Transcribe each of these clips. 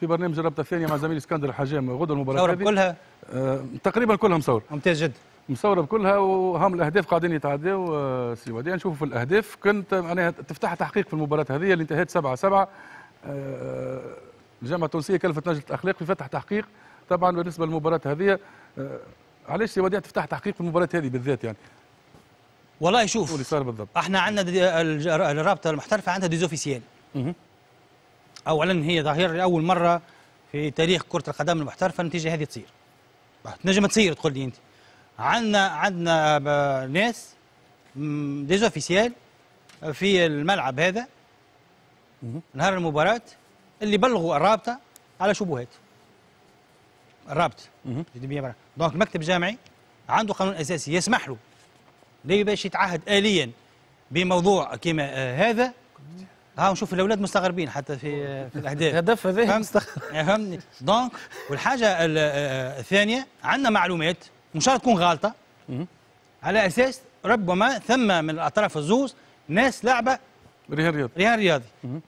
في برنامج الرابطه الثانيه مع زميلي اسكندر حجام غدوه المباراه هذه. كلها تقريبا كلها مصور. ممتاز جدا. مصوره بكلها وهم الاهداف قاعدين يتعداو. سي وديع نشوفوا في الاهداف كنت معناها تفتح تحقيق في المباراه هذه اللي انتهت 7-7. الجامعه التونسيه كلفت لجنه الاخلاق في فتح تحقيق. طبعا بالنسبه للمباراه هذه علاش سي وديع تفتح تحقيق في المباراه هذه بالذات يعني؟ والله شوف اللي صار بالضبط. احنا عندنا الرابطه المحترفه عندها ديزوفيسيال. اولا هي ظاهره لاول مره في تاريخ كره القدم المحترفه النتيجه هذه تصير. تنجم تصير تقول لي انت. عندنا ناس ديزوفيسيال في الملعب هذا نهار المباراه اللي بلغوا الرابطه على شبهات. الرابطه. دونك مكتب جامعي عنده قانون اساسي يسمح له ليه باش يتعهد آليا بموضوع كما هذا. ها نشوف الاولاد مستغربين حتى في الاهداف. الهدف هذا مستغرب. دونك والحاجه الثانيه عندنا معلومات ان شاء الله تكون غالطه على اساس ربما ثم من الاطراف الزوز ناس لعبه رياضي.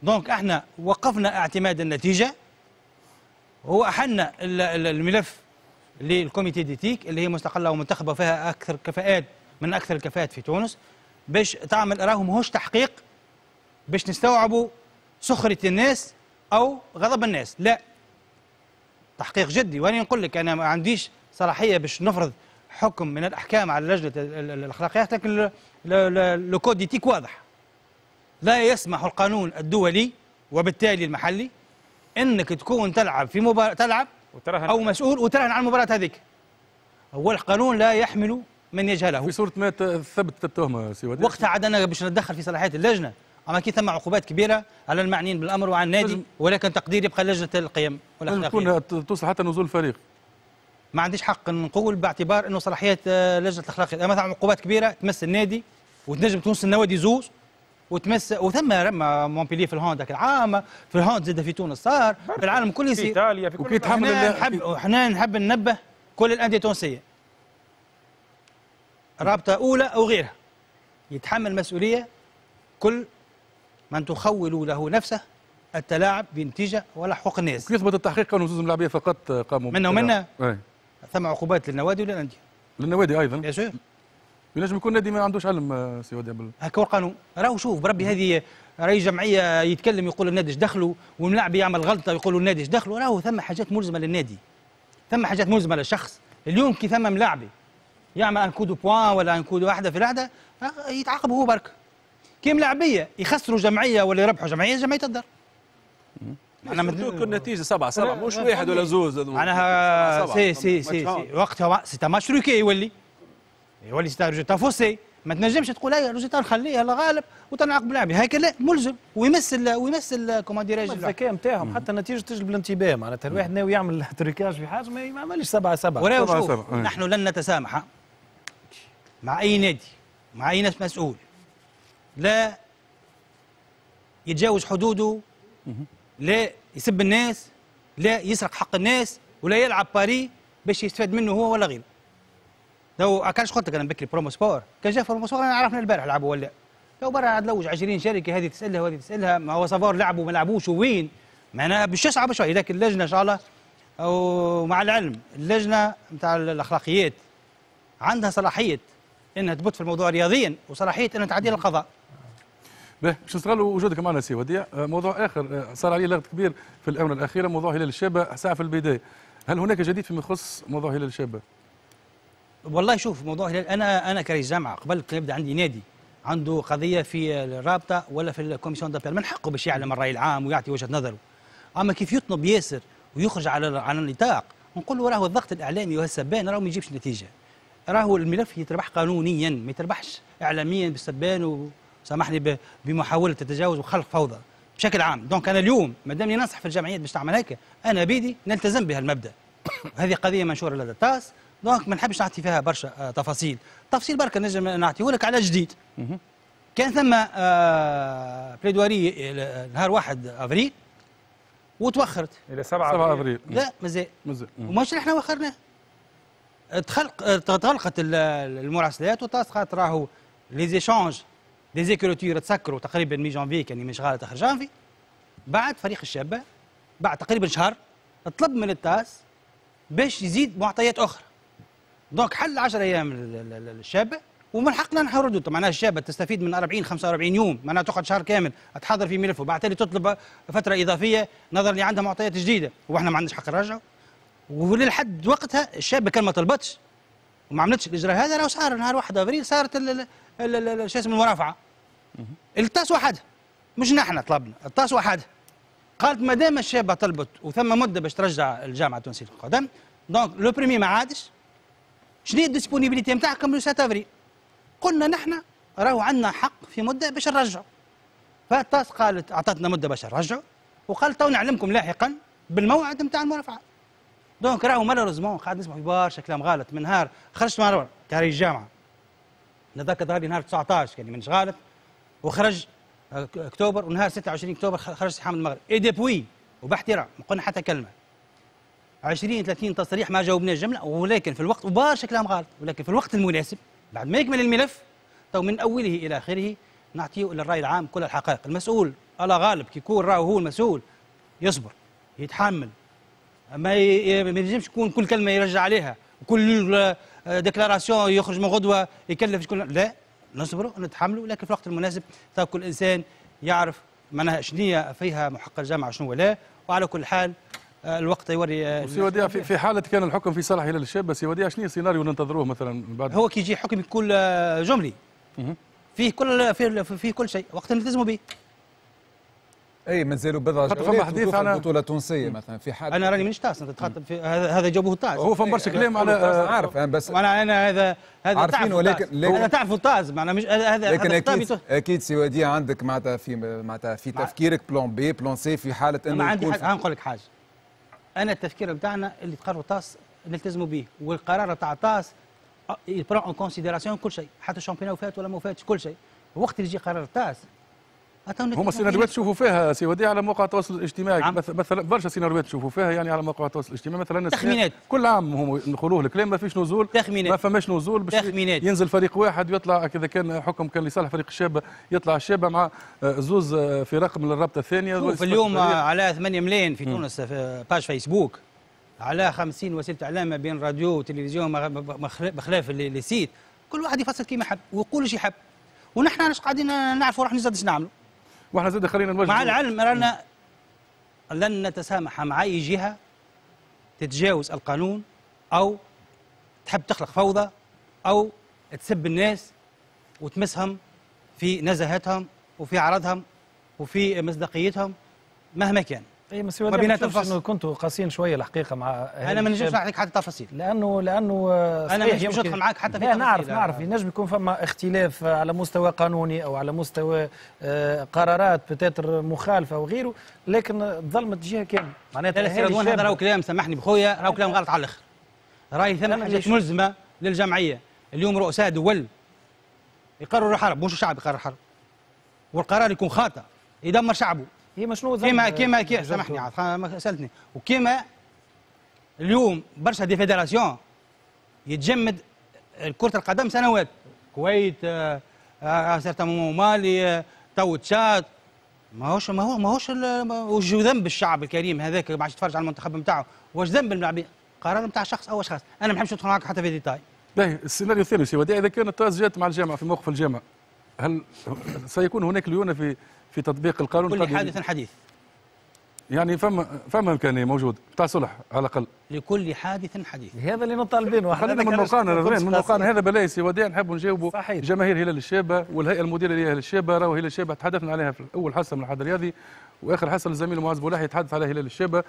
دونك احنا وقفنا اعتماد النتيجه وأحلنا الملف للكوميتي ديتيك اللي هي مستقله ومنتخبه فيها اكثر كفاءات من اكثر الكفاءات في تونس باش تعمل راهو ماهوش تحقيق باش نستوعبوا سخريه الناس او غضب الناس، لا تحقيق جدي. وانا نقول لك انا ما عنديش صلاحيه باش نفرض حكم من الاحكام على لجنه الاخلاقيات، لكن لو كود ديتيك واضح لا يسمح القانون الدولي وبالتالي المحلي انك تكون تلعب في مباراه تلعب او مسؤول وتراهن على المباراه هذيك. هو القانون لا يحمل من يجهله. في صورة ما ثبتت التهمة سي وديع وقتها عاد أنا باش نتدخل في صلاحيات اللجنة، أما كي ثم عقوبات كبيرة على المعنيين بالأمر وعلى النادي، ولكن تقدير يبقى لجنة القيم والأخلاقية. توصل حتى نزول فريق. ما عنديش حق نقول باعتبار أنه صلاحيات لجنة الأخلاقية، أما ثم عقوبات كبيرة تمس النادي وتنجم تونس النوادي زوز وتمس وثم رمى مونبلييه في الهوند ذاك العام، في الهوند زاد في تونس صار، في العالم كله يصير. في إيطاليا في كل حاجة. احنا نحب ننبه كل الأندية التونسية. رابطة أولى أو غيرها يتحمل مسؤولية كل من تخول له نفسه التلاعب بنتيجة ولا حقوق الناس. يثبت التحقيق كانوا زوز ملاعبية فقط قاموا منا ومنا. ثم عقوبات للنوادي وللأندية. للنوادي أيضا. يا سيدي. ينجم يكون نادي ما عندوش علم سي وديع هكا هو القانون. راهو شوف بربي هذه راهي جمعية يتكلم يقول النادي اش دخلوا والملاعب يعمل غلطة يقولوا النادي اش دخلوا. راهو ثم حاجات ملزمة للنادي. ثم حاجات ملزمة للشخص. اليوم كي ثم ملاعبي يعمل ان كودو بوان ولا ان كودو واحده في العاده يتعاقب هو برك. كي ملاعبيه يخسروا جمعيه ولا يربحوا جمعيه تقدر. انا مدلوك النتيجه 7-7 مش واحد ولا زوز. معناها سي وقتها سي مشروكي يولي سي روجيتا فوسي. ما تنجمش تقول هي روجيتا نخليها للغالب وتنعاقب ملاعبي هكا، لا ملزم ويمثل كومون ديراج الذكاء نتاعهم حتى النتيجه تجلب الانتباه. معناتها الواحد ناوي يعمل تريكاج في حاجه ما يعملش 7-7. نحن لن نتسامح مع أي نادي، مع أي ناس مسؤول لا يتجاوز حدوده، لا يسب الناس، لا يسرق حق الناس، ولا يلعب باري باش يستفاد منه هو ولا غيره. لو أكلش قلت لك أنا بكري برومو سبور، كان جا برومو سبور أنا عرفنا البارح لعبوا ولا لو برا عاد لوج 20 شركة هذه تسألها وهذه تسألها، ما هو صفار لعبوا ما لعبوش وين؟ ما أنا باش أصعب شوية، لكن اللجنة إن شاء الله ومع العلم اللجنة نتاع الأخلاقيات عندها صلاحية انها تبت في الموضوع رياضيا وصلاحيه انها تعديل القضاء. باهي باش نستغلوا وجودك معنا سي وديع، موضوع اخر صار عليه لغط كبير في الاونه الاخيره، موضوع هلال الشباب ساعه في البدايه. هل هناك جديد فيما يخص موضوع هلال الشباب؟ والله شوف موضوع هلال انا كرئيس جامعه قبل ما يبدا عندي نادي عنده قضيه في الرابطه ولا في الكوميسيون دابيل من حقه باش يعلم الراي العام ويعطي وجهه نظره. اما كيف يطنب ياسر ويخرج على النطاق نقول له راهو الضغط الاعلامي وهالسبان راهو ما يجيبش نتيجه. راهو الملف يتربح قانونيا ما يتربحش اعلاميا بالسبان وسامحني بمحاوله التجاوز وخلق فوضى بشكل عام. دونك انا اليوم مادامني ننصح في الجمعيات باش تعمل هكا انا بيدي نلتزم بها المبدا. هذه قضيه منشوره لدى التاس، دونك ما نحبش نعطي فيها برشا تفاصيل برك نجم نعطيه لك على جديد. كان ثم بليدواري نهار 1 ابريل وتوخرت الى 7 ابريل. لا مازال وماش احنا وخرناه. تغلقت المراسلات وتسقط راهو لي زيشانج دي زيكروتور تسكروا تقريبا مي جانفي، كان من شغاله اخر جانفي. بعد فريق الشابه بعد تقريبا شهر طلب من التاس باش يزيد معطيات اخرى. دونك حل 10 ايام الشابه ومن حقنا نحردوا. معناها الشابه تستفيد من 40 45 يوم، معناها تقعد شهر كامل تحضر في ملفه، بعد تالي تطلب فتره اضافيه نظرا لعندها معطيات جديده، واحنا ما عندناش حق نرجعوا. ولحد وقتها الشابه كان ما طلبتش وما عملتش الاجراء هذا، راهو صار نهار 1 ابريل صارت شو اسمه المرافعه. التاس وحدها، مش نحن طلبنا، التاس وحدها. قالت ما دام الشابه طلبت وثم مده باش ترجع الجامعه التونسيه القدم، دونك لو بريمي ما عادش. شنو هي الديسبونيبيليتي نتاعكم لو 7 ابريل؟ قلنا نحن راهو عندنا حق في مده باش نرجعوا. فالتاس قالت اعطتنا مده باش نرجعوا، وقالت تو نعلمكم لاحقا بالموعد نتاع المرافعه. دونك راهو مالوريزمون قاعد نسمع في برشا كلام غلط. من نهار خرجت مرة كاري الجامعه، نذكر ظهر لي نهار 19 يعني مانيش غالط، وخرج اكتوبر، ونهار 26 اكتوبر خرجت حامل المغرب. اي ديبوي وباحترام ما قلنا حتى كلمه. 20 30 تصريح ما جاوبناش جمله، ولكن في الوقت وبرشا كلام غلط، ولكن في الوقت المناسب بعد ما يكمل الملف تو من اوله الى اخره نعطيه للراي العام كل الحقائق. المسؤول الله غالب، كي يكون راهو هو المسؤول يصبر يتحمل، ما ينجمش يكون كل كلمه يرجع عليها، وكل ديكلاراسيون يخرج من غدوه يكلف شكون. لا، نصبروا نتحملوا، لكن في الوقت المناسب تو كل انسان يعرف معناها شنية فيها محق الجامعه شنو لا. وعلى كل حال الوقت يوري. سي وديع في حاله كان الحكم في صالح هلال الشباب، سي وديع شنو السيناريو ننتظروه مثلا بعد؟ هو كي يجي حكم يكون جملي فيه كل شيء وقت نلتزموا به. اي مازالوا بضع جولات على البطوله التونسيه مثلا في حال انا راني مانيش تاس نتخاطب في هذا جابوه الطاز. هو فما برشا كلام على عارف بس انا هذا تعرفين، ولكن انا تعرفوا الطاز معناها مش هذا. لكن اكيد سي وديع عندك معناتها في تفكيرك بلان بي بلان سي في حاله انه ما عندي حاجه. نقول لك حاجه، انا التفكير بتاعنا اللي تقرروا طاس نلتزموا به، والقرار بتاع طاس يبرون اون كونسيديراسيون كل شيء، حتى الشامبيون فات ولا ما فاتش كل شيء. وقت اللي يجي قرار طاس هما السيناريوهات تشوفوا فيها سي وديع على مواقع التواصل الاجتماعي، مثلا برشا سيناريوهات تشوفوا فيها يعني على مواقع التواصل الاجتماعي. مثلا تخمينات كل عام هم ينقلوه الكلام، ما فيش نزول، ما فماش نزول باش ينزل فريق واحد ويطلع. كذا كان حكم كان لصالح فريق الشابه، يطلع الشابه مع زوز فرق من الرابطه الثانيه. شوف اليوم على 8 ملايين في تونس باج فيسبوك، على 50 وسيله اعلام ما بين راديو وتلفزيون بخلاف لي سيت، كل واحد يفصل كيما يحب ويقول ايش يحب، ونحن مش قاعدين نعرفوا راح نزيد ايش نعملوا. واحنا زاد خلينا نوجه مع العلم رانا لن نتسامح مع اي جهه تتجاوز القانون او تحب تخلق فوضى او تسب الناس وتمسهم في نزاهتهم وفي عرضهم وفي مصداقيتهم مهما كان. اي مسيو ما بيناتش انه كنتوا قاسيين شويه الحقيقه مع انا ما نجمش نعطيك حتى تفاصيل، لانه انا مش ندخل معاك حتى في نعرف ينجم يكون فما اختلاف على مستوى قانوني او على مستوى قرارات بتاتر مخالفه وغيره، لكن ظلمت جهه كامله. معناتها هذا راهو كلام، سامحني بخويا، راهو كلام غلط على الاخر. راهي ثم حاجات ملزمه للجمعيه، اليوم رؤساء دول يقرروا حرب، مش الشعب يقرر حرب، والقرار يكون خاطئ يدمر شعبه. هي شنو كيما سامحني عاد سالتني، وكيما اليوم برشا دي فيدراسيون يتجمد كرة القدم سنوات، كويت سيرتا مالي تو تشاد، ماهوش وش ذنب الشعب الكريم هذاك ما عادش يتفرج على المنتخب نتاعو، واش ذنب اللاعبين؟ قرار نتاع شخص او اشخاص، انا ما نحبش ندخل معاك حتى في ديتاي. باهي السيناريو الثاني سي وديع، اذا كانت طاس جات مع الجامعه في موقف الجامعه، هل سيكون هناك ليونه في تطبيق القانون؟ كل حادث حديث. يعني فما امكانيه موجود تاع صلح على الاقل. لكل حادث حديث. هذا اللي نطالبينه. خلينا من موقعنا هذا بلاي سي وديع، نحبوا نجاوبوا جماهير هلال الشابه والهيئه المديره لهلال الشابه. راهو هلال الشابه تحدثنا عليها في اول حصه من الحد الرياضي، واخر حصه الزميل معز بولاحي يتحدث على هلال الشابه،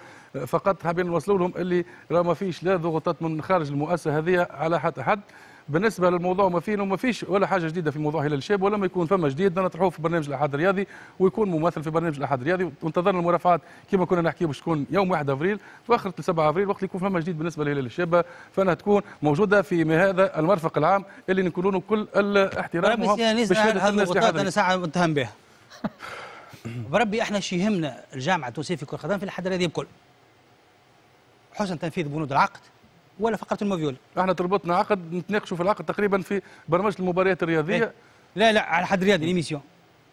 فقط حابين نوصلوا لهم اللي راه ما فيش لا ضغوطات من خارج المؤسسه هذه على حتى حد. بالنسبه للموضوع ما فيش ولا حاجه جديده في موضوع هلال الشباب، ولما يكون فما جديد نطرحوه في برنامج الاتحاد الرياضي، ويكون ممثل في برنامج الاتحاد الرياضي، وانتظرنا المرافعات كما كنا نحكيو باش تكون يوم 1 ابريل تؤخر ل 7 ابريل، وقت اللي يكون فما جديد بالنسبه لهلال الشباب فانا تكون موجوده في هذا المرفق العام اللي نقولوا له كل الاحترام. انا ساعه متهم بها بربي، احنا شي يهمنا الجامعه التونسيه في كره القدم في الاتحاد الرياضي بكل حسن تنفيذ بنود العقد ولا فقره الموفيول. احنا تربطنا عقد نتناقشوا في العقد تقريبا في برنامج المباريات الرياضيه. لا على حد رياضي، ليميسيون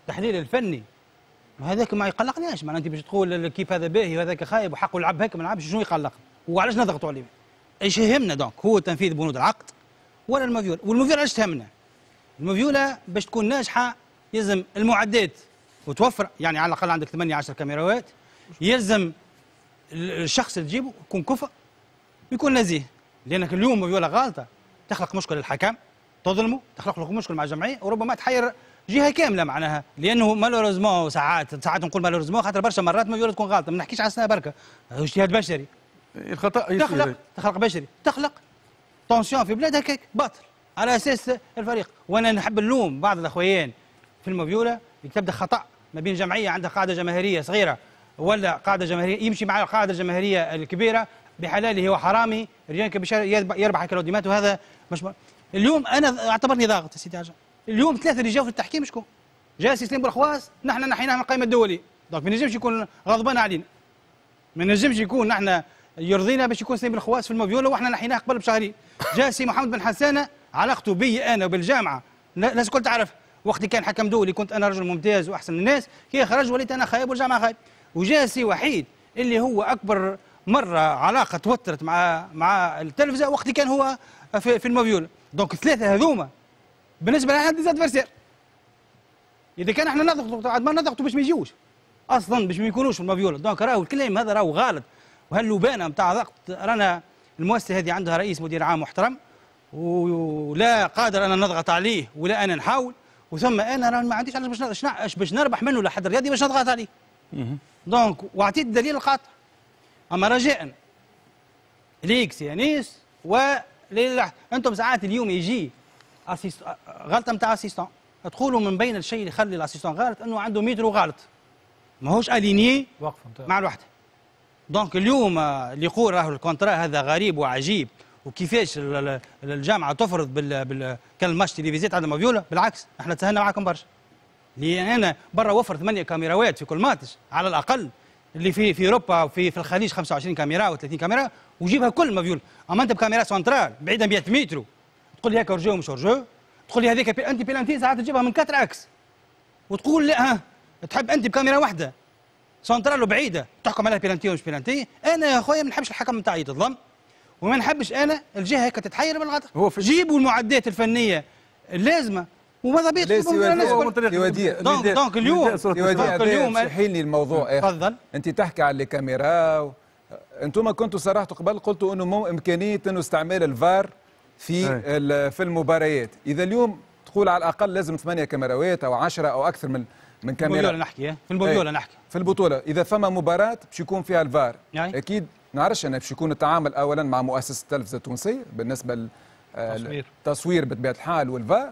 التحليل الفني هذاك ما يقلقناش، معناها انت باش تقول كيف هذا باهي وهذاك خايب وحقه يلعب هكا ما لعبش، شنو يقلقنا؟ وعلاش نضغطوا عليه؟ ايش يهمنا دونك؟ هو تنفيذ بنود العقد ولا المفيوله؟ والمفيوله علاش تهمنا؟ المفيوله باش تكون ناجحه يلزم المعدات وتوفر، يعني على الاقل عندك 8-10 كاميرات، يلزم الشخص اللي تجيبه يكون كفء ويكون نزيه، لانك اليوم مفيوله غالطه تخلق مشكل للحكام، تظلمه، تخلق له مشكل مع الجمعيه، وربما تحير جهه كامله معناها، لانه مالوريزمون ساعات نقول مالوريزمون خاطر برشا مرات مفيوله تكون غالطه، ما نحكيش على السنه بركه، اجتهاد بشري. الخطا تخلق بشري، تخلق تونسيون في بلاد هكاك باطل على اساس الفريق. وانا نحب نلوم بعض الاخويان في المفيوله اللي تبدا خطا ما بين جمعيه عندها قاعده جماهيريه صغيره ولا قاعده جماهيريه يمشي مع القاعده الجماهيريه الكبيره بحلاله وحرامه، رجال كبشار يربح الكلاوديمات، وهذا مش اليوم انا اعتبرني ضاغط يا سيدي عجل. اليوم ثلاثه اللي جاوا في التحكيم شكون؟ جاء سيسلم بورخواس، نحن نحيناه من القائمه الدوليه، دونك ما نجمش يكون غضبان علينا. ما نجمش يكون نحن يرضينا باش يكون سيسلم بورخواس في المفيوله واحنا نحيناه قبل بشهرين. جاء سي محمد بن حسانه علاقته بي انا وبالجامعه الناس الكل تعرف، وقت كان حكم دولي كنت انا رجل ممتاز واحسن الناس، كي خرج وليت انا خايب والجامعه خايب. وجاء سي وحيد اللي هو اكبر مره علاقه توترت مع التلفزه وقت كان هو في المفيوله. دونك الثلاثه هذوما بالنسبه لنا دي زادفيرسير، اذا كان احنا نضغطوا عاد ما نضغطوا باش ما يجيوش اصلا، باش ما يكونوش في المفيوله. دونك راهو الكلام هذا راهو غالط، وهاللبانه نتاع ضغط رانا المؤسسه هذه عندها رئيس مدير عام محترم ولا قادر انا نضغط عليه ولا انا نحاول، وثم انا راني ما عنديش علاش باش نربح منه لحد رياضي باش نضغط عليه. دونك واعطيت الدليل القاطع. اما رجاء ليكس يا نيس انتم ساعات اليوم يجي غلطه نتاع اسيستون، تقولوا من بين الشيء اللي يخلي الاسيستون غلط انه عنده متر غلط ماهوش اليني واقف مع الوحده. دونك اليوم اللي يقول راهو الكونترا هذا غريب وعجيب وكيفاش الجامعه تفرض كالماتش تلفزيون عندنا مفيوله، بالعكس احنا تسهلنا معاكم برشا. لان انا برا وفر 8 كاميراوات في كل ماتش على الاقل، اللي في اوروبا وفي الخليج 25 كاميرا و30 كاميرا وجيبها كل مفيول. اما انت بكاميرا سونترال بعيدا 100 متر تقول لي هكا ورجو مش ورجو، تقول لي هذيك انت بلانتي ساعات تجيبها من كاتر اكس وتقول لا تحب انت بكاميرا واحده سونترال وبعيده تحكم عليها بلانتي ومش بلانتي. انا يا خويا ما نحبش الحكم نتاعي يتظلم، وما نحبش انا الجهه هكا تتحير بالغلط. جيبوا المعدات الفنيه اللازمه وماذا بيا تقول. دونك اليوم سحيلني الموضوع. تفضل. انت تحكي على الكاميرا، انتم كنتوا صرحتوا قبل قلتوا انه مو امكانيه انه استعمال الفار في المباريات. اذا اليوم تقول على الاقل لازم 8 كاميراوات او 10 او اكثر من كاميرا. في البطوله اذا فما مباراه باش يكون فيها الفار، اكيد نعرفش انا باش يكون التعامل اولا مع مؤسسه التلفزه التونسيه بالنسبه للتصوير بطبيعه الحال والفار.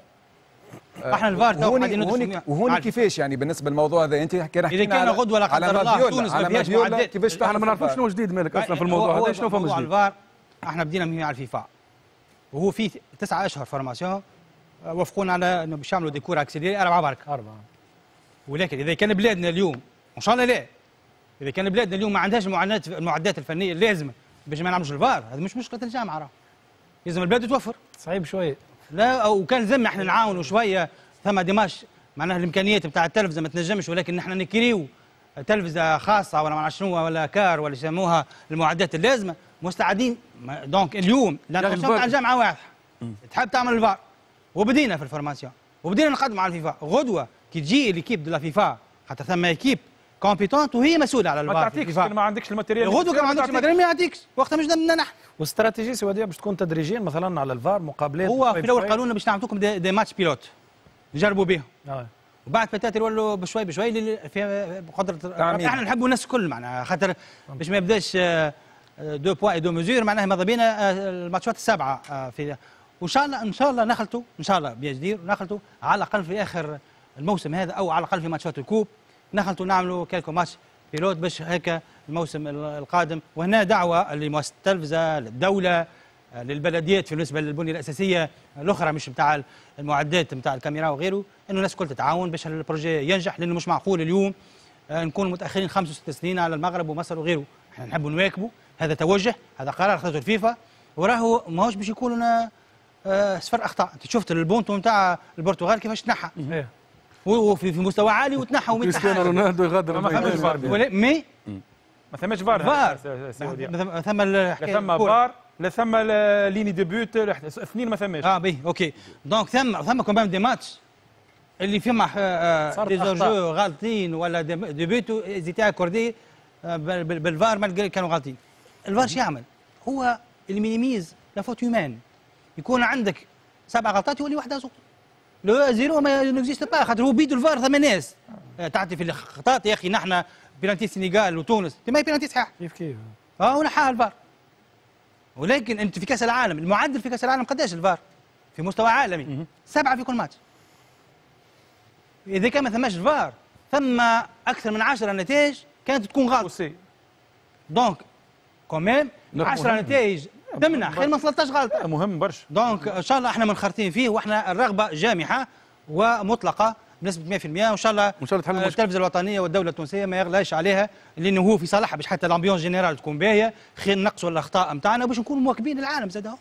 احنا الفار تو قاعدين ندرسوا وهون كيفاش يعني بالنسبه للموضوع هذا انت حكينا على غدوه لا قدر الله تونس ما فيهاش معدات كيفاش تعمل، ما نعرفوش شنو جديد مالك اصلا في الموضوع هذا، شنو فما جديد؟ الفار احنا بدينا من على الفيفا وهو فيه 9 أشهر فورماسيون، وافقونا على انه باش يعملوا ديكور اكسيليري 4 برك، ولكن اذا كان بلادنا اليوم ان شاء الله لا، اذا كان بلادنا اليوم ما عندهاش المعدات الفنيه اللازمه باش ما نعملوش الفار، هذا مش مشكله الجامعه، راه لازم البلاد توفر. صعيب شويه لا، وكان زم احنا نعاونوا شويه ثم ديماش معناها الامكانيات نتاع التلفزه ما تنجمش، ولكن احنا نكريو تلفزه خاصه ولا ما نعرف شنو ولا كار ولا يسموها المعدات اللازمه مستعدين. دونك اليوم لان تاع الجامعه واضحه تحب تعمل الفار، وبدينا في الفورماسيون وبدينا نقدموا على الفيفا. غدوه كي تجي ليكيب دو لا فيفا خاطر ثم ايكيب كومبيتونت وهي مسؤوله على الفار، ما تعطيكش ما عندكش الماتيريال، غدوه كان ما عندكش الماتيريال ما يعطيكش وقتها مش بدنا نحن. واستراتيجية سوادية باش تكون تدريجيا مثلا على الفار مقابلات، هو في الاول قالوا لنا باش نعطوكم دي ماتش بيلوت نجربوا بهم، وبعد بتات يولوا بشوي بشوي في قدره. احنا نحبوا الناس الكل معناها خاطر باش ما يبداش دو بوا اي دو ميزور، معناها ماذا بينا الماتشات السبعه في وان شاء الله نخلطوا ان شاء الله بيجدير نخلطوا على الاقل في اخر الموسم هذا او على الاقل في ماتشات الكوب نخلطوا نعملوا كالكو ماتش بيلوت باش هكا الموسم القادم. وهنا دعوه لمؤسسه التلفزه للدوله للبلديات بالنسبه للبنيه الاساسيه الاخرى مش نتاع المعدات نتاع الكاميرا وغيره، انه الناس الكل تتعاون باش البروجي ينجح، لانه مش معقول اليوم نكون متاخرين 5 و6 سنين على المغرب ومصر وغيره. احنا نحبوا نواكبوا هذا توجه، هذا قرار اخذته الفيفا وراهو ماهوش باش يكون لنا صفر اخطاء. انت شفت البونتو نتاع البرتغال كيفاش تنحى وفي مستوى عالي وتنحى ومتنحى. كريستيانو رونالدو يغادر الميدان. مي ما ثماش فار. فار ما ثم الحكايه. لا ثم فار لا ثم ليني ديبيوت اثنين ما ثماش. اه باهي اوكي. دونك ثم كومبام دي ماتش اللي فيهم دي زوجو غالطين ولا ديبيوت زيتاع كوردي بالفار ما كانوا غالطين. الفار شو يعمل؟ هو المينيميز لا فوت هيومان. يكون عندك 7 غلطات يولي واحده سقط. لو زيرو ما نكزيست با خاطر هو بيدو الفار ثم ناس تعطي في الخطأ. يا اخي نحن بينالتي السنغال وتونس ما هي بينالتي صحيح كيف كيف ونحاها الفار. ولكن انت في كاس العالم المعدل في كاس العالم قداش الفار في مستوى عالمي؟ 7 في كل ماتش. اذا كان ما ثماش الفار ثم اكثر من 10 نتائج كانت تكون غلط. دونك كوميم 10 نتائج تمنع خير من 13 غلطه. مهم برشا. دونك ان شاء الله احنا منخرطين فيه واحنا الرغبه جامحه ومطلقه بنسبه 100%. وان شاء الله التلفزه الوطنيه والدوله التونسيه ما يغلاش عليها لانه هو في صالحها باش حتى الامبيونس جينيرال تكون باهيه. خير نقصوا الاخطاء نتاعنا باش نكونوا مواكبين العالم زاد.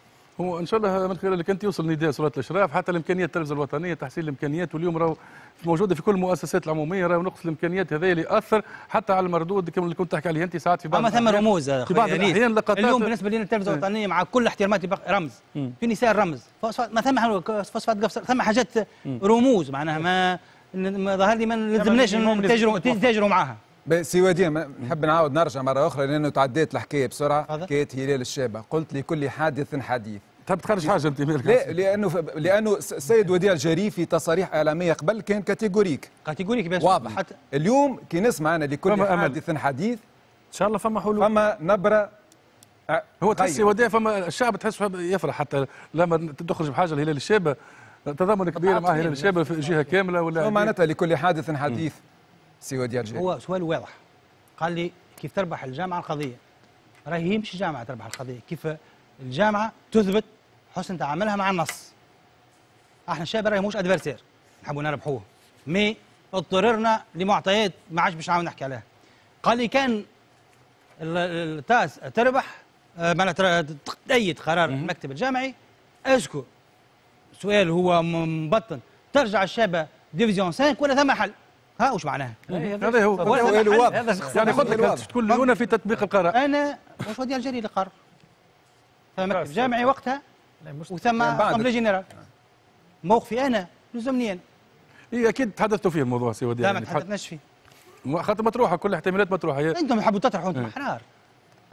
هو ان شاء الله من خلال كنت يوصل نداء سلطه الاشراف حتى الامكانيه التلفزه الوطنيه تحسين الامكانيات. واليوم راهو موجوده في كل المؤسسات العموميه راهو نقص الامكانيات. هذا اللي ياثر حتى على المردود كما اللي كنت تحكي عليه انت ساعات في بعض. اما ثم رموز في بعض الاحيان لقطات. اليوم بالنسبه لنا التلفزه الوطنيه مع كل احتراماتي رمز. تونسية رمز ما ثم فوسفات قفص ثم حاجات رموز معناها ما ظهر لي ما لازمناش نتاجروا معاها. سي وديع نحب نعاود نرجع مره اخرى لانه تعديت الحكايه بسرعه. حكايه هلال الشباب قلت لكل حادث حديث. تحب تخرج حاجه انت؟ لا لانه السيد وديع الجريفي في تصاريح اعلاميه قبل كان كاتيجوريك واضح. اليوم كي نسمع انا لكل حادث حديث ان شاء الله فما حلول فما نبره. هو تحسي وديع فما الشعب تحس يفرح حتى لما تخرج بحاجه لهلال الشباب. تضامن كبير مع هلال الشباب في جهه كامله ولا معناتها لكل حادث حديث. سي وديع الجريفي هو سؤال واضح. قال لي كيف تربح الجامعه القضيه؟ راهي هي مش الجامعه تربح القضيه، كيف الجامعه تثبت حسن تعاملها مع النص. احنا الشباب راهي مش ادفيرسير نحبوا نربحوه، مي اضطررنا لمعطيات ما عادش باش نعاود نحكي عليها. قال لي كان التاس تربح معناتها تأيد قرار المكتب الجامعي اسكو سؤال هو مبطن ترجع الشباب ديفيزيون 5 ولا ثم حل. ها واش معناها؟ هذا هو يعني قلت لك تكون ليونه في تطبيق القرار. انا واش ودي الجري للقرار؟ ثم مكتب جامعي وقتها وثم قبل جنرال موقفي انا لزمني انا. هي اكيد تحدثتوا فيه الموضوع سي وديع. لا ما تحدثناش فيه خاطر مطروحه كل الاحتمالات مطروحه. انتم حبوا تطرحوا انتم احرار،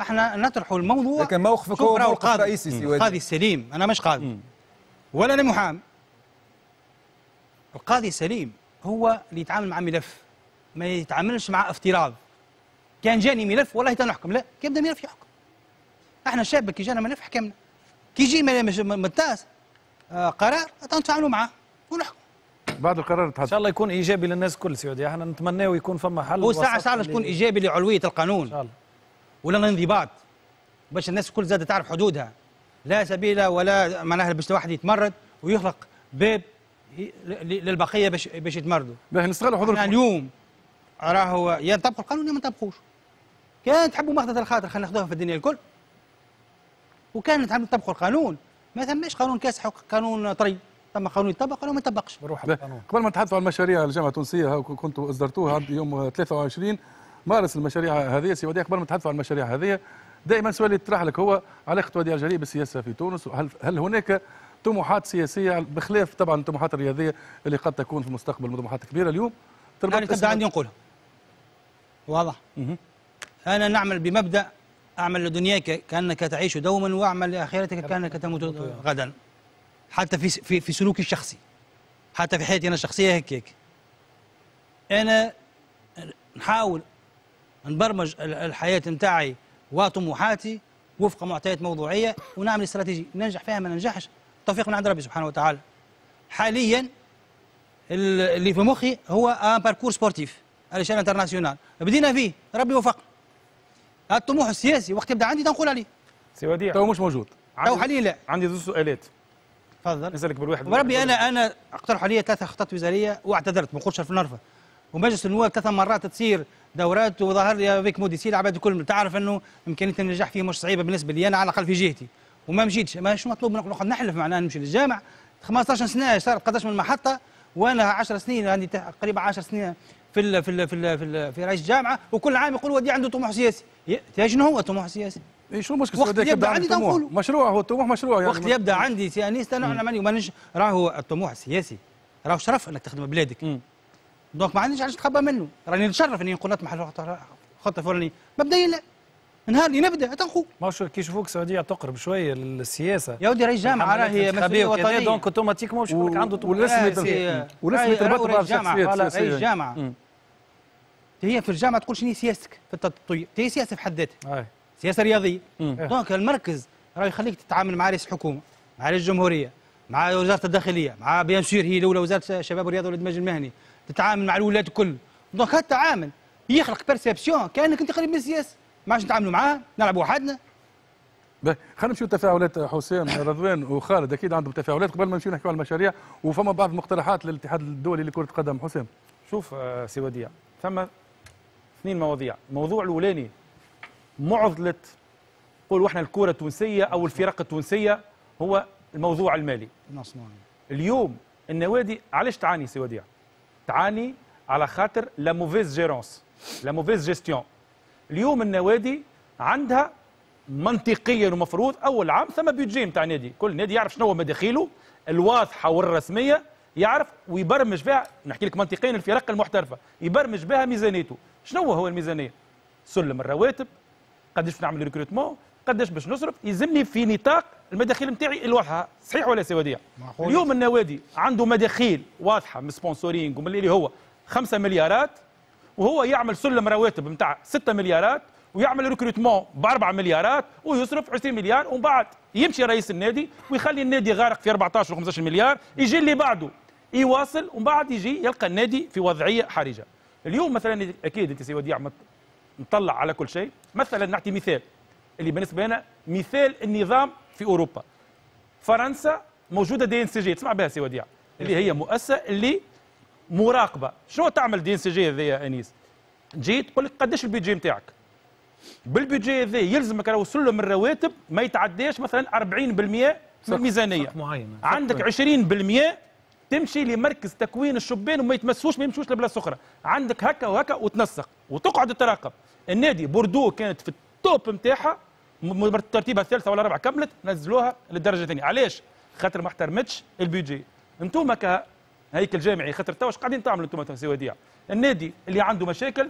احنا نطرحوا الموضوع. لكن موقفك هو موقف رئيسي سي وديع. القاضي السليم انا مش قاضي ولا انا محامي. القاضي السليم هو اللي يتعامل مع ملف ما يتعاملش مع افتراض. كان جاني ملف والله تنحكم، لا كي يبدا ملف يحكم. احنا الشاب كي جانا ملف حكمنا، كي يجي من التاس قرار نتعاملوا معاه ونحكم. بعد القرار ان شاء الله يكون ايجابي للناس الكل سي وديع. احنا نتمناو يكون فما حل وساعه ساعه تكون ايجابي لعلويه القانون ان شاء الله ولا الانضباط باش الناس الكل زاد تعرف حدودها. لا سبيل ولا معناها باش واحد يتمرد ويخلق باب للبقيه باش يتمردوا. باهي نستغلوا حضوركم. احنا اليوم راهو يا نطبقوا القانون يا ما نطبقوش. كان تحبوا ماخذة الخاطر خلينا ناخذوها في الدنيا الكل. وكان نطبقوا القانون، ما ثماش قانون كاسح وقانون طري، ثم قانون يطبق ولا ما يطبقش. نروح على القانون. قبل ما نتحدثوا على المشاريع الجامعه التونسيه كنتوا اصدرتوها يوم 23 مارس المشاريع هذه سي وديع. قبل ما نتحدثوا على المشاريع هذه دائما السؤال اللي يطرح لك هو علاقه وديع الجريء بالسياسه في تونس. هل هناك طموحات سياسيه بخلاف طبعا الطموحات الرياضيه اللي قد تكون في المستقبل طموحات كبيره اليوم؟ انا تبدا عندي نقولها واضح. انا نعمل بمبدا اعمل لدنياك كانك تعيش دوما واعمل لاخرتك كانك تموت غدا. حتى في سلوكي الشخصي حتى في حياتي انا الشخصيه هكاك. انا نحاول نبرمج الحياه نتاعي وطموحاتي وفق معطيات موضوعيه ونعمل استراتيجي ننجح فيها ما ننجحش توفيق من عند ربي سبحانه وتعالى. حاليا اللي في مخي هو ان باركور سبورتيف على شان انترناسيونال بدينا فيه ربي وفقنا. الطموح السياسي وقت يبدا عندي تنقول عليه. سي وديع تو مش موجود تو حاليا. لا عندي زوج سؤالات. تفضل نسالك بالواحد وربي. انا اقترح عليا 3 خطط وزاريه واعتذرت ما نقولش في نرفه. ومجلس النواب 3 مرات تصير دورات وظهر لي فيك موديسي العباد الكل تعرف انه امكانيه النجاح فيه مش صعيبه بالنسبه لي انا على الاقل في جهتي. وما مشيتش. ما شنو مطلوب نقعد نحلف معناها نمشي للجامع 15 سنه صارت قداش من محطه وانا 10 سنين عندي تقريبا 10 سنين في ال في ال في ال في, ال في رئيس الجامعه، وكل عام يقول ودي عنده طموح سياسي. يا شنو هو الطموح السياسي؟ شو المشكل؟ وقت يبدا عندي طموح مشروع، هو الطموح مشروع يعني. وقت يبدا عندي سيانيست انا مانيش، راهو الطموح السياسي راهو شرف انك تخدم بلادك. دونك ما عنديش علاش نتخبى منه، راني نتشرف اني نقول نطمح خطه فلانيه. مبدئيا لا، نهار اللي نبدا تنقو ماش كي يشوفوك السعوديه تقرب شويه للسياسه يا ودي. رئيس جامعه راهي مسؤوليه وطنيه، دونك اوتوماتيكمون باش يقول لك عنده ورسمي تربط مع الشخصيات. رئيس جامعه هي في الجامعه تقول شنو هي سياستك في التطوير، هي سياسه في حد ذاتها، سياسه رياضيه. دونك المركز راه يخليك تتعامل مع رئيس الحكومه، مع رئيس الجمهوريه، مع وزاره الداخليه، مع بيان سور هي الاولى وزاره الشباب والرياضه والاندماج المهني، تتعامل مع الولاد الكل. دونك هالتعامل يخلق بيرسيبسيون كانك انت قريب من السياسه. ما عادش نتعاملوا معاه، نلعبوا وحدنا. خلينا نمشيو تفاعلات حسين رضوان وخالد، اكيد عندهم تفاعلات قبل ما نمشيو نحكيو على المشاريع، وفما بعض المقترحات للاتحاد الدولي لكرة القدم. حسين شوف سي وديع، ثم اثنين مواضيع. الموضوع الاولاني معضله قولوا احنا الكره التونسيه او الفرق التونسيه، هو الموضوع المالي. اليوم النوادي علاش تعاني سي وديع؟ تعاني على خاطر لا موفيز جيرونس، لا موفيز جيستيون. اليوم النوادي عندها منطقيا ومفروض اول عام ثم بيدجي نتاع نادي، كل نادي يعرف شنو هو مداخيله الواضحه والرسميه، يعرف ويبرمج بها. نحكي لك منطقيا الفرق المحترفه يبرمج بها ميزانيته. شنو هو الميزانيه؟ سلم الرواتب، قداش باش نعمل ريكروتمون، قداش باش نصرف، يلزمني في نطاق المداخيل نتاعي الواضحه، صحيح ولا سي وديع؟ اليوم النوادي عنده مداخيل واضحه من سبونسورينغ ومن اللي هو 5 مليارات، وهو يعمل سلم رواتب نتاع 6 مليارات ويعمل ريكروتمون ب 4 مليارات ويصرف 20 مليار، ومن بعد يمشي رئيس النادي ويخلي النادي غارق في 14 و15 مليار، يجي اللي بعده يواصل، ومن بعد يجي يلقى النادي في وضعيه حرجه. اليوم مثلا اكيد انت سي وديع نطلع على كل شيء، مثلا نعطي مثال اللي بالنسبه لنا مثال النظام في اوروبا. فرنسا موجوده دي ان سي جي، تسمع بها سي وديع، اللي هي مؤسسه اللي مراقبه. شنو تعمل دي ان سي جي هذايا انيس؟ تجي تقول لك قداش البيدجي نتاعك، بالبيدجي هذا يلزمك راهو سلم الرواتب ما يتعداش مثلا 40% من الميزانيه، عندك 20% تمشي لمركز تكوين الشبان وما يتمسوش، ما يمشوش لبلاصه اخرى، عندك هكا وهكا وتنسق وتقعد تراقب. النادي بوردو كانت في التوب نتاعها، ترتيبها الثالثه ولا الرابعه، كملت نزلوها للدرجه الثانيه. علاش؟ خاطر ما احترمتش البيدجي. انتم كا هيكل جامعي خاطر توا واش قاعدين تعملوا انتم سي وديع؟ النادي اللي عنده مشاكل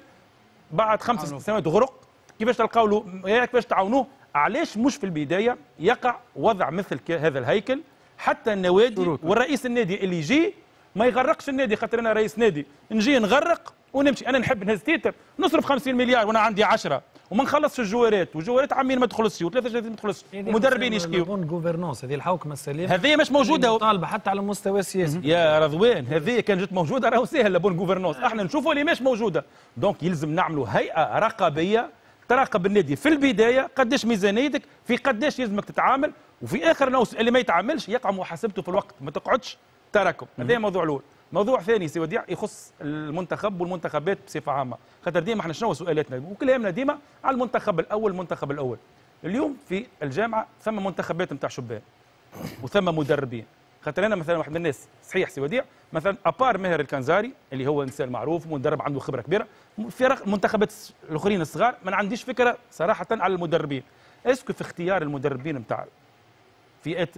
بعد 5 6 سنوات غرق، كيفاش تلقاو له؟ كيفاش تعاونوه؟ علاش مش في البدايه يقع وضع مثل هذا الهيكل حتى النوادي والرئيس النادي اللي يجي ما يغرقش النادي؟ خاطر انا رئيس نادي نجي نغرق ونمشي، انا نحب نهز تيتر نصرف 50 مليار وانا عندي 10 وما نخلصش الجوارات، والجوارات عامين ما تخلصش و3 جوارات ما تخلصش ومدربين يشكيو. بون جوفرنانس هذه الحوكمه السليمه هذه مش موجوده، مطالبه حتى على المستوى السياسي يا رضوان. هذه كان جت موجوده راهو ساهله بون جوفرنانس، احنا نشوفوا اللي مش موجوده. دونك يلزم نعملوا هيئه رقابيه تراقب النادي في البدايه، قداش ميزانيتك، في قداش يلزمك تتعامل، وفي اخر نوصل اللي ما يتعاملش يقع محاسبته في الوقت، ما تقعدش تراكم. هذا موضوع الاول. موضوع ثاني سي وديع يخص المنتخب والمنتخبات بصفه عامه، خاطر ديما احنا شنو سؤالاتنا وكلامنا ديما على المنتخب الاول، المنتخب الاول. اليوم في الجامعه ثم منتخبات نتاع شبان وثم مدربين، خاطر انا مثلا واحد من الناس صحيح سي وديع، مثلا ابار ماهر الكنزاري اللي هو انسان معروف ومدرب عنده خبره كبيره، في منتخبات الاخرين الصغار ما عنديش فكره صراحه على المدربين. اسكو في اختيار المدربين نتاع فئات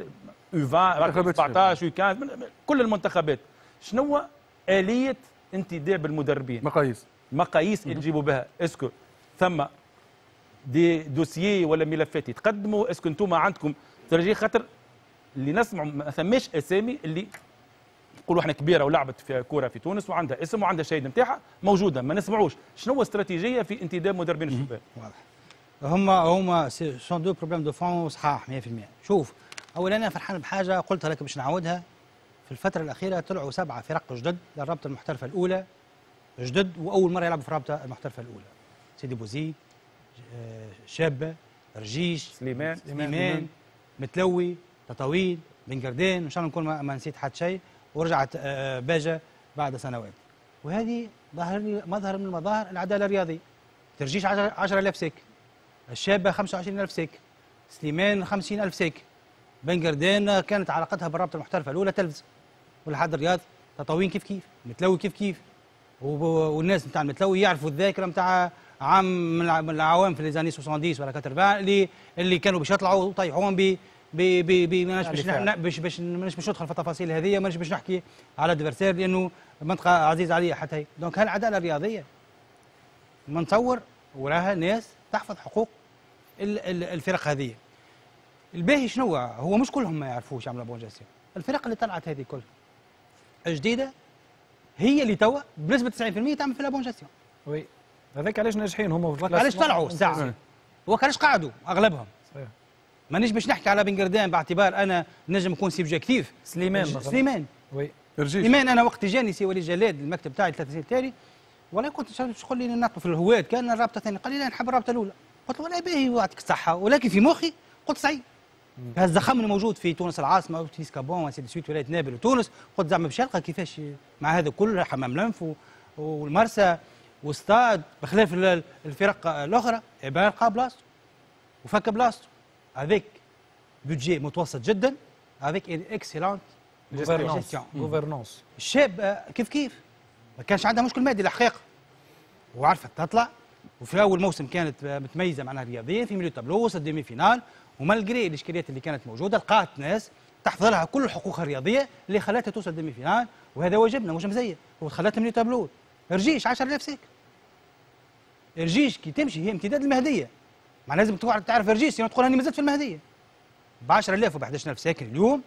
U20 U14 U15 كل المنتخبات شنو آلية انتداب المدربين؟ مقاييس اللي تجيبوا بها، اسكو ثم دي دوسيي ولا ملفات يتقدموا؟ اسكو انتم عندكم ترجي؟ خاطر اللي نسمعوا ما ثماش اسامي اللي نقولوا احنا كبيره ولعبت في كوره في تونس وعندها اسم وعندها شهاده نتاعها موجوده، ما نسمعوش شنو استراتيجيه في انتداب مدربين الشباب. واضح هما سون دو بروبليم دو فون، صحاح 100%. شوف اولا انا فرحان بحاجه قلتها لك باش نعاودها، في الفترة الأخيرة طلعوا 7 فرق جدد للرابطة المحترفة الأولى جدد، وأول مرة يلعبوا في الرابطة المحترفة الأولى. سيدي بوزيد، شابة، رجيش، سليمان، متلوي، تطاويل، بن قردان، إن شاء الله نكون ما نسيت حتى شيء، ورجعت باجة بعد سنوات. وهذه ظهر لي مظهر من المظاهر العدالة الرياضية. ترجيش 10,000 سيك، الشابة 25,000 سيك، سليمان 50,000 سيك، بن قردان كانت علاقتها بالرابطة المحترفة الأولى تلفزة، والاتحاد الرياضي تطاوين كيف كيف، متلوي كيف كيف، والناس نتاع المتلوي يعرفوا الذاكره نتاع عام من العوام في ليزاني 70 ولا 80 اللي كانوا باش يطلعوا وطيحوهم ب باش ندخل في التفاصيل هذه، مانيش باش نحكي على الادفيرسير لانه منطقه عزيزه عليا حتى هي. دونك هالعداله الرياضيه منصور وراها ناس تحفظ حقوق الفرق هذه. الباهي شنو هو مش كلهم ما يعرفوش يعملوا بون جاسيون، الفرق اللي طلعت هذه كلها الجديده هي اللي توا بنسبه 90% تعمل في لابون جاسيون. وي هذاك علاش ناجحين هما، علاش طلعوا ساعه وعلاش قعدوا اغلبهم. صحيح مانيش باش نحكي على بنقردان باعتبار انا نجم نكون سبجكتيف. سليمان مثلا، سليمان وي سليمان انا وقت جاني سي ولي جلاد المكتب تاعي 3 سنين تالي والله كنت شغل لي نناقشوا في الهواة كان الرابطه الثانيه، قال لي لا نحب الرابطه الاولى، قلت له والله باهي يعطيك الصحه ولكن في مخي قلت صعيب هالزخم اللي موجود في تونس العاصمه وفي سكابون وسي دي سويت ولايه نابل وتونس، قلت زعما باش نلقى كيفاش مع هذا كل حمام لنف والمرسى وستاد بخلاف الفرق الاخرى يبقى لقى بلاصته وفك بلاصته افيك بودجي متوسط جدا افيك ان اكسيلونت غوفرنونس. الشاب كيف كيف ما كانش عندها مشكل مادي الحقيقه وعرفت تطلع، وفي اول موسم كانت متميزه معناها رياضيا في ميليو تابلو وصلت ديمي فينال، ومالجري الاشكاليات اللي كانت موجوده لقات ناس تحفظ لها كل حقوقها الرياضيه اللي خلاتها توصل ديمي فينال، وهذا واجبنا مش مزير وخلاتها ميليو تابلو. الرجيش 10000 ساكن. الرجيش كي تمشي هي امتداد المهديه، معناها لازم تعرف الرجيش سيما تقول راني مازلت في المهديه. ب 10000 وب 11000 ساكن اليوم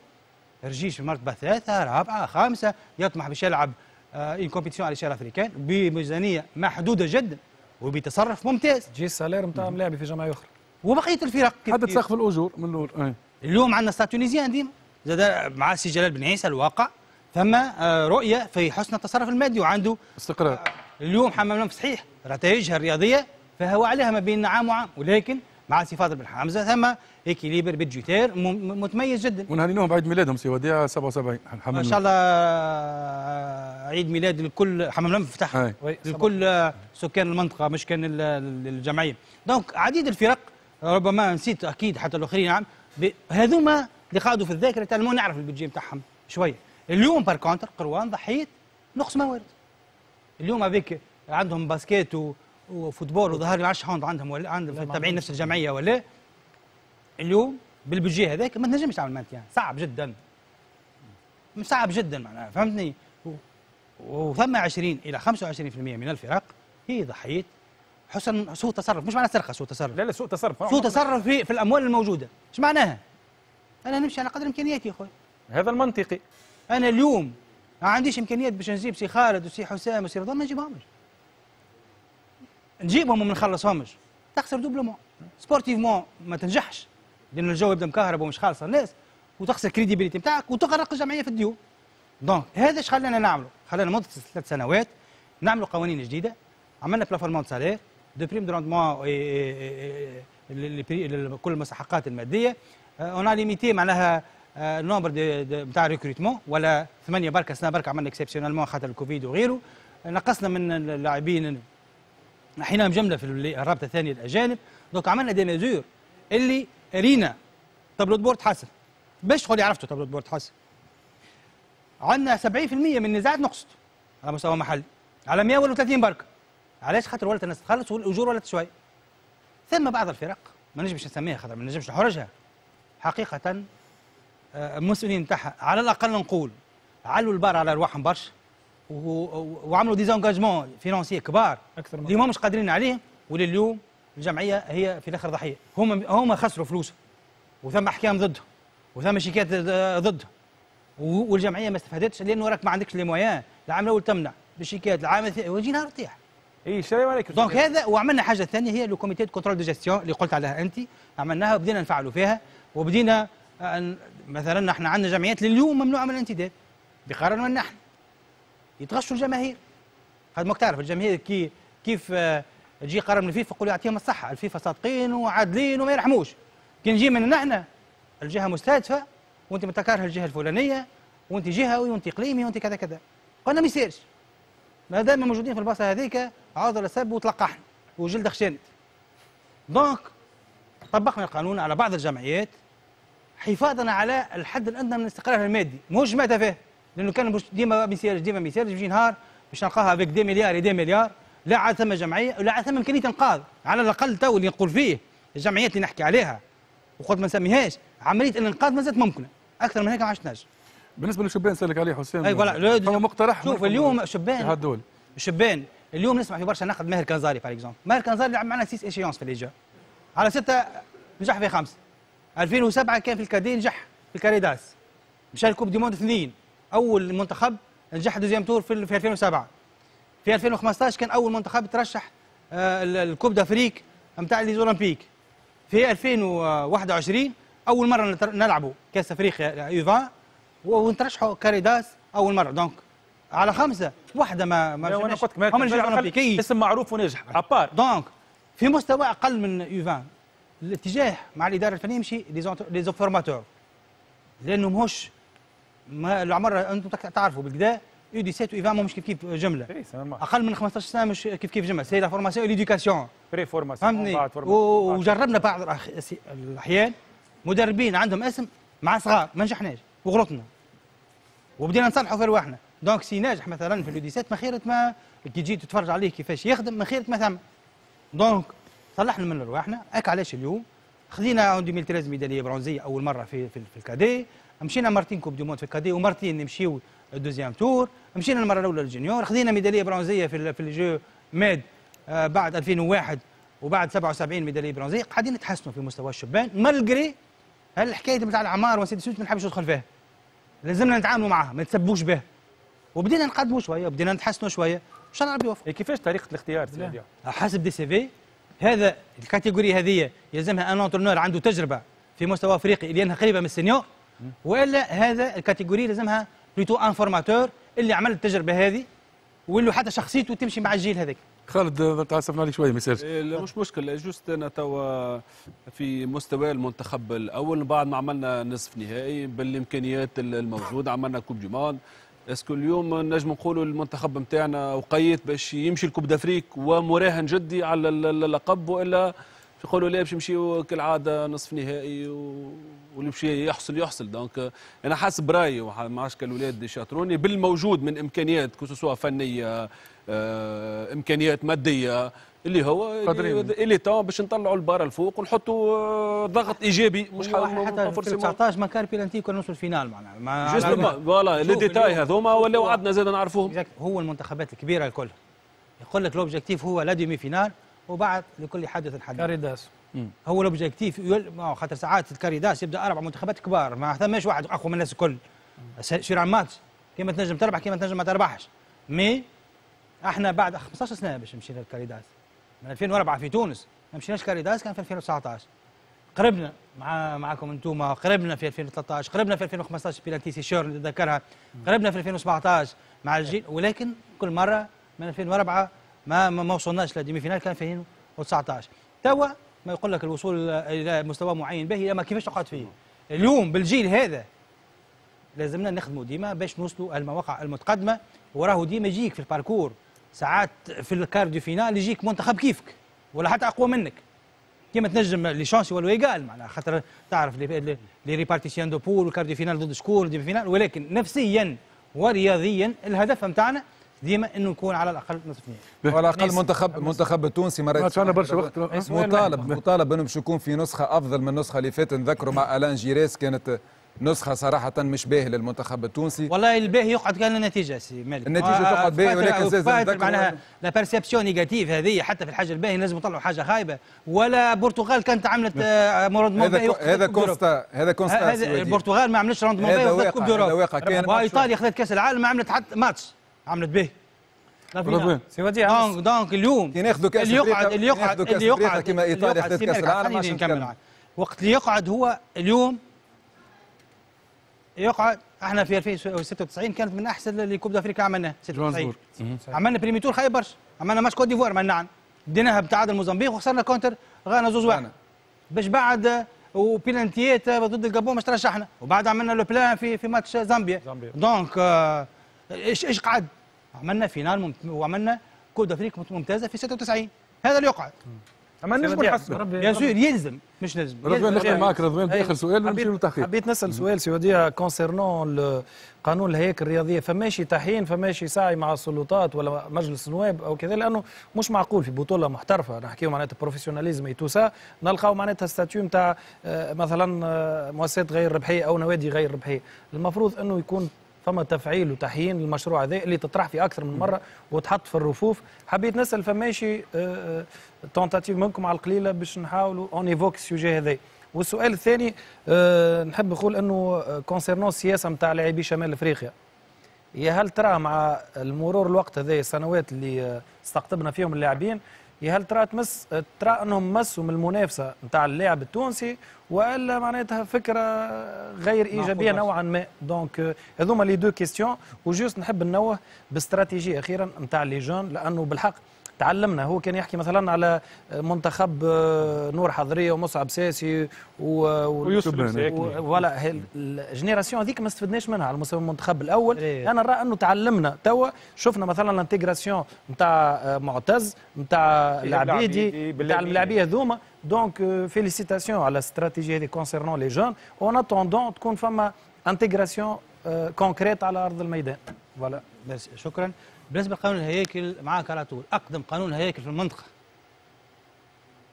الرجيش في المرتبه 3 4 5 يطمح باش يلعب اون كومبيتيسيون على شارع افريكان بميزانيه محدوده جدا وبتصرف ممتاز. جي السالير نتاع ملاعبي في جماعه اخرى. وبقيه الفرق حتى تسقف الاجور من الاول. اليوم عندنا ستاد تونيزيان ديما زاد مع سي جلال بن عيسى الواقع ثم رؤيه في حسن التصرف المادي وعنده استقرار. اليوم حمام لنف صحيح رتائجها الرياضيه فهو عليها ما بين عام وعام، ولكن مع سي فاضل بن حمزه ثم اكيليبر بيدجيتير متميز جدا. ونهنيوهم بعيد ميلادهم سي وديع 77 ان شاء الله عيد ميلاد لكل حمام لنف فتح لكل سكان المنطقه مش كان الجمعيه. دونك عديد الفرق ربما نسيت اكيد حتى الاخرين نعم هذوما اللي قعدوا في الذاكره تاع ما نعرف البيدجي نتاعهم شويه. اليوم بار كونتر قروان ضحيه نقص موارد. اليوم هذيك عندهم باسكيت وفوتبول وظهر لي 10 هوند عندهم ولا عندهم تابعين نفس الجمعيه ولا اليوم بالبيدجي هذاك ما تنجمش تعمل مانتيان، صعب جدا. صعب جدا معناها فهمتني. وثم 20 الى 25% من الفرق هي ضحيه حسن سوء تصرف، مش معناها سرقه سوء تصرف. لا لا سوء تصرف. سوء تصرف في الاموال الموجوده، ايش معناها؟ انا نمشي على قدر امكانياتي يا خويا. هذا المنطقي. انا اليوم ما عنديش امكانيات باش نجيب سي خالد وسي حسام وسي رضوان ما نجيبهمش. نجيبهم وما نخلصهمش. تخسر دوبلومون. سبورتيفمون ما تنجحش. لأن الجو يبدا مكهرب ومش خالصه الناس وتخسر كريديبيليتي نتاعك وتغرق الجمعيه في الديون. دونك هذا ايش خلانا نعملوا؟ خلانا مده 3 سنوات نعملوا قوانين جديده، عملنا بلافورمون سالير دو بريم دو روندمون كل المستحقات الماديه اون ليميتي معناها نومبر نتاع ريكروتمون ولا 8 بركه سنه بركه عملنا اكسبسيونالمون خاطر الكوفيد وغيره، نقصنا من اللاعبين نحيناهم جمله في الرابطه الثانيه الاجانب. دونك عملنا دي ميزور اللي رينا طابلو دو بورد تحسن باش تقول عرفتوا طابلو دو بورد تحسن. عندنا 70% من النزاعات نقصت على مستوى محلي على 130 بركه. علاش؟ خاطر ولات الناس تخلص والاجور ولات شويه. ثم بعض الفرق ما نجمش نسميها خاطر ما نجمش نحرجها حقيقه المسؤولين نتاعها على الاقل نقول علوا البار على رواحهم برشا وعملوا ديزونجاجمون فينونسيي كبار اللي ما مش قادرين عليهم، ولليوم الجمعيه هي في الاخر ضحيه. هما خسروا فلوسهم وثم احكام ضدهم وثم شيكات ضدهم والجمعيه ما استفادتش لانه راك ما عندكش لي مويان العام الاول تمنع بالشيكات العام الثاني ويجي نهار تطيح. اي سلام عليكم. دونك هذا وعملنا حاجه ثانيه هي لو كوميتي دو كونترول دو جيستيون اللي قلت عليها انت، عملناها وبدينا نفعلوا فيها وبدينا مثلا احنا عندنا جمعيات لليوم ممنوع من الانتداب بقرارنا نحن. يتغشوا الجماهير خاطر تعرف الجماهير كيف تجي قرار من الفيفا يقول يعطيهم الصحه، الفيفا صادقين وعادلين وما يرحموش. كي نجي من نحن الجهه مستهدفه وانت متكارها الجهه الفلانيه وانت جهوي وانت اقليمي وانت كذا كذا، قلنا ما يصيرش ما دام موجودين في البلاصه هذيك عرضوا للسب وتلقحنا وجلد خشنت. دونك طبقنا القانون على بعض الجمعيات حفاظنا على الحد الادنى من الاستقرار المادي، ماهوش ماذا فيه؟ لانه كان باش ديما ما يسالش يجي نهار باش نلقاها بك 2 مليار 2 مليار، لا عاد ثم جمعيه ولا عاد ثم امكانيه انقاذ. على الاقل تو اللي نقول فيه الجمعيات اللي نحكي عليها وقلت ما نسميهاش عمليه الانقاذ ما زالت ممكنه، اكثر من هيك ما عادش تنجم. بالنسبه للشبان سالك عليه حسين، هو مقترح. شوف اليوم الشبان اليوم نسمع في برشا نقد ماهر كنزاري فور اكزومبل، ماهر كنزاري لعب معنا 6 ايشيونس في الليجا، على 6 نجح في 5. 2007 كان في الكادي نجح في الكاريداس، مشى الكوب دي موند اثنين اول منتخب نجح دوزيام تور في 2007. في 2015 كان اول منتخب ترشح الكوب دافريك نتاع لي اولمبيك. في 2021 اول مره نلعبوا كاس افريقيا يوفا ونترشحوا كاريداس اول مره، دونك على 5 ما هم نجحوا اولمبيكي اسم معروف ونجح ابار، دونك في مستوى اقل من يوفا. الاتجاه مع الاداره الفنيه يمشي لي فورماتور، لانه ماهوش العمر انتم تعرفوا بالكدا يو 17 و 20 ماهمش كيف كيف جمله، اقل من 15 سنه مش كيف كيف جمله، سي لا فورماسيون ليديكاسيون بري فورماسيون. وجربنا بعض الاحيان مدربين عندهم اسم مع صغار ما نجحناش وغلطنا وبدينا نصلحوا في رواحنا، دونك سي ناجح مثلا في لو 17 ما خيرت ما كي تجي تتفرج عليه كيفاش يخدم ما خيرت ما ثم، دونك صلحنا من رواحنا. هاك علاش اليوم خذينا 2013 ميداليه برونزيه اول مره في الكادي، مشينا مرتين كوب دي موند في الكادي ومرتين نمشيو الدوزيام تور، مشينا المره الاولى للجونيور خذينا ميداليه برونزيه في الجو ماد بعد 2001 وبعد 77 ميداليه برونزيه. قاعدين نتحسنوا في مستوى الشبان مالجري هالحكايه نتاع الاعمار وسيد سويت ما نحبش ندخل فيها، لازمنا نتعاملوا معها ما نتسبوش بها، وبدينا نقدموا شويه وبدينا نتحسنوا شويه ان شاء الله ربي يوفق. كيفاش طريقه الاختيار سيدي؟ حسب دي سي في. هذا الكاتيجوري هذه يلزمها ان انترنور عنده تجربه في مستوى افريقي لانها قريبه من السنيور، والا هذا الكاتيجوري لازمها بلوتو انفورماتور اللي عمل التجربه هذه واللي حتى شخصيته تمشي مع الجيل هذاك. خالد تعسفنا عليك شويه ما يسالش. لا مش مشكل، جوست انا توا في مستوى المنتخب الاول بعد ما عملنا نصف نهائي بالامكانيات الموجوده عملنا كوب دي موند، اسكو اليوم نجم نقولوا المنتخب نتاعنا وقيت باش يمشي لكوب دافريك ومراهن جدي على اللقب، والا يقولوا لا باش يمشيوا كالعاده نصف نهائي واللي مشي يحصل. دونك انا حسب رايي ما عادش كالولاد يشاطروني بالموجود من امكانيات كوسوسوا فنيه امكانيات ماديه اللي هو اللي تو باش نطلعوا البارة الفوق ونحطوا ضغط ايجابي. مش حتى 19 ما كان بيلانتي كنا نوصل فينال معناها جوست فوالا لي ديتاي هذوما ولاو عندنا زاد نعرفوهم. هو المنتخبات الكبيره الكل يقول لك لوبجيكتيف هو لا ديمي فينال وبعد لكل حدث الحديث كاريداس هو لوبجيكتيف، خاطر ساعات الكاريداس يبدا 4 منتخبات كبار ما ثماش واحد اقوى من الناس الكل، سير ماتش كيما تنجم تربح كيما تنجم ما تربحش. مي احنا بعد 15 سنه باش مشينا للكاريداس، من 2004 في تونس ما مشيناش كاريداس كان في 2019، قربنا معاكم انتوما، قربنا في 2013 قربنا في 2015 بيلانتي سيشور نتذكرها، قربنا في 2017 مع الجيل، ولكن كل مره من 2004 ما وصلناش لديمي فينال كان في 2019. توا ما يقول لك الوصول الى مستوى معين باهي ما كيفاش تقعد فيه. اليوم بالجيل هذا لازمنا نخدموا ديما باش نوصلوا المواقع المتقدمه، وراهو ديما يجيك في الباركور ساعات في الكارديو فينال يجيك منتخب كيفك ولا حتى اقوى منك كيما تنجم لي شانسي ولا ايكال معناها، خاطر تعرف لي ريبارتيسيون دو بول والكارديو فينال ضد شكون ديمي فينال، ولكن نفسيا ورياضيا الهدف نتاعنا ديما انه نكون على الاقل نصف نهائي. على الاقل المنتخب التونسي مرات مطالب انه باش يكون في نسخه افضل من النسخه اللي فاتت، نذكروا مع الان جيريس كانت نسخه صراحه مش باهيه للمنتخب التونسي. والله الباهي يقعد كان النتيجه سي مالك، النتيجه تقعد باهيه ولكن زاد معناها لا بيرسيبسيون نيجاتيف هذه حتى في الحاجه الباهيه لازم نطلعوا حاجه خايبه. ولا البرتغال كانت عملت روندمون باهي، هذا كونستا البرتغال ما عملتش روندمون باهي وخذت كوب ديوروب، وايطاليا خذت كاس العالم ما عملت حتى ماتش عملت باهي. دونك اليوم اللي يقعد كما ايطاليا خذت كاس العالم عشان نكمل وقت اللي يقعد هو اليوم يقعد. احنا في 2096 كانت من احسن اللي كوب دافريكا عملناه 96 عملنا بريمي تور خايب برشا، عملنا ماتش كوت ديفوار منعنا بديناها بتعادل موزمبيق وخسرنا كونتر غانا 2-1 باش بعد وبيلانتيات ضد الجابون مش ترشحنا، وبعد عملنا لو بلان في ماتش زامبيا. دونك ايش قعد عملنا فينال وعملنا كوب دافريكا ممتازه في 96، هذا اللي يقعد. اما نجم نحسبه يا سور يلزم مش لازم. رضوان نقرا معك رضوان باخر سؤال ونمشيو للتحقيق. حبيت نسال سؤال سي وديع كونسيرنون قانون الهياكل الرياضيه، فماشي طحين فماشي سعي مع السلطات ولا مجلس النواب او كذا، لانه مش معقول في بطوله محترفه نحكيو معناتها بروفيسيوناليزم اي تو سا نلقاو معناتها ستاتيو نتاع مثلا مؤسسات غير ربحيه او نوادي غير ربحيه، المفروض انه يكون فما تفعيل وتحيين للمشروع هذا اللي تطرح فيه اكثر من مره وتحط في الرفوف. حبيت نسال فماشي تونتاتيف منكم على القليله باش نحاولوا اونيفوك السوجي هذا. والسؤال الثاني نحب نقول انه كونسيرنون السياسه نتاع لاعبي شمال افريقيا، يا هل ترى مع المرور الوقت هذا السنوات اللي استقطبنا فيهم اللاعبين، يا هل ترى ترى انهم مسوا من المنافسه نتاع اللاعب التونسي والا معناتها فكره غير ايجابيه نوعا ما؟ دونك هذوما لي دو كيستيون. وجوست نحب ننوه باستراتيجيه اخيرا نتاع لي جون، لانه بالحق تعلمنا، هو كان يحكي مثلا على منتخب نور حضريه ومصعب ساسي ويوسف المساكني ولا الجينيراسيون هذيك ما استفدناش منها على مستوى المنتخب الاول. إيه. انا نرى انه تعلمنا توا، شفنا مثلا الانتيغراسيون نتاع معتز نتاع العبيدي نتاع الملاعبيه هذوما. دونك فيليسيتاسيون على الاستراتيجيه هذه كونسيرنون لي جون، اون اتوندون تكون فما انتيغراسيون كونكريت على ارض الميدان. فوالا شكرا. بالنسبه لقانون الهياكل معاك على طول، اقدم قانون هياكل في المنطقه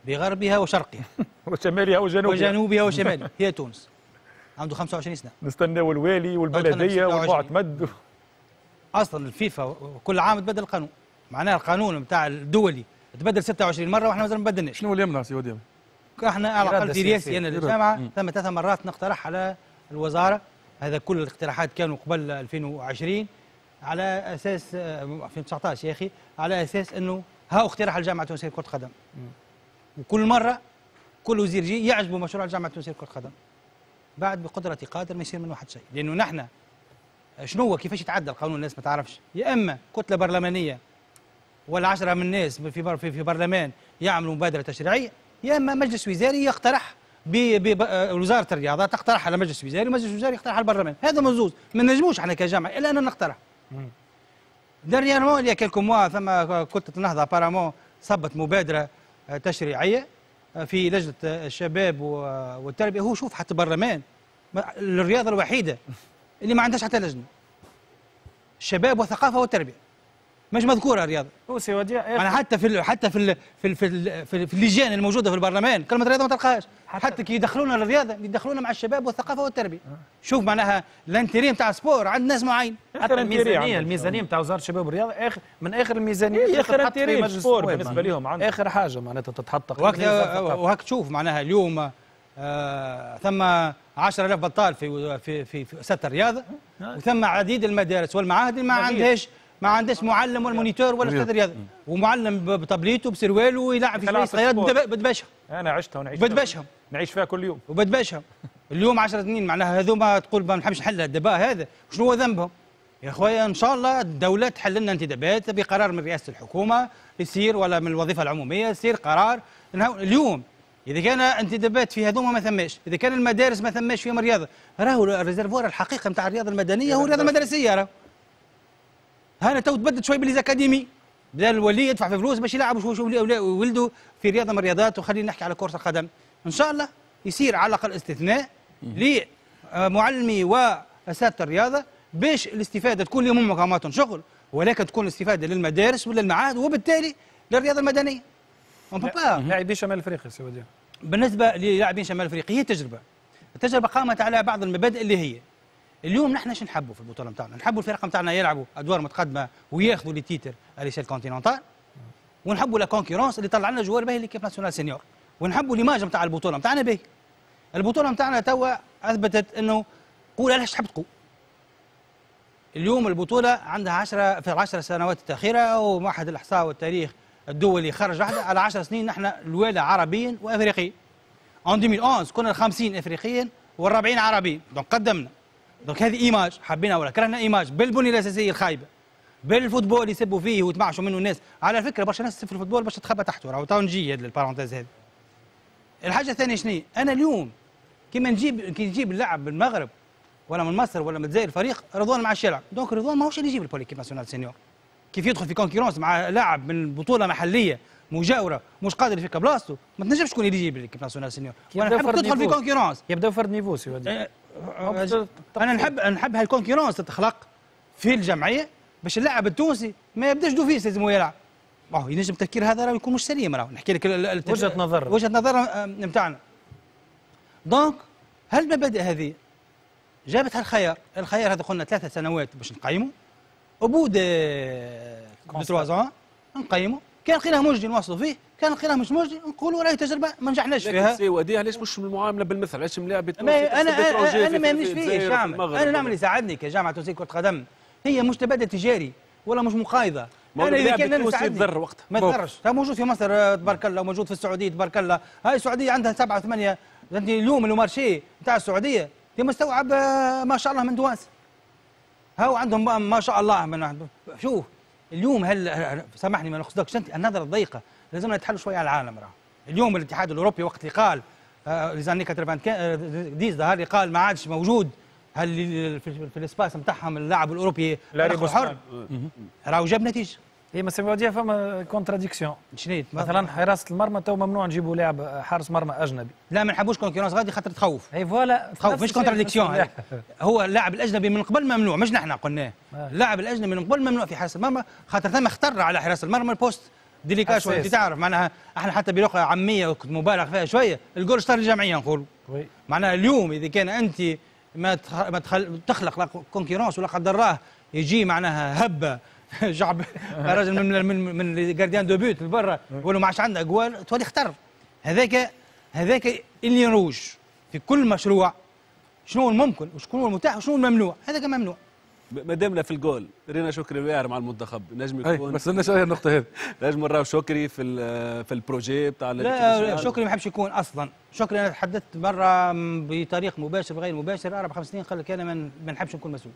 بغربها وشرقها وشمالها وجنوبها وشمالها هي تونس، عنده 25 سنه. نستناو الوالي والبلديه والمعتمد اصلا الفيفا كل عام تبدل القانون، معناها القانون نتاع الدولي تبدل 26 مره واحنا مازال ما بدلناش. شنو اللي يمنع سي وديع؟ احنا على الاقل دراسي انا للجامعه ثم 3 مرات نقترح على الوزاره، هذا كل الاقتراحات كانوا قبل 2020 على اساس 2019 يا اخي، على اساس انه ها اقترح الجامعه التونسيه لكره القدم، وكل مره كل وزير جي يعجبه مشروع الجامعه التونسيه لكره القدم. بعد بقدره قادر ما يصير من واحد شيء، لانه نحن شنو هو كيفاش يتعدى القانون الناس ما تعرفش، يا اما كتله برلمانيه ولا 10 من الناس في برلمان يعملوا مبادره تشريعيه، يا اما مجلس وزاري يقترح وزاره الرياضه تقترح على مجلس وزاري ومجلس وزاري يقترح على البرلمان، هذا مزوز ما نجموش احنا كجامعه الا ان نقترح. داريانمون يا كيلكو موا ثم كتلة النهضة ابارامون صبت مبادرة تشريعية في لجنة الشباب والتربية. هو شوف حتى برلمان الرياضة الوحيدة اللي ما عندهاش حتى لجنة، الشباب والثقافة والتربية مش مذكورة الرياضة. أنا حتى في اللجان الموجودة في البرلمان كلمة الرياضة ما تلقاهاش، حتى كي يدخلونا للرياضة يدخلونا مع الشباب والثقافة والتربية. شوف معناها الانتريم تاع سبور عند ناس معين، حتى الميزانية تاع وزارة الشباب والرياضة آخر من آخر الميزانية آخر انتريم سبور بالنسبة لهم عندنا. آخر حاجة معناتها تتحطق. وهاك تشوف معناها اليوم ثم 10,000 بطال في ساتة الرياضة، وثم عديد المدارس والمعاهد اللي ما عندهاش معلم ولا مونيتور ولا استاذ رياضي، ومعلم بطبليته بسروالو ويلعب في صغيرات بدبشهم. انا عشتها ونعيش بدبشهم، نعيش فيها كل يوم وبدبشهم. اليوم 10 سنين معناها هذوما تقول ما نحبش نحل الدباء هذا، شنو هو ذنبهم؟ يا خويا ان شاء الله الدوله تحل لنا انتدابات بقرار من رئاسه الحكومه يصير، ولا من الوظيفه العموميه يصير قرار. اليوم اذا كان انتدابات في هذوما ما ثماش، اذا كان المدارس ما ثماش فيهم رياضه، راهو الريزرفوار الحقيقه نتاع الرياضه المدنيه هو الرياضه المدرسيه. راهو هانا تو تبدل شوي بالزكاديمي، بدا الولي يدفع في فلوس باش يلعب ولده في رياضه من الرياضات. وخلينا نحكي على كره القدم، ان شاء الله يصير على الاقل استثناء لمعلمي واساتذه الرياضه باش الاستفاده تكون لهم مقامات شغل، ولكن تكون الاستفاده للمدارس وللمعاهد وبالتالي للرياضه المدنيه. لاعبي شمال افريقيا سي وديع، بالنسبه للاعبين شمال افريقيا هي التجربه قامت على بعض المبادئ اللي هي اليوم نحن اش نحبوا في البطوله نتاعنا؟ نحبوا الفرق نتاعنا يلعبوا ادوار متقدمه وياخذوا لي تيتر اليشيل كونتينونتال، ونحبوا لا كونكورونس اللي طلع لنا جوار باهي ليكيب ناسيونال سينيور، ونحبوا ليماج نتاع البطوله نتاعنا باهي. البطوله نتاعنا توا اثبتت انه قول علاش تحب تقول. اليوم البطوله عندها 10 سنوات الأخيرة، ومعهد الاحصاء والتاريخ الدولي خرج واحده على 10 سنين نحن الوالى عربيا وافريقيين. ان 2011 كنا 50 افريقيين وال40 عربيين، دونك قدمنا. دونك هذه ايماج حبينا ولا كرهنا، ايماج بالبنيه الاساسيه الخايبه، بالفوتبول اللي يسبوا فيه ويتمعشوا منه الناس. على فكره برشا ناس في الفوتبول باش تتخبى تحته، راهو تو نجي للبارونتيز هذه. الحاجه الثانيه شنو؟ انا اليوم كي نجيب اللاعب من المغرب ولا من مصر ولا من الجزائر فريق رضوان مع الشارع، دونك رضوان ماهوش اللي يجيب البوليكيب ناسيونال سينيور. كيف يدخل في كونكورونس مع لاعب من بطوله محليه مجاوره مش قادر يفك بلاصتو، ما تنجمش شكون اللي يجيب ليكيب ناسيونال سينيور. وانا نحب تدخل في كونكورونس، يبداو فرد نيفو سي ودي. انا نحب هالكونكورونس تتخلق في الجمعيه باش اللاعب التونسي ما يبداش دوفيس لازم يلعب. باهو ينجم التفكير هذا راه يكون مش سليم، راه نحكي لك وجهه نظر نتاعنا. دونك هالمبادئ هذه جابتها الخيار، الخيار هذا قلنا 3 سنوات باش نقيمه، وبود 3 ans نقيمه، كان لقيناه مجدي نواصلوا فيه، كان لقيناه مش مجدي نقولوا راهي تجربه ما نجحناش فيها. سي ودي علاش مش المعامله بالمثل؟ علاش ملاعب تونسي انا ما يهمنيش فيه انا نعمل يساعدني كجامعه تونسيه كره قدم، هي مش تبادل تجاري ولا مش مقايضه. انا اذا كان انا تضر وقتها ما تضرش، موجود في مصر تبارك الله، وموجود في السعوديه تبارك الله، هاي السعوديه عندها 7 و8 اليوم المارشي نتاع السعوديه مستوعب ما شاء الله من دواسه. هاو عندهم ما شاء الله من شوف اليوم هل سامحني ما نقصدكش انت، النظره الضيقه لازمنا نتحلوا شويه على العالم. راه اليوم الاتحاد الاوروبي وقت اللي قال ليزاني 95 ديز ظهر قال ما عادش موجود هل في الاسباس نتاعهم اللاعب الاوروبي الحر، راهو جاب نتيجه. هي مساويه فما كونتراديكسيون شنو مثلا حراسه المرمى تو ممنوع نجيبوا لاعب حارس مرمى اجنبي، لا ما نحبوش كونكورونس غادي خاطر تخوف. اي فوالا تخوف مش كونتراديكسيون. هو اللاعب الاجنبي من قبل ممنوع، مش نحن قلناه اللاعب الاجنبي من قبل ممنوع في حارس المرمى، خاطر ثم اختر على حراس المرمى البوست ديليكا شويه انت تعرف معناها. احنا حتى بلغه عاميه وكنت مبالغ فيها شويه الجول شطر الجمعيه نقولوا معناها اليوم اذا كان انت ما تخلق كونكورونس ولا قدر الله يجي معناها هبه جعب راجل من جارديان دو بوت برا يقولوا ما عادش عندنا اجوال تولي اختر. هذاك اللي نروج في كل مشروع شنو هو الممكن وشكون هو المتاح وشنو هو الممنوع، هذاك ممنوع. ما دامنا في الجول رينا شكري الويار مع المنتخب نجم يكون بس لنا شويه النقطه هذه نجم نراو شكري في البروجي تاع لا شكري ما يحبش يكون اصلا. شكري انا تحدثت مره بطريق مباشر غير مباشر 4-5 سنين قال لك انا ما نحبش نكون مسؤول.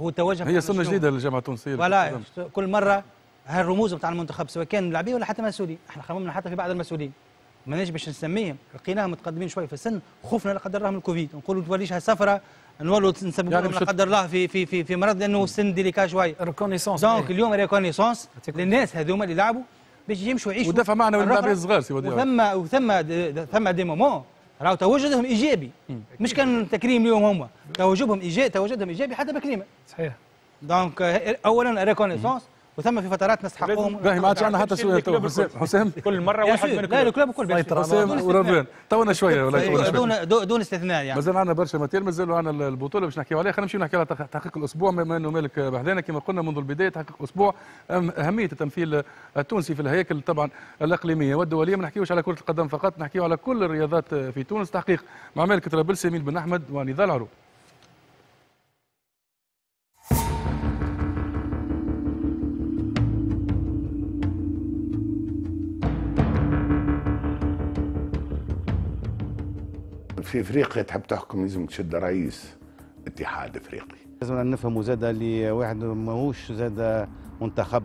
هو توجه هي سنه جديده للجامعه التونسيه ولا كل مره هالرموز بتاع المنتخب سواء كان لاعبين ولا حتى مسؤولين، احنا خممنا حتى في بعض المسؤولين ماناش باش نسميهم، لقيناهم متقدمين شويه في السن، خوفنا لا قدر الله من الكوفيد، نقولوا توليش هالسفره نولوا نسببوا يعني لا قدر الله في في في في مرض لانه السن ديليكا شويه. ريكونيسونس دونك اليوم ريكونيسونس للناس هذوما اللي لعبوا باش يمشوا يعيشوا ودفع معنا اللاعبين الصغار سي وديع. ثم دي مومون راهو توجدهم ايجابي مش كان تكريم ليهم، هما توجدهم ايجابي حتى بكلمه صحيح. دونك اولا ريكونيسونس وثم في فترات نستحقهم. باهي ما عادش عندنا حتى سؤال حسام كل مره واحد من لا الكلاب الكل حسام وروان تونا شويه ولا دون استثناء يعني مازال عندنا برشا ماتير، مازالوا عندنا البطوله باش نحكيو عليها. خلينا نمشيو نحكيو على تحقيق الاسبوع بما انه مالك بحذانا كما قلنا منذ البدايه. تحقيق الاسبوع اهميه التمثيل التونسي في الهياكل طبعا الاقليميه والدوليه، ما نحكيوش على كره القدم فقط، نحكيو على كل الرياضات في تونس. تحقيق مع مالك طرابلسي مين بن احمد ونضال عروب. في افريقيا تحب تحكم لازم تشد رئيس اتحاد افريقي، لازم نفهموا زاد اللي واحد ماهوش زاد منتخب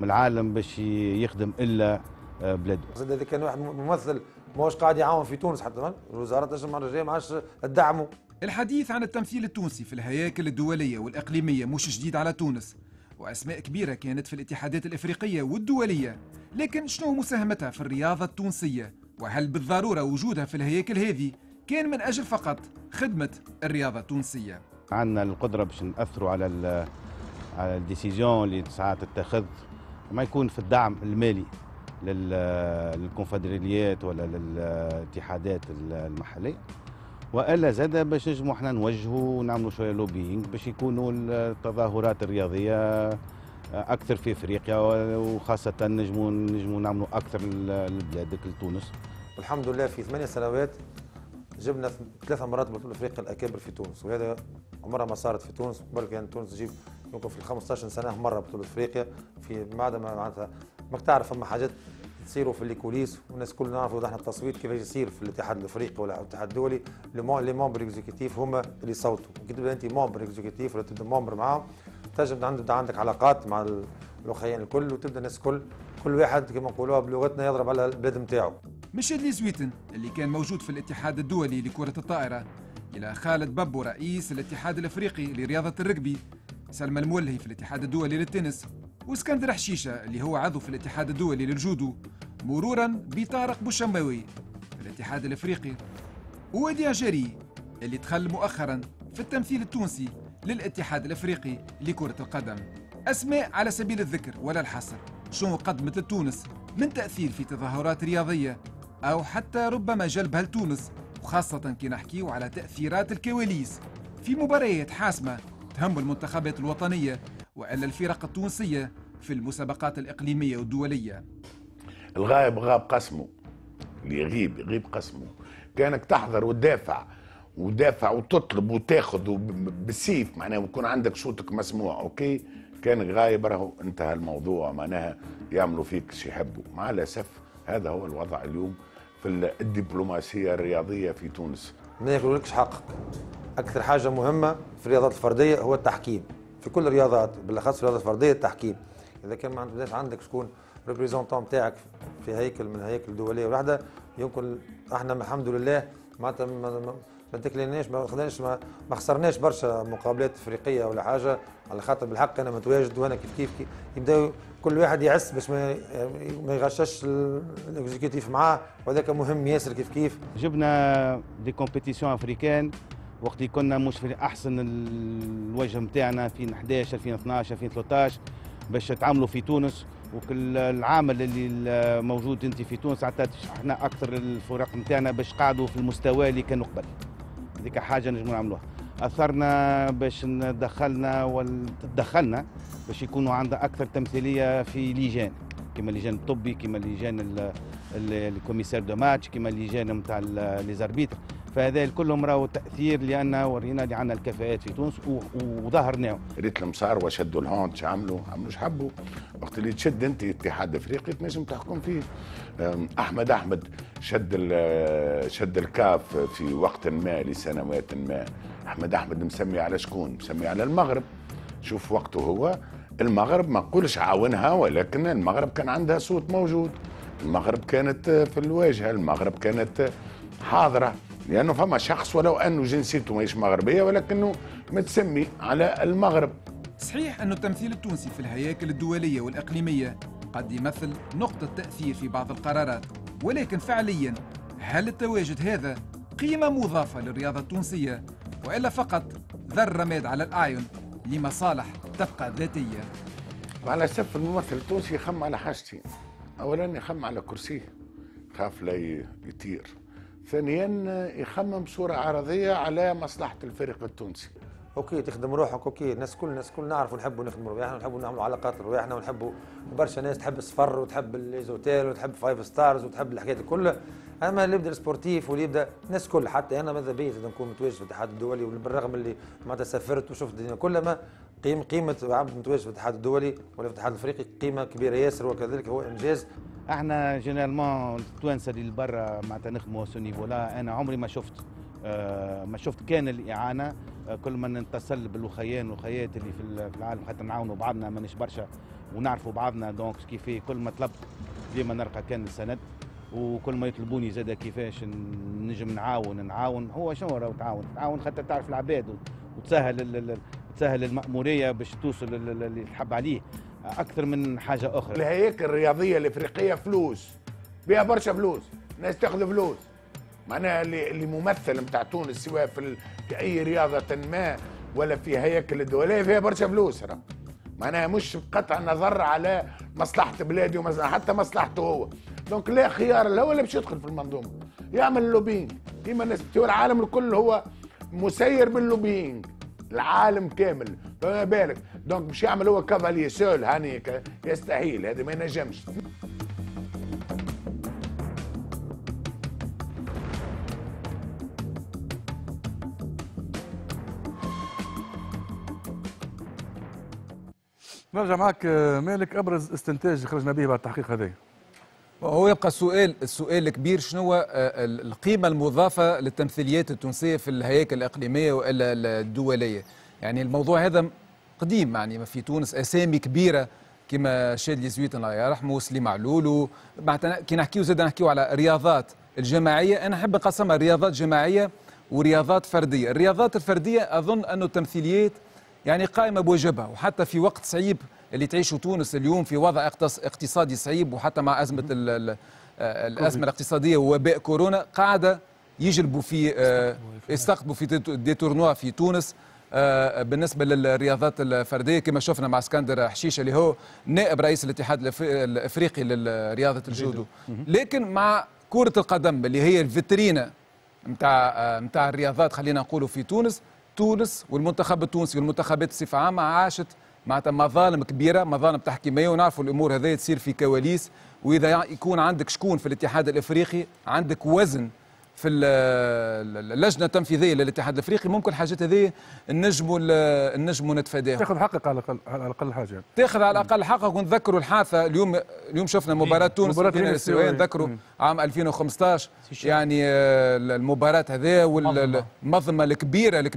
من العالم باش يخدم الا بلاده. زاد اذا كان واحد ممثل ماهوش قاعد يعاون في تونس حتى الوزاره تنجم المره الجايه ما عادش تدعمه. الحديث عن التمثيل التونسي في الهياكل الدوليه والاقليميه مش جديد على تونس، واسماء كبيره كانت في الاتحادات الافريقيه والدوليه، لكن شنو مساهمتها في الرياضه التونسيه؟ وهل بالضروره وجودها في الهياكل هذه كان من أجل فقط خدمة الرياضة التونسية؟ عندنا القدرة باش نأثروا على الديسيزيون اللي ساعات تتخذ، ما يكون في الدعم المالي للكونفدراليات ولا للاتحادات المحلية، وإلا زاد باش نجموا احنا نوجهوا ونعملوا شوية لوبينج باش يكونوا التظاهرات الرياضية أكثر في إفريقيا، وخاصة نجموا نعملوا أكثر لبلادك لتونس. الحمد لله في 8 سنوات جبنا 3 مرات بطولة افريقيا الاكابر في تونس، وهذا عمرها ما صارت في تونس. قبل كان تونس تجيب يمكن في 15 سنه مره بطولة افريقيا، في بعد معناتها ماك تعرف فما حاجات تصيروا في الكوليس والناس كلنا نعرفوا احنا التصويت كيفاش يصير في الاتحاد الافريقي ولا الاتحاد الدولي. لي ممبر اكزيكتيف هما اللي صوتوا، كي تبدا انت ممبر اكزيكتيف ولا تبدا ممبر معاهم تجد عندك علاقات مع الاخيان الكل، وتبدا الناس كل واحد كما نقولوها بلغتنا يضرب على البلاد نتاعو. من شادلي زويت اللي كان موجود في الاتحاد الدولي لكرة الطائرة، إلى خالد بابو رئيس الاتحاد الأفريقي لرياضة الركبي، سلمى المولهي في الاتحاد الدولي للتنس، واسكندر حشيشة اللي هو عضو في الاتحاد الدولي للجودو، مرورا بطارق بوشمباوي الاتحاد الافريقي، ووديع جري اللي دخل مؤخرا في التمثيل التونسي للاتحاد الافريقي لكرة القدم. اسماء على سبيل الذكر ولا الحصر شنو قدمت لتونس من تأثير في تظاهرات رياضية او حتى ربما جلبها لتونس، وخاصة كي نحكيو على تأثيرات الكواليس في مباريات حاسمة تهم المنتخبات الوطنية والا الفرق التونسية في المسابقات الإقليمية والدولية. الغائب غاب قسمه، اللي يغيب يغيب قسمه. كانك تحضر وتدافع ودافع وتطلب وتاخذ بالسيف معناها، ويكون عندك صوتك مسموع. اوكي كان غايب راهو انتهى الموضوع، معناها يعملوا فيك شي يحبوا. مع الاسف هذا هو الوضع اليوم في الدبلوماسيه الرياضيه في تونس. ما ياكلولكش حقك. اكثر حاجه مهمه في الرياضات الفرديه هو التحكيم، في كل الرياضات بالاخص في الرياضات الفرديه التحكيم. اذا كان ما عندكش شكون ريبريزونتون تاعك في هيكل من هيكل دوليه واحده، يمكن احنا الحمد لله معناتها ما تكلناش ما خدناش ما خسرناش برشا مقابلات افريقيه ولا حاجه، على خاطر بالحق انا متواجد وهنا كيف كيف يبداوا كل واحد يعس باش ما يغشش الاكزيكوتيف معاه، وهذاك مهم ياسر. كيف كيف جبنا دي كومبيتيسيون افريكان وقت اللي كنا مش في احسن الوجه نتاعنا 2011 2012 2013 باش تعاملوا في تونس، وكل العامل اللي موجود انت في تونس حتى احنا اكثر الفرق نتاعنا باش قعدوا في المستوى اللي كانوا قبل. هذيك حاجه نجموا نعملوها. اثرنا باش دخلنا باش يكونوا عندنا اكثر تمثيليه في لجان كما اللجان الطبي، كما اللجان الكوميسار دو ماتش، كما اللجان نتاع لي زاربيتر. فهذا كلهم راهو تاثير لان ورينا اللي عندنا الكفاءات في تونس وظهرناه. ريت المسار وشدوا الهونت عملوا حبوا. وقت اللي تشد انت اتحاد افريقي تنجم تحكم فيه. احمد شد الكاف في وقت ما لسنوات ما. احمد مسمي على شكون؟ مسمي على المغرب. شوف وقته هو المغرب ما نقولش عاونها، ولكن المغرب كان عندها صوت موجود. المغرب كانت في الواجهه، المغرب كانت حاضره، لأنه فما شخص ولو أنه جنسيته ماهيش مغربية ولكنه متسمي على المغرب. صحيح أنه التمثيل التونسي في الهياكل الدولية والإقليمية قد يمثل نقطة تأثير في بعض القرارات، ولكن فعلياً هل التواجد هذا قيمة مضافة للرياضة التونسية وإلا فقط ذر رماد على الأعين لمصالح تبقى ذاتية؟ على سف الممثل التونسي يخم على حاجتين. أولاً يخم على كرسيه، خاف لا يطير. ثانيا يخمم صوره عرضيه على مصلحه الفريق التونسي. اوكي تخدم روحك، اوكي الناس كل نعرفوا نحبوا نخدموا رواحنا، ونحبوا نعملوا علاقات رواحنا، ونحبوا برشا ناس تحب السفر وتحب الزوتيل وتحب فايف ستارز وتحب الحكايات كلها. اما اللي يبدا سبورتيف واللي يبدا الناس كل، حتى انا ماذا بيا نكون متواجد في الاتحاد الدولي، وبالرغم اللي معناتها سافرت وشفت الدنيا كلها، ما قيمه عبد متواجد في الاتحاد الدولي ولا في الاتحاد الافريقي قيمه كبيره ياسر، وكذلك هو انجاز. احنا جينيرالمون التوانسه اللي برا معناتها نخدموا سونيفو لا. انا عمري ما شفت كان الاعانه. كل ما نتصل بالوخيان والخيات اللي في العالم حتى نعاونوا بعضنا، مانيش برشا ونعرفوا بعضنا، دونك كيفي كل ما طلبت ديما نلقى كان السند، وكل ما يطلبوني زاد كيفاش نجم نعاون. هو شنو راهو تعاون حتى تعرف العباد وتسهل المأموريه باش توصل اللي تحب عليه اكثر من حاجه اخرى. الهياكل الرياضيه الافريقيه فلوس، بها برشا فلوس، الناس تاخذ فلوس. معناها اللي ممثل نتاع تونس سواء في اي رياضه ما ولا في هياكل الدوليه فيها برشا فلوس. معناها مش بقطع نظر على مصلحه بلادي حتى مصلحته هو. دونك لا خيار له ولا باش يدخل في المنظومه، يعمل اللوبينج كيما الناس. العالم الكل هو مسير باللوبينج، العالم كامل فما بالك. دونك باش يعمل هو كافالي سول هاني يستحيل، هذا ما ينجمش. نرجع معك مالك، ابرز استنتاج خرجنا به بعد التحقيق هذا؟ هو يبقى السؤال الكبير شنو القيمة المضافة للتمثيليات التونسية في الهياكل الإقليمية وإلا الدولية. يعني الموضوع هذا قديم، يعني في تونس أسامي كبيرة كما شادلي زويت الله يرحمه، سليم علولو. كي نحكيو زاد نحكيو على رياضات الجماعية، أنا أحب نقسمها رياضات جماعية ورياضات فردية. الرياضات الفردية أظن أنه التمثيليات يعني قائمة بواجبها، وحتى في وقت صعيب اللي تعيشه تونس اليوم في وضع اقتصادي صعيب، وحتى مع أزمة الأزمة الاقتصادية ووباء كورونا قاعدة يجلبوا في يستقطبوا في دي تورنوا في تونس. بالنسبة للرياضات الفردية كما شفنا مع اسكندر حشيشة اللي هو نائب رئيس الاتحاد الافريقي لرياضة الجودو، لكن مع كرة القدم اللي هي الفيترينا نتاع الرياضات خلينا نقولوا في تونس والمنتخب التونسي والمنتخبات بصفة عامة عاشت معناتها مظالم كبيرة، مظالم تحكيمية، ونعرفوا الأمور هذه تصير في كواليس. وإذا يكون عندك شكون في الاتحاد الافريقي، عندك وزن في اللجنه التنفيذيه للاتحاد الافريقي، ممكن الحاجات هذه نجموا نتفاداها. تاخذ حقك على الاقل حاجه يعني. تاخذ على الاقل حقك. ونذكروا الحادثه اليوم شفنا مباراه تونس نذكروا عام 2015 يعني المباراه هذه والمنظمه الكبيره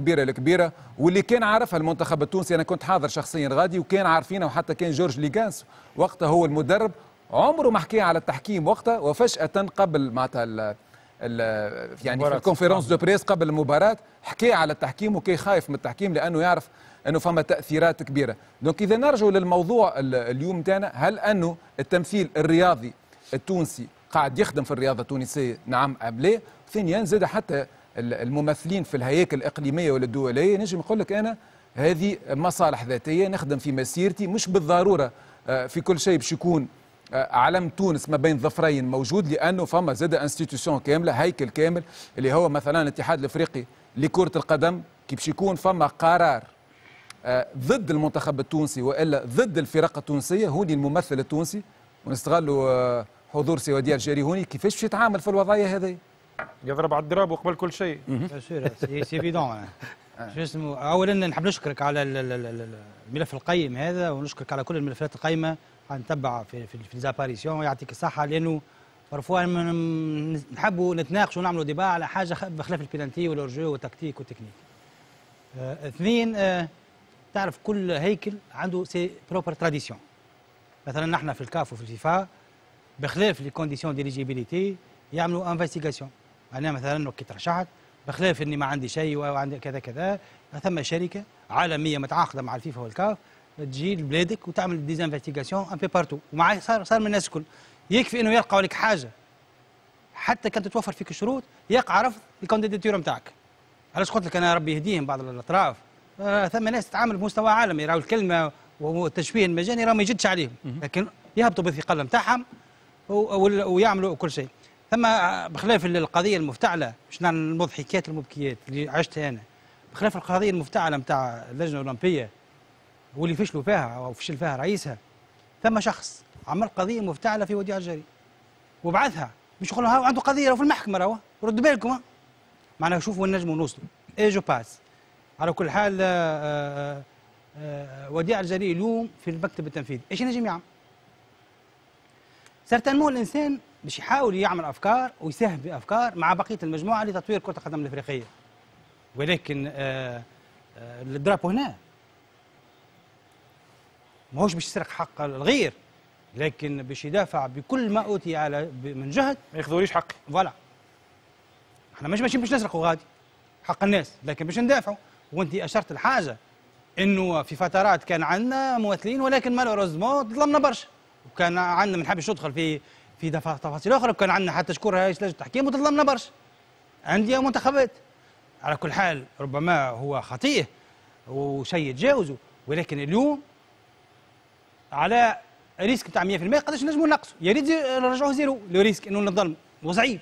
واللي كان عارفها المنتخب التونسي. انا كنت حاضر شخصيا غادي وكان عارفينها، وحتى كان جورج ليغانس وقتها هو المدرب عمره ما حكى على التحكيم وقتها، وفجاه قبل معناتها يعني في الكونفرنس دو بريس قبل المباراه حكي على التحكيم وكي خايف من التحكيم لانه يعرف انه فما تاثيرات كبيره. دونك اذا نرجعوا للموضوع اليوم تاعنا، هل انه التمثيل الرياضي التونسي قاعد يخدم في الرياضه التونسيه نعم ام لا؟ ثانيا زاد حتى الممثلين في الهياكل الاقليميه والدوليه نجم يقول لك انا هذه مصالح ذاتيه نخدم في مسيرتي، مش بالضروره في كل شيء باش يكون علم تونس ما بين ظفرين موجود، لانه فما زاد انستيتيوشن كامله، هيكل كامل اللي هو مثلا الاتحاد الافريقي لكره القدم كي باش يكون فما قرار ضد المنتخب التونسي والا ضد الفرق التونسيه، هوني الممثل التونسي ونستغلوا حضور سوادي الجيري هوني كيفاش باش يتعامل في الوضعيه هذه؟ يضرب على الضراب وقبل كل شيء. سي ايفيدون. شو اسمه، اولا نحب نشكرك على الملف القيم هذا، ونشكرك على كل الملفات القيمه نتبع في ديزاباريسيون، يعطيك الصحه، لانه مرفوع نحبوا نتناقشوا ونعملوا ديبا على حاجه بخلاف البيلانتي والاورجو والتكتيك والتكنيك. اثنين، تعرف كل هيكل عنده سي بروبر تراديسيون. مثلا نحن في الكاف وفي الفيفا بخلاف لي كونديسيون ديليجيبيليتي يعملوا انفستيغاسيون. انا مثلا كي ترشحت بخلاف اني ما عندي شيء وعندي كذا كذا، ثم شركه عالميه متعاقده مع الفيفا والكاف تجي لبلادك وتعمل ديزانفستيغاسيون ان بي بارتو، ومع صار من الناس الكل، يكفي انه يلقوا لك حاجه حتى كان تتوفر فيك الشروط يقع رفض الكونديداتور نتاعك. علاش قلت لك انا ربي يهديهم بعض الاطراف، ثم ناس تتعامل بمستوى عالمي، راهو الكلمه والتشبيه المجاني راه ما يجدش عليهم، لكن يهبطوا بالثقل نتاعهم ويعملوا كل شيء. ثم بخلاف القضيه المفتعله، باش المضحكات المبكيات اللي عشتها انا، بخلاف القضيه المفتعله نتاع اللجنه الاولمبيه واللي فشلوا فيها او فشل فيها رئيسها، ثم شخص عمل قضيه مفتعله في وديع الجري وبعثها مش يقول له عنده قضيه راهو في المحكمه، راهو ردوا بالكم، معناها شوفوا وين نجموا نوصلوا. اي جو باس. على كل حال وديع الجري اليوم في المكتب التنفيذي ايش ينجم يعمل؟ سيرتانمون الانسان باش يحاول يعمل افكار ويساهم بافكار مع بقيه المجموعه لتطوير كره القدم الافريقيه، ولكن الدرابو هنا ماهوش باش يسرق حق الغير، لكن باش يدافع بكل ما اوتي على من جهد ما ياخذوليش حقي. فوالا. احنا مش ماشيين باش نسرقوا غادي حق الناس، لكن باش ندافعوا. وانت اشرت الحاجه انه في فترات كان عندنا ممثلين ولكن مالوروزمون تظلمنا برشا، وكان عندنا ما نحبش ندخل في تفاصيل اخرى، وكان عندنا حتى شكورها لجنه التحكيم وتظلمنا برشا. عندي منتخبات. على كل حال ربما هو خطيه وشيء يتجاوزه، ولكن اليوم على ريسك تاع 100% قداش نجموا نقصوا، يا ريت نرجعوه زيرو لو ريسك انه نظلم، وصعيب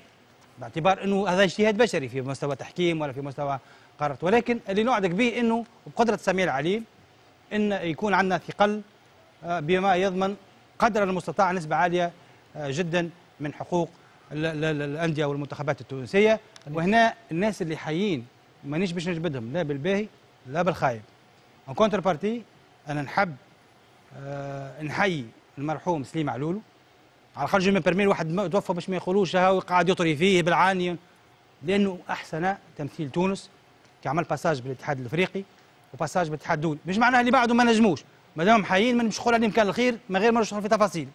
باعتبار انه هذا اجتهاد بشري في مستوى تحكيم ولا في مستوى قرارة. ولكن اللي نوعدك به انه بقدره سميع العليم ان يكون عندنا ثقل بما يضمن قدر المستطاع نسبه عاليه جدا من حقوق الانديه والمنتخبات التونسيه. وهنا الناس اللي حيين مانيش باش نجبدهم لا بالباهي لا بالخايب. اون كونتر بارتي انا نحب نحيي المرحوم سليم علولو، على خرج من برميل واحد توفى باش ما يقولوش هاو قاعد يطري فيه بالعاني، لانه احسن تمثيل تونس كي عمل باساج بالاتحاد الافريقي وباساج بالاتحاد الدولي، مش معناها اللي بعده ما نجموش، ما دام حيين ما نمشيش نقول عليهم كان الخير من غير ما ندخل في تفاصيل.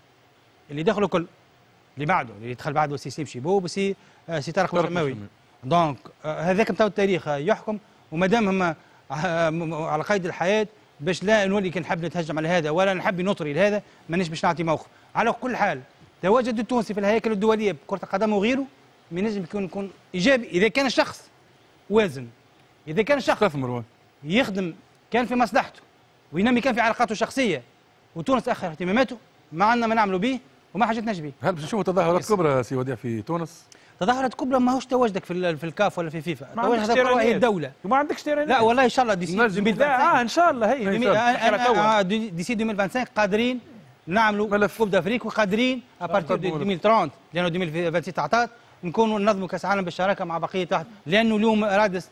اللي دخلوا كل اللي بعده اللي دخل بعده سي سيم شيبوب وسي سي طارق الشماوي، دونك هذاك نتاع التاريخ يحكم، وما دام هما على قيد الحياه باش لا نولي كنحب نتهجم على هذا ولا نحب نطري لهذا، مانيش باش نعطي موقف. على كل حال تواجد التونسي في الهياكل الدوليه بكره القدم وغيره من نجم يكون ايجابي اذا كان الشخص وازن، اذا كان الشخص يخدم كان في مصلحته وينمي كان في علاقاته الشخصيه، وتونس اخر اهتماماته ما عندنا ما نعملوا به وما حاجتناش به. هل بتشوفوا تظاهرات كبرى سي وديع في تونس؟ تظاهرات كبرى ماهوش تواجدك في الكاف ولا في فيفا، تواجدك هي الدوله وما عندكش تيرانيات. لا والله ان شاء الله دي سي 2025 ان شاء الله هي دي سي 2025 قادرين نعملوا كوب دافريك وقادرين ابارتي 2030 لانه 2026 تعطات نكونوا ننظموا كاس عالم بالشراكه مع بقيه تحت، لانه اليوم رادس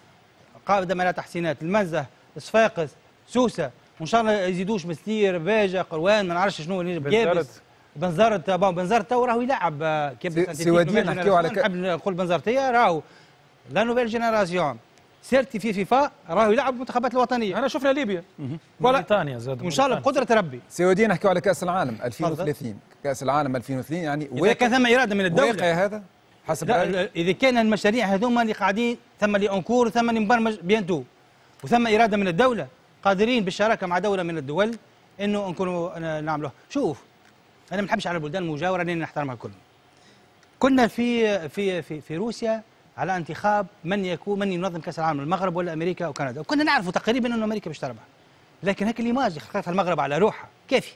قائمه على تحسينات المنزه صفاقس سوسه وان شاء الله يزيدوش مسلير باجه قروان ما نعرفش شنو جابس بنزرت بنزرت تو راهو يلعب كيف سيوادي نحكيو على نقول بنزرتيه راهو لا نوفيل جينيراسيون سيرتي في فيفا راهو يلعب المنتخبات الوطنيه. انا شفنا ليبيا بريطانيا زاد وان شاء الله بقدره ربي. سيوادي نحكيو على كاس العالم 2030 كاس العالم 2030 يعني اذا كان ثم اراده من الدوله واقع هذا حسب اذا كان المشاريع هذوما اللي قاعدين ثم اللي انكور ثم اللي مبرمج بيانتو وثم اراده من الدوله قادرين بالشراكه مع دوله من الدول انه نكونوا نعملوه. شوف أنا ما نحبش على البلدان المجاورة لأن نحترمها كلنا. كنا في في في في روسيا على انتخاب من ينظم كأس العالم، المغرب ولا أمريكا أو كندا، وكنا نعرفوا تقريبا أن أمريكا باش تربح. لكن هاك الإيماج اللي خلقتها المغرب على روحها كافي.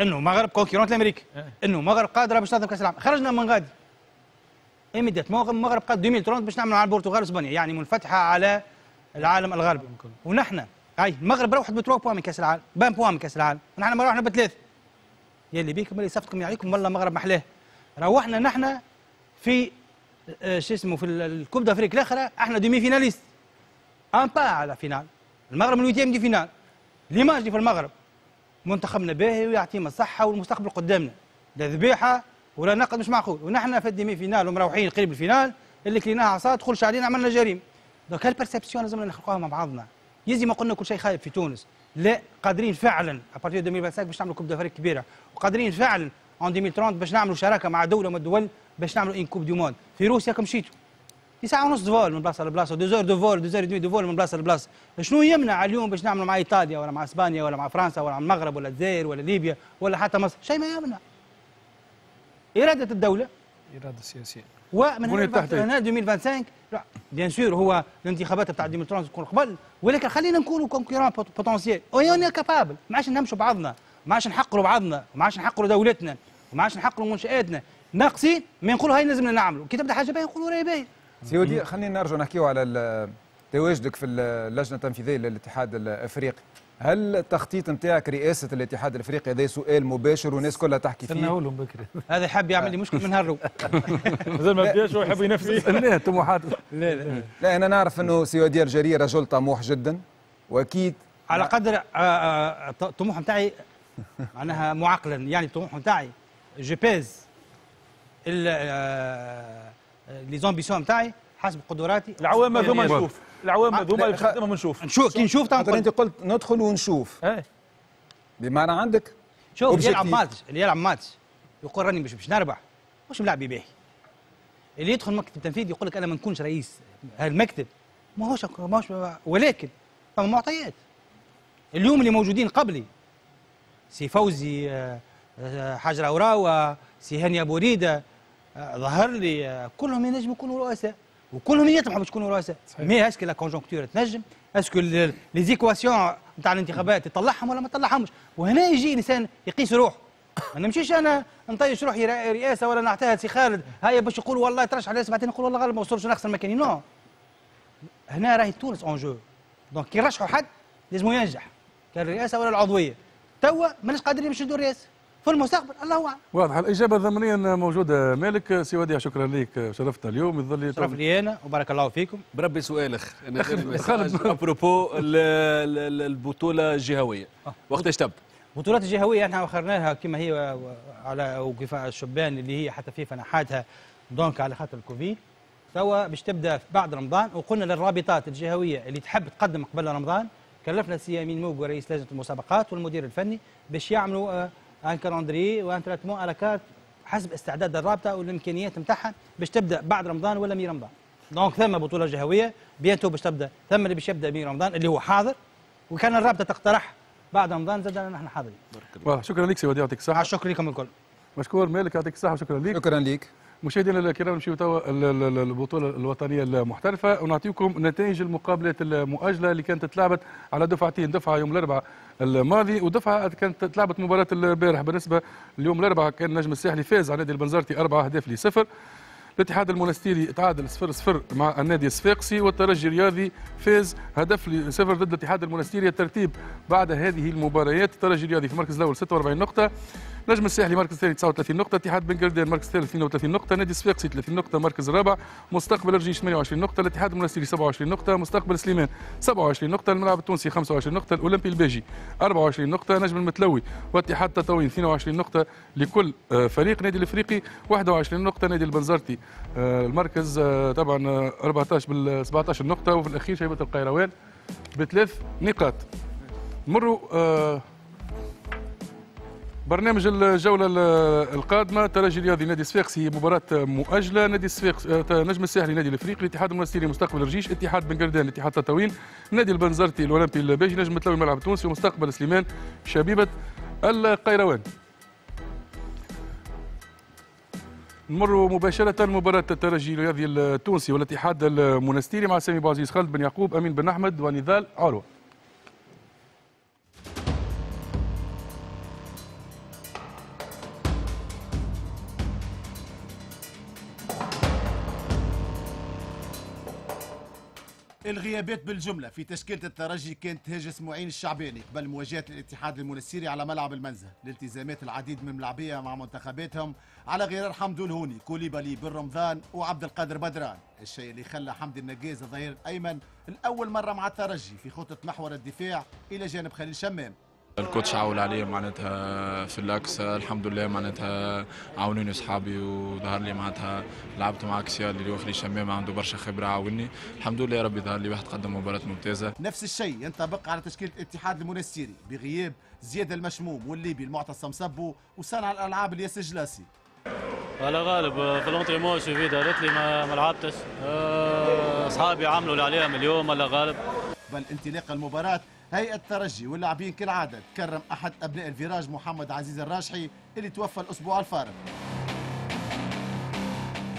أنه المغرب كونكيرونت لأمريكا، أنه المغرب قادرة باش تنظم كأس العالم، خرجنا من غادي. إيميدياتمون المغرب قاد 2030 باش نعملوا على البرتغال وإسبانيا، يعني منفتحة على العالم الغربي. ونحن المغرب روحت ب 3 بوان من كأس العالم، بان بوان من كأس العالم، ونحن ما روحنا بثلاث. يا اللي بيكم اللي صفتكم عليكم والله المغرب محلاه. روحنا نحن في شو اسمه في الكوب دافريك الاخرى احنا دومي فيناليست ان با على فينال، المغرب الويتيام دي فينال. ليماج اللي في المغرب منتخبنا باهي ويعطينا الصحه والمستقبل قدامنا، لا ذبيحه ولا نقد مش معقول، ونحن في الديمي فينال ومروحين قريب الفينال اللي كليناها عصا تدخلش علينا عملنا جريمه. دونك هالبرسبسيون لازم نخلقوها مع بعضنا. يزي ما قلنا كل شيء خايب في تونس، لا قادرين فعلا ابارتي 2025 باش نعملوا كوب دافريك كبيره، وقادرين فعلا ان 2030 باش نعملوا شراكه مع دوله من الدول باش نعملوا ان كوب دي موند. في روسيا كم مشيتوا ساعه ونص فول من بلاصه لبلاصه، 2 دو فول 2 دو فول من بلاصه لبلاصه. شنو يمنع اليوم باش نعملوا مع ايطاليا ولا مع اسبانيا ولا مع فرنسا ولا مع المغرب ولا الجزائر ولا ليبيا ولا حتى مصر؟ شيء ما يمنع، اراده الدوله، اراده سياسيه. ومن هنا 2025 بيان سور هو الانتخابات بتاع ديمترونز تكون قبل، ولكن خلينا نكونوا كونكورون بوتونسيال اونيا كابابل. ما عادش نهمشوا بعضنا، ما عادش نحقروا بعضنا، ما عادش نحقروا دولتنا، ما عادش نحقروا منشآتنا. ناقصين ما نقولوا هاي لازمنا نعملوا، كي تبدا حاجه باهيه نقولوا راهي باهيه. سي وديع خلينا نرجعوا نحكيوا على تواجدك في اللجنه التنفيذيه للاتحاد الافريقي. هل التخطيط نتاعك رئاسه الاتحاد الافريقي هذا سؤال مباشر والناس كلها تحكي فيه؟ نقول لهم بكري هذا حاب يعمل لي مشكل من نهار مازال ما بداش ويحب ينفذ الطموحات. لا لا لا انا نعرف انه سي وديع الجري رجل طموح جدا واكيد على قدر الطموح نتاعي معناها معقلا، يعني الطموح نتاعي جو بيز لي زومبيسيون نتاعي حسب قدراتي. العوام هذوما نشوف، العوام هذوما نخدمهم نشوف كي نشوف تعمل. انت قلت ندخل ونشوف، بمعنى عندك شوف اللي يلعب ماتش، اللي يلعب ماتش يقول راني باش نربح مش ملاعب باهي. اللي يدخل مكتب تنفيذي يقول لك انا ما نكونش رئيس هالمكتب، ماهوش ولكن فما معطيات اليوم اللي موجودين قبلي، سي فوزي حجر اوراوا سي هاني ابو ريده ظهر لي كلهم ينجموا يكونوا رؤساء وكلهم يطمحوا باش يكونوا رؤساء. مي اسكو لا كونجونكتور تنجم، اسكو لي زيكواسيون نتاع الانتخابات تطلعهم ولا ما تطلعهمش؟ وهنا يجي انسان يقيس روحه. انا مشيش انا نطيش روحي رئاسه ولا نعطيها سي خالد هيا باش يقول والله ترشح على بعدين نقول والله غالب ما وصلش نخسر مكاني. نو، هنا راهي تونس اون جو، دونك كي يرشحوا حد لازم ينجح كان الرئاسه ولا العضويه. توا ماناش قادرين باش نديروا رئاسه، في المستقبل الله اعلم. واضح الاجابه الضمنيه موجوده. مالك سي وديع شكرا لك، شرفتنا اليوم. يظل شرف لي انا وبارك الله فيكم. بربي سؤال اخر انا غير ابروبو البطوله الجهويه وقتاش تبدا؟ البطولات الجهويه احنا اخرناها كما هي على وكيف الشبان اللي هي حتى فيفا نحاتها دونك على خاطر الكوفيد. توا باش تبدا بعد رمضان، وقلنا للرابطات الجهويه اللي تحب تقدم قبل رمضان كلفنا السي يمين موجو رئيس لجنه المسابقات والمدير الفني باش يعملوا ان كالندري وان تراتمون على كارت حسب استعداد الرابطه والامكانيات نتاعها باش تبدا بعد رمضان ولا مي رمضان. دونك ثم بطوله جهويه بيانتو باش تبدا، ثم اللي باش يبدا مي رمضان اللي هو حاضر وكان الرابطه تقترح بعد رمضان زادنا نحن حاضرين. شكرا لك سي وديع يعطيك الصحه. شكرا لكم الكل. مشكور مالك يعطيك الصحه وشكرا لك. شكرا لك. مشاهدينا الكرام نمشيو توا البطوله الوطنيه المحترفه ونعطيكم نتائج المقابلات المؤجله اللي كانت تلعبت على دفعتين، دفعه يوم الاربعاء الماضي ودفعه كانت تلعبت مباراه البارح. بالنسبه ليوم الاربعاء كان النجم الساحلي فاز على نادي البنزرتي 4-0، الاتحاد المنستيري تعادل 0-0 مع النادي الصفاقسي، والترجي الرياضي فاز 1-0 ضد الاتحاد المنستيري. الترتيب بعد هذه المباريات: الترجي الرياضي في المركز الاول 46 نقطه، نجم الساحلي مركز الثاني 39 نقطة، اتحاد بن قردان مركز الثالث 32 نقطة، نادي الصفاقسي 30 نقطة مركز الرابع، مستقبل الرجيش 28 نقطة، الاتحاد المنستيري 27 نقطة، مستقبل سليمان 27 نقطة، الملعب التونسي 25 نقطة، الأولمبي الباجي 24 نقطة، نجم المتلوي واتحاد تطاوين 22 نقطة لكل فريق، نادي الافريقي 21 نقطة، نادي البنزرتي المركز طبعا 17 نقطة، وفي الأخير شيبة القيروان بثلاث نقاط. مروا برنامج الجولة القادمة: ترجي الرياضي نادي الصفاقسي مباراة مؤجلة، نادي الصفاقسي نجم الساحلي نادي الافريقي، الاتحاد المنستيري مستقبل الرجيش، اتحاد بن قردان اتحاد تطاوين، نادي البنزرتي الاولمبي الباجي، نجم التلوي الملعب التونسي، ومستقبل سليمان شبيبة القيروان. نمر مباشرة مباراة الترجي الرياضي التونسي والاتحاد المنستيري مع سامي بوعزيز، خالد بن يعقوب، امين بن احمد، ونضال عروة. الغيابات بالجمله في تشكيله الترجي كانت هاجس معين الشعباني قبل مواجهه الاتحاد المنستيري على ملعب المنزه، الالتزامات العديد من الملاعبيه مع منتخباتهم على غرار حمدو الهوني، كوليبالي، بن رمضان وعبد القادر بدران، الشيء اللي خلى حمدي النجاز الظهير الايمن الاول مره مع الترجي في خطه محور الدفاع الى جانب خليل شمام. الكوتش عاول علي معناتها في الاكس، الحمد لله معناتها عاونوني اصحابي وظهر لي معناتها، لعبت مع كسيال اللي هو خليل شمام عنده برشا خبره عاوني، الحمد لله يا ربي ظهر لي واحد قدم مباراه ممتازه. نفس الشيء ينطبق على تشكيله الاتحاد المنستيري بغياب زياد المشموم والليبي المعتصم صبو وصانع الالعاب الياس الجلاسي. على غالب في الانتريمون شوفي دارت لي ما لعبتش، اصحابي عملوا اللي عليهم اليوم على غالب. بل انطلاق المباراه هيئة الترجي واللاعبين كالعادة تكرم أحد أبناء الفيراج محمد عزيز الراجحي اللي توفى الأسبوع الفارط.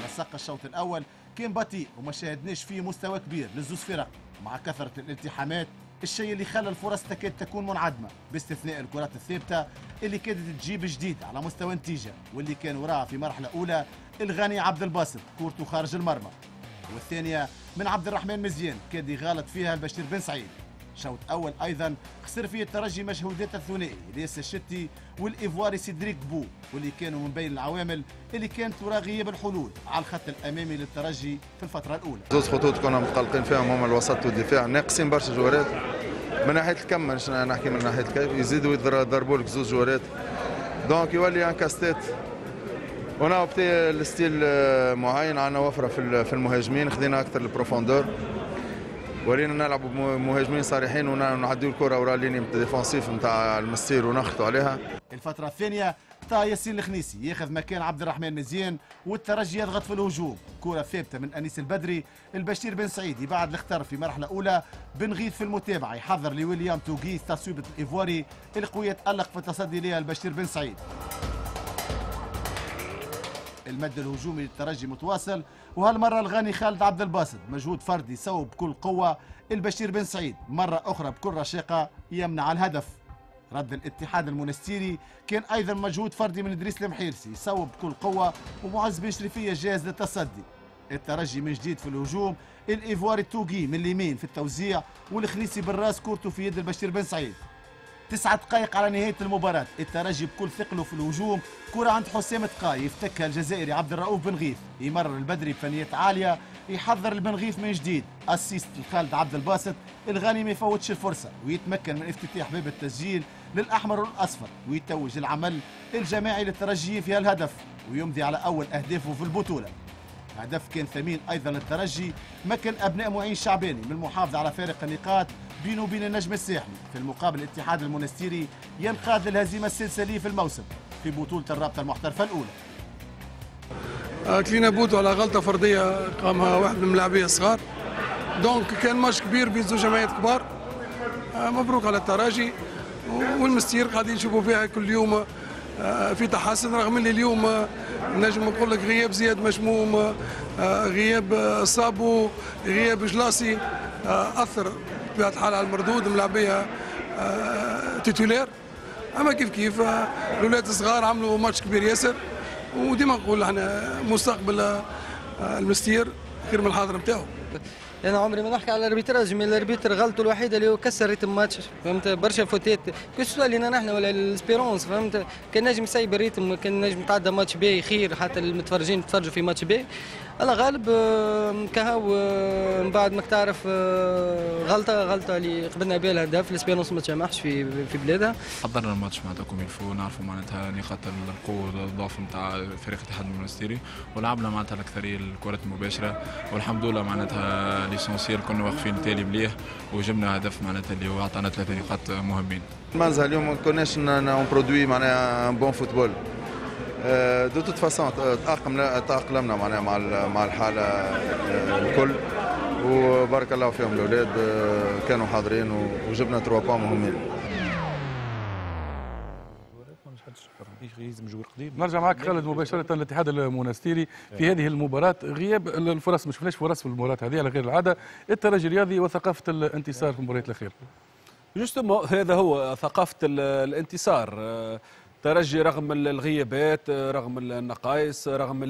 لصق الشوط الأول كان بطيء وما شاهدناش فيه مستوى كبير للزوز فرق مع كثرة الالتحامات، الشيء اللي خلى الفرص تكاد تكون منعدمة باستثناء الكرات الثابتة اللي كادت تجيب جديد على مستوى النتيجة، واللي كان وراها في مرحلة أولى الغني عبد الباسط كورته خارج المرمى، والثانية من عبد الرحمن مزيان كاد يغالط فيها البشير بن سعيد. شوط أول أيضا خسر فيه الترجي مشهودات الثنائي الياس الشتي والإيفواري سيدريك بو، واللي كانوا من بين العوامل اللي كانت ترى غياب الحلول على الخط الأمامي للترجي في الفترة الأولى. زوز خطوط كنا متقلقين فيهم هما الوسط والدفاع، ناقصين برشا جوارات من ناحية الكم، مش نحكي من ناحية الكيف، يزيدوا يضربوا لك زوز جوارات، دونك يولي أن كاستيت. وناو بتي الستيل معين، عندنا وفرة في المهاجمين، خذينا أكثر البروفوندور، ولينا نلعبوا بمهاجمين صريحين ونعديوا الكره ورا لينيم ديفونسيف نتاع المستير ونخلطوا عليها. الفتره الثانيه طا ياسين الخنيسي ياخذ مكان عبد الرحمن مزيان والترجي يضغط في الهجوم، كره ثابته من انيس البدري، البشير بن سعيد يبعد الاختار في مرحله اولى، بن غيث في المتابعه يحضر لويليام توغيس تصويبه الايفواري، القويه تالق في التصدي لها البشير بن سعيد. المد الهجومي للترجي متواصل، وهالمره الغني خالد عبد الباسط مجهود فردي سوى بكل قوه البشير بن سعيد، مره اخرى بكل رشاقه يمنع الهدف. رد الاتحاد المنستيري كان ايضا مجهود فردي من ادريس المحيرسي سوى بكل قوه ومعز بن شريفيه جاهز للتصدي. الترجي من جديد في الهجوم، الايفواري التوغي من اليمين في التوزيع والخليسي بالراس كورته في يد البشير بن سعيد. 9 دقائق على نهاية المباراة، الترجي بكل ثقله في الهجوم، كرة عند حسام تقاي يفتكها الجزائري عبد الرؤوف بن غيث، يمرر البدري بفنيات عالية، يحضر البن غيث من جديد، اسيست لخالد عبد الباسط، الغاني ما يفوتش الفرصة ويتمكن من افتتاح باب التسجيل للأحمر والأصفر، ويتوج العمل الجماعي للترجي في هالهدف، ويمضي على أول أهدافه في البطولة. هدف كان ثمين أيضا للترجي، مكن أبناء معين الشعباني من المحافظة على فارق النقاط بينه وبين النجم الساحلي، في المقابل الاتحاد المنستيري ينقاد الهزيمة السلسلية في الموسم في بطولة الرابطة المحترفة الأولى. كلينا بوتو على غلطة فردية قامها واحد من اللاعبين الصغار، دونك كان ماتش كبير بين زوج جماعات كبار، مبروك على الترجي والمستير، قاعدين نشوفوا فيها كل يوم في تحسن، رغم اللي اليوم نجم نقول لك غياب زياد مشموم، غياب صابو، غياب جلاسي اثر بطبيعه الحال على المردود ملاعبيه تيتولير، اما كيف كيف الاولاد الصغار عملوا ماتش كبير ياسر، وديما نقول احنا مستقبل المستير خير من الحاضر نتاعو. انا عمري ما نحكي على الاربيتراج، من الاربيتر غلطه الوحيده اللي هو كسر ريتم ماتش، فهمت، برشا فوتات كسوا لينا نحن ولا الاسبيرونس، فهمت، كان نجم سايب الريتم، كان نجم تعدى ماتش باهي خير، حتى المتفرجين يتفرجوا في ماتش باهي، الله غالب كهو من بعد ما تعرف غلطه اللي قبلنا بها الهدف، الاسبيرونس ما تجمعش في بلادها. حضرنا الماتش معناتها كوم الفو، نعرفوا معناتها نقاط القوه والضعف نتاع فريق الاتحاد المنستيري، ولعبنا معناتها الاكثريه الكرات المباشره، والحمد لله معناتها ليسونسيال كنا واقفين تالي مليح وجبنا هدف معناتها اللي هو عطانا 3 نقاط مهمين. المنزه اليوم ما كناش نبرودوي معناها بون فوتبول. دو توت فاسون تأقلمنا معناها مع الحاله الكل، وبارك الله فيهم الاولاد كانوا حاضرين وجبنا 3 بوان مهمين. نرجع معك خالد مباشرة للاتحاد المنستيري في هذه المباراة، غياب الفرص، ما شفناش فرص في المباراة هذه على غير العادة، الترجي الرياضي وثقافة الانتصار في مباريات الأخير. جوستومون هذا هو ثقافة الانتصار، الترجي رغم الغيابات، رغم النقائص، رغم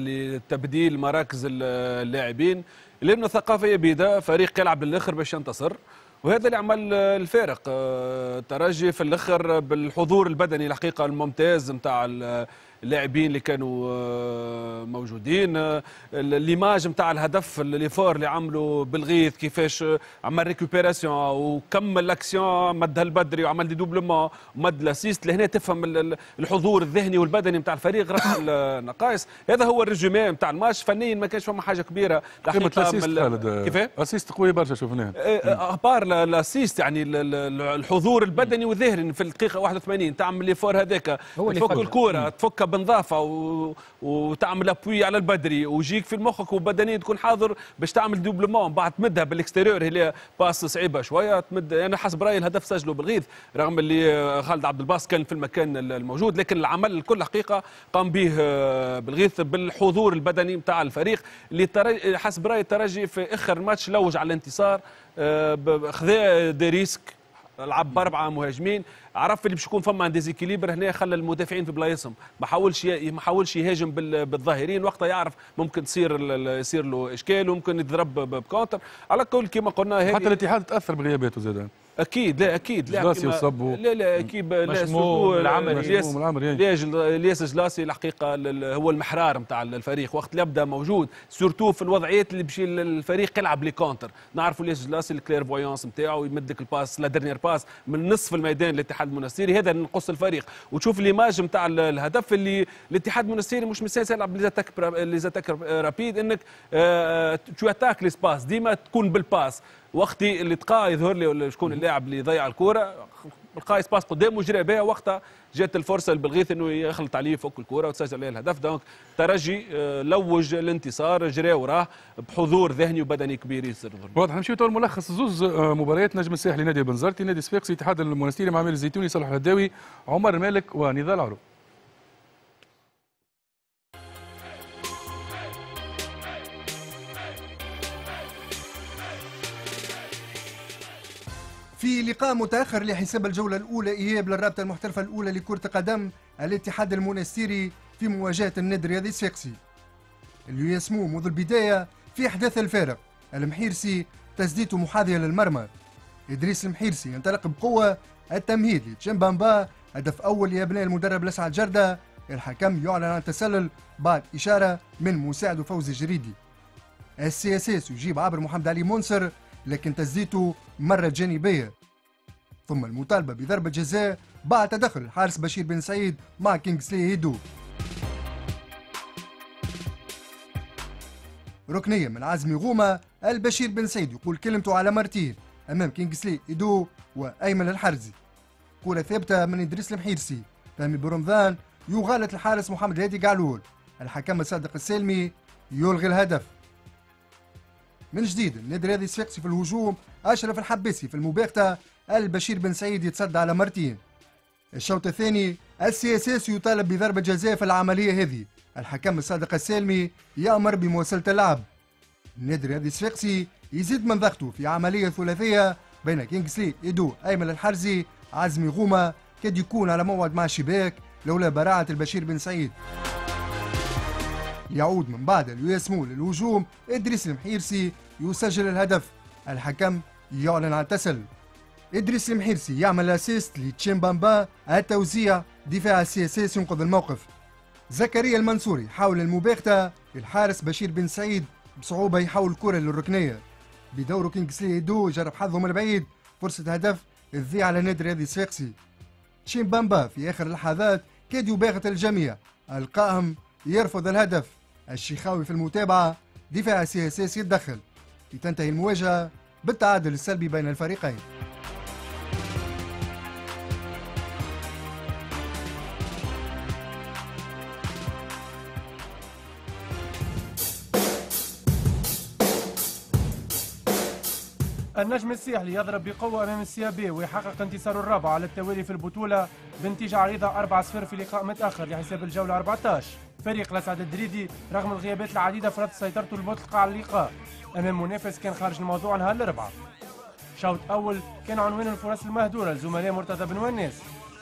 تبديل مراكز اللاعبين، لأن الثقافة بيضاء، فريق يلعب للآخر باش ينتصر، وهذا اللي عمل الفارق. الترجي في الاخر بالحضور البدني الحقيقه الممتاز نتاع اللاعبين اللي كانوا موجودين، ليماج نتاع الهدف، ليفور اللي عملوا بالغيث، كيفاش عمل ريكوبيراسيون وكمل لاكسيون، مدها البدري وعمل دي دوبلومون ومد لاسيست، لهنا تفهم الحضور الذهني والبدني نتاع الفريق رغم النقائص. هذا هو الريزومي نتاع الماتش. فنيا ما كانش فما حاجه كبيره الحقيقه. كيفاه اسيست قوي برشا شفناه، ابار لاسيست يعني الحضور البدني والذهني في الدقيقه 81 تعمل ليفور هذاك، تفك الكره، تفك بنظافه وتعمل ابوي على البدري ويجيك في مخك وبدنيا تكون حاضر باش تعمل دوبلومون، بعد تمدها بالاكستيريور اللي باس صعيبه شويه تمد. انا يعني حسب رايي الهدف سجله بالغيث، رغم اللي خالد عبد الباسط كان في المكان الموجود، لكن العمل الكل حقيقه قام به بالغيث بالحضور البدني نتاع الفريق اللي حسب رايي الترجي في اخر ماتش لوج على الانتصار، خذا دي ريسك، لعب ب4 مهاجمين، عرف اللي باش يكون فما ديزيكيليبر هنا، خلى المدافعين في بلايصهم، ما حاولش يهاجم بالظاهرين، وقتها يعرف ممكن يصير له اشكال وممكن يضرب بكونتر. على كل كما قلنا حتى الاتحاد تاثر بغياباته زاد. اكيد لا اكيد لا لا اكيد الياس جلاسي الحقيقه هو المحرار نتاع الفريق، وقت اللي يبدا موجود سورتو في الوضعيات اللي باش الفريق يلعب لي كونتر، نعرفوا الياس جلاسي الكليرفويونس نتاعو، يمدك الباس لا ديرنيير باس من نصف الميدان للاتحاد المنستيري، هذا نقص الفريق. وتشوف ليماج نتاع الهدف اللي الاتحاد المنستيري مش مساس يلعب ليزاتاك رابيد، انك تو اتاك ليسباس، ديما تكون بالباس، وقتي اللي تقا يظهر لي ولا شكون اللاعب اللي ضيع الكره، لقى سباس قدامه وجرى بها، وقتها جات الفرصه لبلغيث انه يخلط عليه فوق الكره وتسجل عليه الهدف. دونك الترجي لوج الانتصار، جرى وراه بحضور ذهني وبدني كبير ياسر. واضح. نمشيو تو الملخص، 2 مباريات، نجم الساحلي نادي البنزرتي، نادي الصفاقسي اتحاد المنستيري مع عامر الزيتوني، صالح الهداوي، عمر مالك، ونضال عروب. في لقاء متأخر لحساب الجولة الأولى إياب للرابطة المحترفة الأولى لكرة قدم، الاتحاد المنستيري في مواجهة النادي الرياضي الصفاقسي، اللي يسمو منذ البداية في أحداث الفارق. المحيرسي تسديته محاذية للمرمى، إدريس المحيرسي ينطلق بقوة، التمهيد لتشيم بامبا، هدف أول لأبناء المدرب لسعد جردة، الحكم يعلن عن التسلل بعد إشارة من مساعد فوزي الجريدي. السي اس اس يجيب عبر محمد علي منصر، لكن تسديته مرة جانبية، ثم المطالبة بضربة جزاء بعد تدخل الحارس بشير بن سعيد مع كينغسلي إيدو. ركنية من عزمي غوما، البشير بن سعيد يقول كلمته على مرتين أمام كينغسلي إيدو وأيمن الحرزي. كرة ثابتة من إدريس المحيرسي، فهمي برمضان يغالط الحارس محمد هادي قعلول، الحكم صادق السالمي يلغي الهدف. من جديد النادي الرياضي الصفاقسي في الهجوم، أشرف الحباسي في المباغتة، البشير بن سعيد يتصدى على مرتين. الشوط الثاني السياسي يطالب بضربة جزاء في العملية هذه، الحكم الصادق السالمي يأمر بمواصلة اللعب. نادي الرياضي الصفاقسي يزيد من ضغطه في عملية ثلاثية بين كينغسلي إيدو أيمن الحرزي عزمي غوما، كاد يكون على موعد مع الشباك لولا براعة البشير بن سعيد. يعود من بعد الياسمو للهجوم، إدريس المحيرسي يسجل الهدف، الحكم يعلن عن التسلل. إدريس المحيرسي يعمل اسيست لتشيم بامبا، التوزيع دفاع السياسي ينقذ الموقف. زكريا المنصوري حاول المباغتة، الحارس بشير بن سعيد بصعوبة يحول الكرة للركنية. بدوره كينغسلي إيدو جرب حظه من بعيد، فرصة هدف تضيع على النادي الرياضي الصفاقسي. تشيم بامبا في آخر اللحظات كاد يباغت الجميع، القائم يرفض الهدف، الشيخاوي في المتابعة، دفاع السياسي يتدخل، لتنتهي المواجهة بالتعادل السلبي بين الفريقين. النجم الساحلي يضرب بقوة أمام السيابي ويحقق انتصاره الرابع على التوالي في البطولة بنتيجة عريضة 4-0 في لقاء متأخر لحساب الجولة 14. فريق الأسعد الدريدي رغم الغيابات العديدة فرض سيطرته المطلقة على اللقاء أمام منافس كان خارج الموضوع نهار الأربعاء. شوط أول كان عنوان الفرص المهدورة لزملاء مرتضى بن وناس،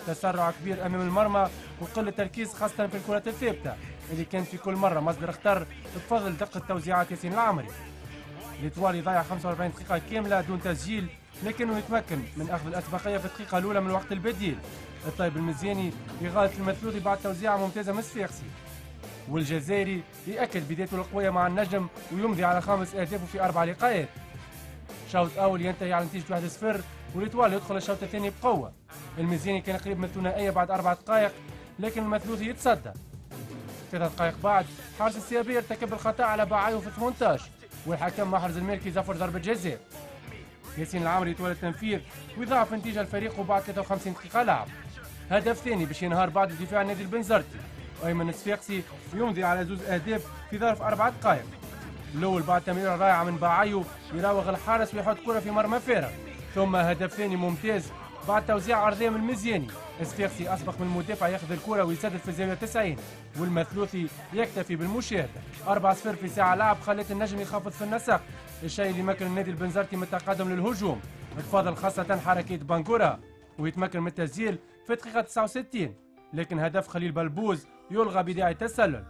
تسرع كبير أمام المرمى وقلة تركيز خاصة في الكرات الثابتة اللي كانت في كل مرة مصدر خطر بفضل دقة توزيعات ياسين العمري. الإتوالي ضيع 45 دقيقة كاملة دون تسجيل، لكنه يتمكن من أخذ الأسبقية في الدقيقة الأولى من الوقت البديل. الطيب المزياني يغالط المثلوثي بعد توزيعة ممتازة من الصفاقسي، والجزائري يأكد بدايته القوية مع النجم ويمضي على 5 أهدافه في 4 لقاءات. شوط أول ينتهي على نتيجة 1-0 والإتوالي يدخل الشوط الثاني بقوة. المزياني كان قريب من الثنائية بعد 4 دقائق، لكن المثلوثي يتصدى. 3 دقائق بعد حارس السيابي ارتكب الخطأ على باعايه في 18 والحكم محرز المالكي زفر ضربة جزاء. ياسين العمري يتولى التنفيذ ويضاعف نتيجة الفريق وبعد 53 دقيقة لعب. هدف ثاني باش ينهار بعد دفاع نادي البنزرتي، وأيمن الصفاقسي يمضي على 2 أهداف في ظرف 4 دقائق. الأول بعد تمريرة رائعة من باعايو يراوغ الحارس ويحط كرة في مرمى فارغ، ثم هدف ثاني ممتاز بعد توزيع عرضية من المزياني. الصفاقسي أسبق من المدافع ياخذ الكرة ويسدد في الزاوية 90 والمثلوثي يكتفي بالمشاهدة. 4-0 في ساعة لعب خلت النجم يخفض في النسق، الشيء اللي مكن النادي البنزرتي من التقدم للهجوم، تفاضل خاصة حركة بانكورا ويتمكن من التسجيل في الدقيقة 69، لكن هدف خليل بلبوز يلغى بداية التسلل.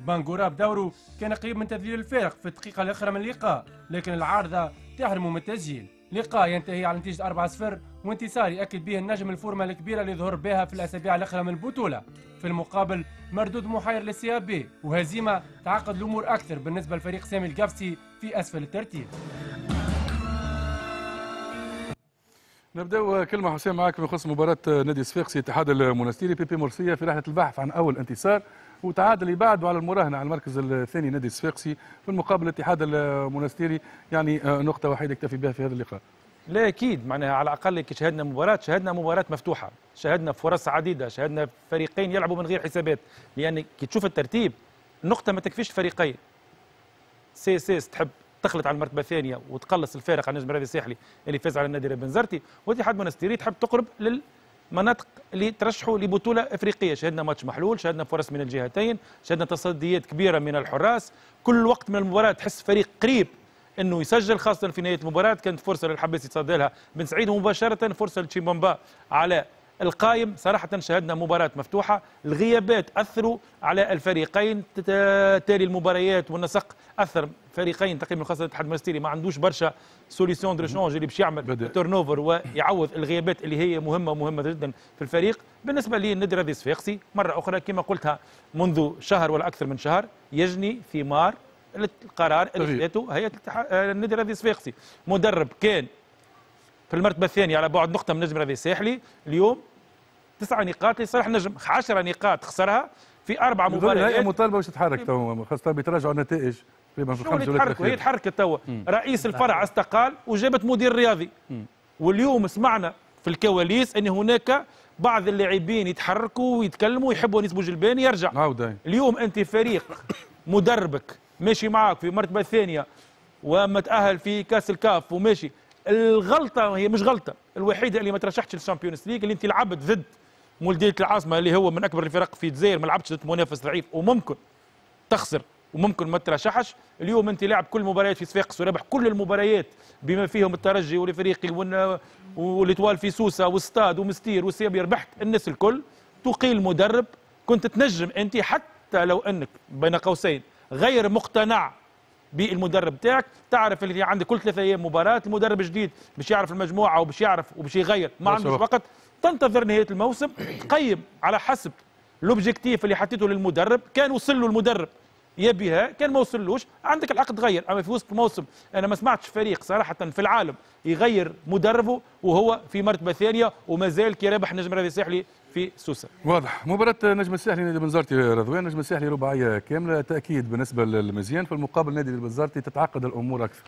بانكورا بدوره كان قريب من تذليل الفارق في الدقيقة الأخيرة من اللقاء، لكن العارضة تحرمه من التسجيل. لقاء ينتهي على نتيجة 4-0 وانتصار يأكد به النجم الفورمة الكبيرة اللي ظهر بها في الأسابيع الأخيرة من البطولة. في المقابل مردود محير للسيابي وهزيمة تعقد الأمور أكثر بالنسبة لفريق سامي القفسي في أسفل الترتيب. نبداو كلمة حسين معاك بخصوص مباراة نادي الصفاقسي اتحاد المنستيري بي مرسية في رحلة البحث عن أول انتصار وتعادل يبعدوا على المراهنه على المركز الثاني نادي الصفاقسي، في المقابل الاتحاد المنستيري يعني نقطه وحيده يكتفي بها في هذا اللقاء. لا اكيد معناها على الاقل كي شاهدنا مباراه مفتوحه، شاهدنا فرص عديده، شاهدنا فريقين يلعبوا من غير حسابات، لان كي تشوف الترتيب النقطه ما تكفيش فريقين. سي تحب تخلط على المرتبه الثانيه وتقلص الفارق على النجم الرياضي الساحلي اللي فاز على النادي البنزرتي، والاتحاد المنستيري تحب تقرب لل مناطق اللي ترشحوا لبطوله افريقيه. شاهدنا ماتش محلول، شاهدنا فرص من الجهتين، شاهدنا تصديات كبيره من الحراس، كل وقت من المباراه تحس فريق قريب انه يسجل، خاصه في نهايه المباراه كانت فرصه للحباس يتصدى لها بن سعيد مباشره، فرصه لتشيمبامبا على القائم. صراحه شاهدنا مباراه مفتوحه، الغيابات اثروا على الفريقين، تالي المباريات والنسق اثر فريقين تقريبا، خاصه الاتحاد المنستيري ما عندوش برشا سوليسيون دو شونج اللي باش يعمل تورنوفر ويعوض الغيابات اللي هي مهمه جدا في الفريق. بالنسبه للنادي الرياضي الصفاقسي مره اخرى كما قلتها منذ شهر ولا اكثر من شهر يجني ثمار القرار اللي خذته هيئه النادي الرياضي الصفاقسي. مدرب كان في المرتبه الثانيه على بعد نقطه من النجم الرياضي الساحلي، اليوم 9 نقاط لصالح النجم، 10 نقاط خسرها في 4 مباريات. هي مطالبه باش تتحرك تو، خاصه بتراجعوا النتائج تقريبا في 5 جولات. هي تحركت تو، رئيس الفرع استقال وجابت مدير رياضي، واليوم سمعنا في الكواليس ان هناك بعض اللاعبين يتحركوا ويتكلموا يحبوا نسبوا جلبان يرجع عودة. اليوم انت فريق مدربك ماشي معاك في المرتبه الثانيه ومتاهل في كاس الكاف وماشي الغلطه هي مش غلطه الوحيده اللي ما ترشحتش للشامبيونز ليج، اللي انت لعبت ضد مولديه العاصمه اللي هو من اكبر الفرق في الجزائر، ما لعبتش ضد منافس ضعيف وممكن تخسر وممكن ما ترشحش. اليوم انت لاعب كل المباريات في صفاقس ورابح كل المباريات بما فيهم الترجي والافريقي والاتوال في سوسه والستاد ومستير والسيبي، ربحت الناس الكل. تقيل المدرب، كنت تنجم انت حتى لو انك بين قوسين غير مقتنع بالمدرب تاعك، تعرف اللي عندك كل 3 ايام مباراه المدرب جديد باش يعرف المجموعه وباش يعرف وباش يغير، ما عندوش وقت. تنتظر نهايه الموسم، تقيم على حسب لوبجيكتيف اللي حطيته للمدرب، كان وصل له المدرب يبيها، كان ما وصلوش عندك الحق تغير. اما في وسط الموسم انا ما سمعتش فريق صراحه في العالم يغير مدربه وهو في مرتبه ثانيه ومازال كي رابح نجم الرياضي الساحلي في سوسه. واضح مباراه نجم الساحلي نادي البنزرتي رضوان، نجم الساحلي رباعيه كامله تاكيد بالنسبه للمزيان، في المقابل نادي البنزرتي تتعقد الامور اكثر.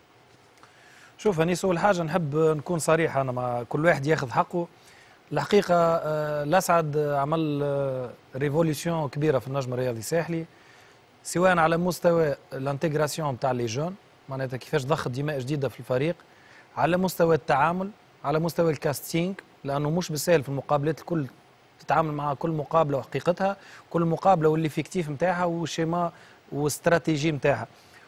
شوف انيس، اول حاجه نحب نكون صريح انا مع كل واحد ياخذ حقه. الحقيقه الاسعد عمل ريفوليسيون كبيره في النجم الرياضي الساحلي، سواء على مستوى الانتيغراسيون تاع لي جون، معناتها كيفاش ضخ دماء جديده في الفريق، على مستوى التعامل، على مستوى الكاستينغ، لانه مش بالسهل في المقابلات الكل تتعامل مع كل مقابله وحقيقتها، كل مقابله والافكتيف نتاعها والشيما والاستراتيجي نتاعها.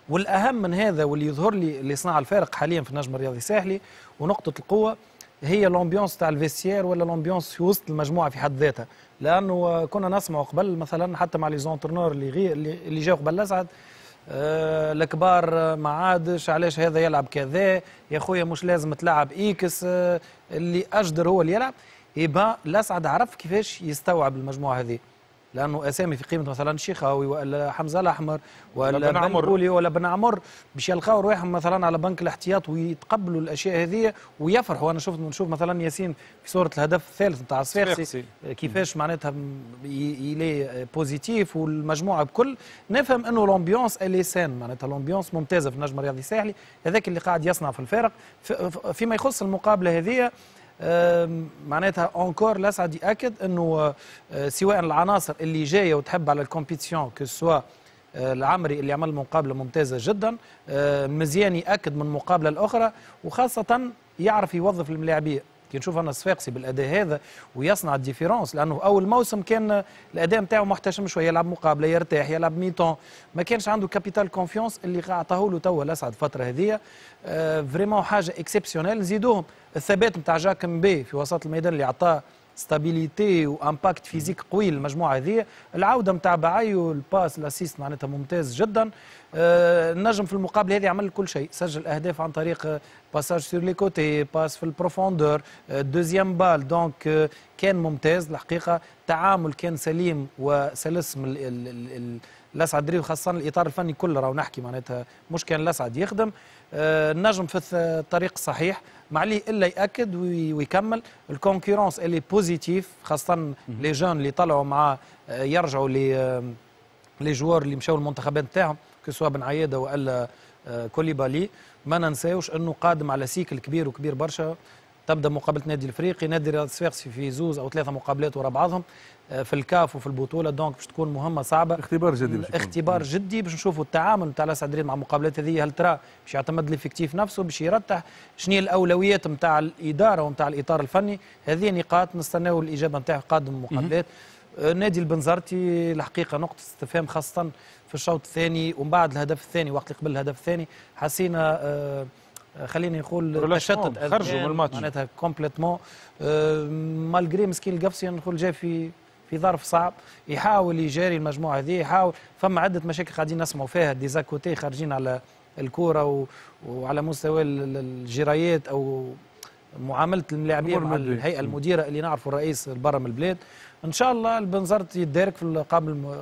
والاهم من هذا واللي يظهر لي اللي صنع الفارق حاليا في النجم الرياضي الساحلي ونقطه القوه هي الامبيونس تاع الفيسيير، ولا الامبيونس في وسط المجموعه في حد ذاتها، لانه كنا نسمعوا قبل مثلا حتى مع لي زونترنور اللي جاوا قبل الاسعد، الكبار ما عادش، علاش هذا يلعب كذا يا خويا، مش لازم تلعب اكس، اللي اجدر هو اللي يلعب. يبقى الاسعد عرف كيفاش يستوعب المجموعه هذه، لانه اسامي في قيمه مثلا الشيخاوي ولا حمزه الاحمر ولا بن بولي ولا بن عمر، باش يلقاو رواحهم مثلا على بنك الاحتياط ويتقبلوا الاشياء هذه ويفرحوا. انا نشوف مثلا ياسين في صوره الهدف الثالث نتاع الصفاقسي كيفاش معناتها يلي بوزيتيف والمجموعه بكل، نفهم انه الامبيونس اللي سان معناتها الامبيونس ممتازه في النجم الرياضي الساحلي، هذاك اللي قاعد يصنع في الفارق. فيما يخص المقابله هذه معناتها اونكور الاسعد ياكد انه سواء العناصر اللي جايه وتحب على الكومبيتيسيون كسوا العمري اللي عمل مقابله ممتازه جدا، مزيان ياكد من مقابله الاخرى، وخاصه يعرف يوظف الملاعبيه. كي نشوف انا الصفاقسي بالاداء هذا ويصنع الديفيرونس، لانه اول موسم كان الاداء نتاعو محتشم شويه، يلعب مقابله يرتاح يلعب ميتون، ما كانش عنده كابيتال كونفيونس اللي اعطاه له توا الاسعد الفتره هذه. فريمون حاجه اكسبسيونيل. نزيدوهم الثبات نتاع جاك مبي في وسط الميدان اللي عطاه ستابيليتي وامباكت فيزيك قوي للمجموعه هذه. العوده نتاع بعيو، الباس الاسيست معناتها ممتاز جدا. النجم في المقابله هذه عمل كل شيء، سجل اهداف عن طريق باساج سور لي كوتي، باس في البروفوندور، دوزيام بال، دونك كان ممتاز الحقيقه. تعامل كان سليم وسلس من الاسعد دري، وخاصه الاطار الفني كله راهو نحكي معناتها مش كان الاسعد يخدم. النجم في الطريق الصحيح، ما عليه الا ياكد ويكمل. الكونكورونس اللي بوزيتيف، خاصه لي جون اللي طلعوا مع يرجعوا لي جوار اللي مشاو المنتخبات نتاعهم كسوا بن عياده والا كوليبالي. ما ننساوش انه قادم على سيكل كبير وكبير برشا، تبدا مقابله نادي الافريقي، نادي الرياضي الصفاقسي في 2 أو 3 مقابلات ورا بعضهم في الكاف وفي البطوله، دونك باش تكون مهمه صعبه، اختبار جدي باش نشوفوا التعامل نتاع الاسعد مع المقابلات هذه. هل ترى باش يعتمد الافكتيف نفسه، باش يرتاح، شنو هي الاولويات نتاع الاداره ونتاع الاطار الفني؟ هذه نقاط نستناو الاجابه نتاعها قادم مقابلات. نادي البنزرتي الحقيقه نقطه استفهام، خاصه في الشوط الثاني ومن بعد الهدف الثاني، وقت اللي قبل الهدف الثاني حسينا خليني نقول تشتت، خرجوا من الماتش معناتها كومبليتمون. مالغري مسكين القفصي نقول جاي في ظرف صعب، يحاول يجاري المجموعه هذه، يحاول. فما عده مشاكل قاعدين نسمعوا فيها، ديزاكوتي خارجين على الكوره وعلى مستوى الجرايات او معامله الملاعبيه مع الهيئه المديره اللي نعرفوا الرئيس برا من البلاد. ان شاء الله البنزرتي يتدارك في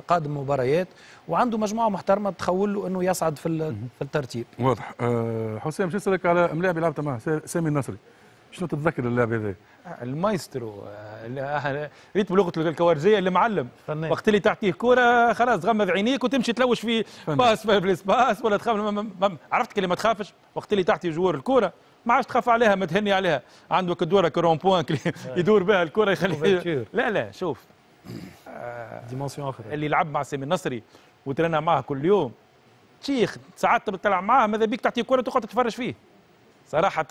قادم مباريات وعنده مجموعه محترمه تخول له انه يصعد في الترتيب. واضح. حسام باش نسالك على ملاعب لعبت معاه سامي النصري، شنو تتذكر اللاعب هذا؟ المايسترو، ريت بلغه الكوارجيه اللي معلم، وقت اللي تعطيه كوره خلاص تغمض عينيك وتمشي تلوش في باس في الاسباس ولا تخاف، عرفت كلمه تخافش، وقت اللي تعطي جوار الكوره ما عادش تخاف عليها، ما تهني عليها، عنده كدوره كرون بوان يدور بها الكره يخليها. لا شوف ديمونسيون اخرى اللي لعب مع سامي النصري وترنا معاه كل يوم، شيخ ساعات تلعب معاه ماذا بيك تعطيه كره تقعد تتفرج فيه. صراحة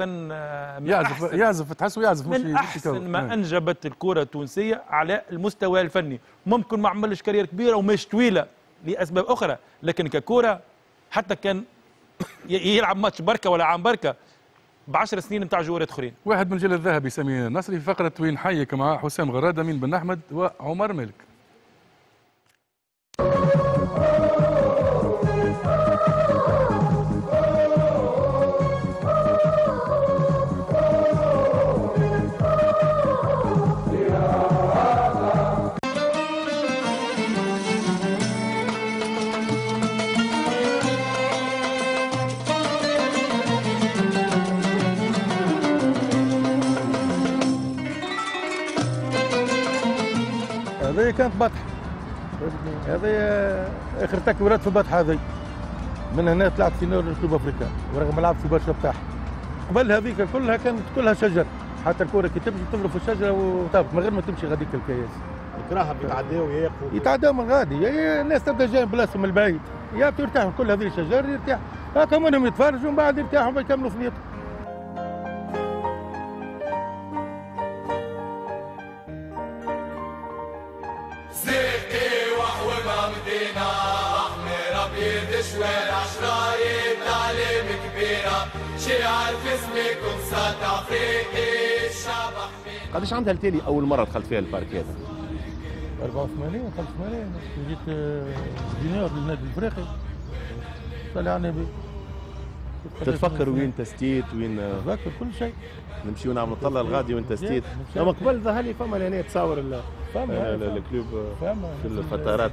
يعزف تحس ويعزف من أحسن ما أنجبت الكرة التونسية على المستوى الفني. ممكن ما عملش كارير كبيرة ومش طويلة لأسباب أخرى، لكن ككرة حتى كان يلعب ماتش بركة ولا عام بركة ب10 سنين نتاع جوار اخرين. واحد من الجيل الذهبي سامي النصري في فقرة وين حيك مع حسام غراد، امين بن احمد وعمر مالك. هذه كانت بطحة، هذه اخر تكويرات في بطحة هذه. من هنا طلعت في نور جنوب افريقيا، ورغم لعبت في برشا بتاعها. قبل هذيك كلها كانت كلها شجر، حتى الكرة كي تمشي تضرب في الشجرة وطابت من غير ما تمشي غاديك الكياس. يكرهها يتعداو وياقفوا. يتعداو من غادي، الناس تبدا جايه بلاصتهم البعيد، يا ترتاحوا كل هذه الشجر يرتاحوا، هاكا منهم يتفرجوا ومن بعد يرتاحوا ويكملوا في نيتهم. قداش عندها التالي أول مرة دخلت فيها البارك هذا؟ 84 85 جيت جونيور للنادي الإفريقي. صلي على النبي. تتفكر وين تستيت وين؟ تتفكر كل شيء. نمشيو نعملوا طلة الغادي وين تستيت. أما قبل ظهر لي فما لهنا تصور الكلوب في الفترات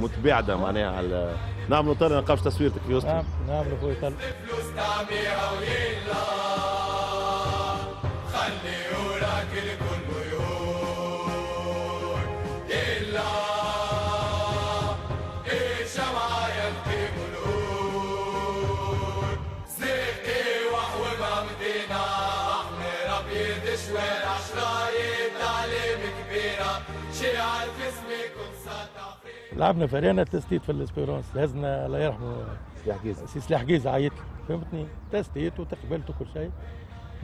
متباعده معناها على نعملوا طلع نقفش تصويرتك في وسطنا. نعملوا خويا طلع. الفلوس تعميها وليلا خلي وراك الكل ميول إلا الجمعة يبكي ملول زيكي وحوب عمدينا أحمر أبيض شوال عشرايب تعليم كبيرة شي عارف اسمي كنت ساتعطيك. لعبنا فرينا تستيت في الاسبيرانس، هزنا الله يرحمه سي سلاح جيزة عيط لي، فهمتني؟ تستيت وتقبلت وكل شيء.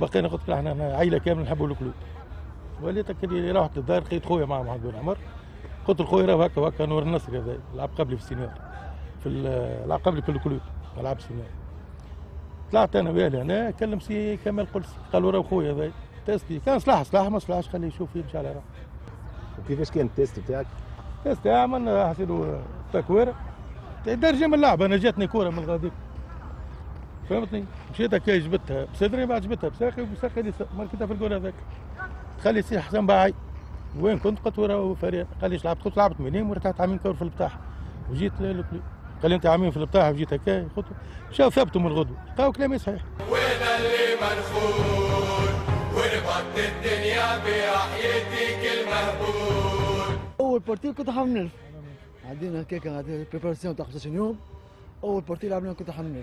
بقينا قلت لك احنا عائله كامله نحبوا الكلوب. وليت اللي رحت للدار لقيت خويا مع محمد بن عمر، قلت لخويا راه هكا هكا نور النصر هذا لعب قبلي في السينار، في لعب قبلي في الكلوب، ما لعبش سينار. طلعت انا وياه لهنا كلم سي كمال قلسي، قال له راه خويا هذا تيستي كان سلاح سلاح ما سلاحش خليه يشوف يمشي على راحته. وكيفاش كان التيست بتاعك؟ التيست عملنا حسيتو تكويره درجه من اللعب، انا جاتني كوره من غاديك فهمتني؟ مشيت هكا جبتها بصدري بعد جبتها بساقي وبساقي ماركتها في الجول هذاك. خلي سي حسن باعي وين كنت؟ قلت وراه فريق. قال لي لعبت؟ قلت لعبت منين ورتحت عامين كور في البطاحه وجيت للكلوب. قال لي انت عامين في البطاحه وجيت هكا قلت شاف ثبتوا من الغدوه، لقاو كلامي صحيح. وين اللي منخون وربطت الدنيا بحياتي كل مهبول. اول بارتي كنت حمل عندنا هكاك بريباراسيون تاع 15 يوم، اول بارتي لعبنا كنت حمل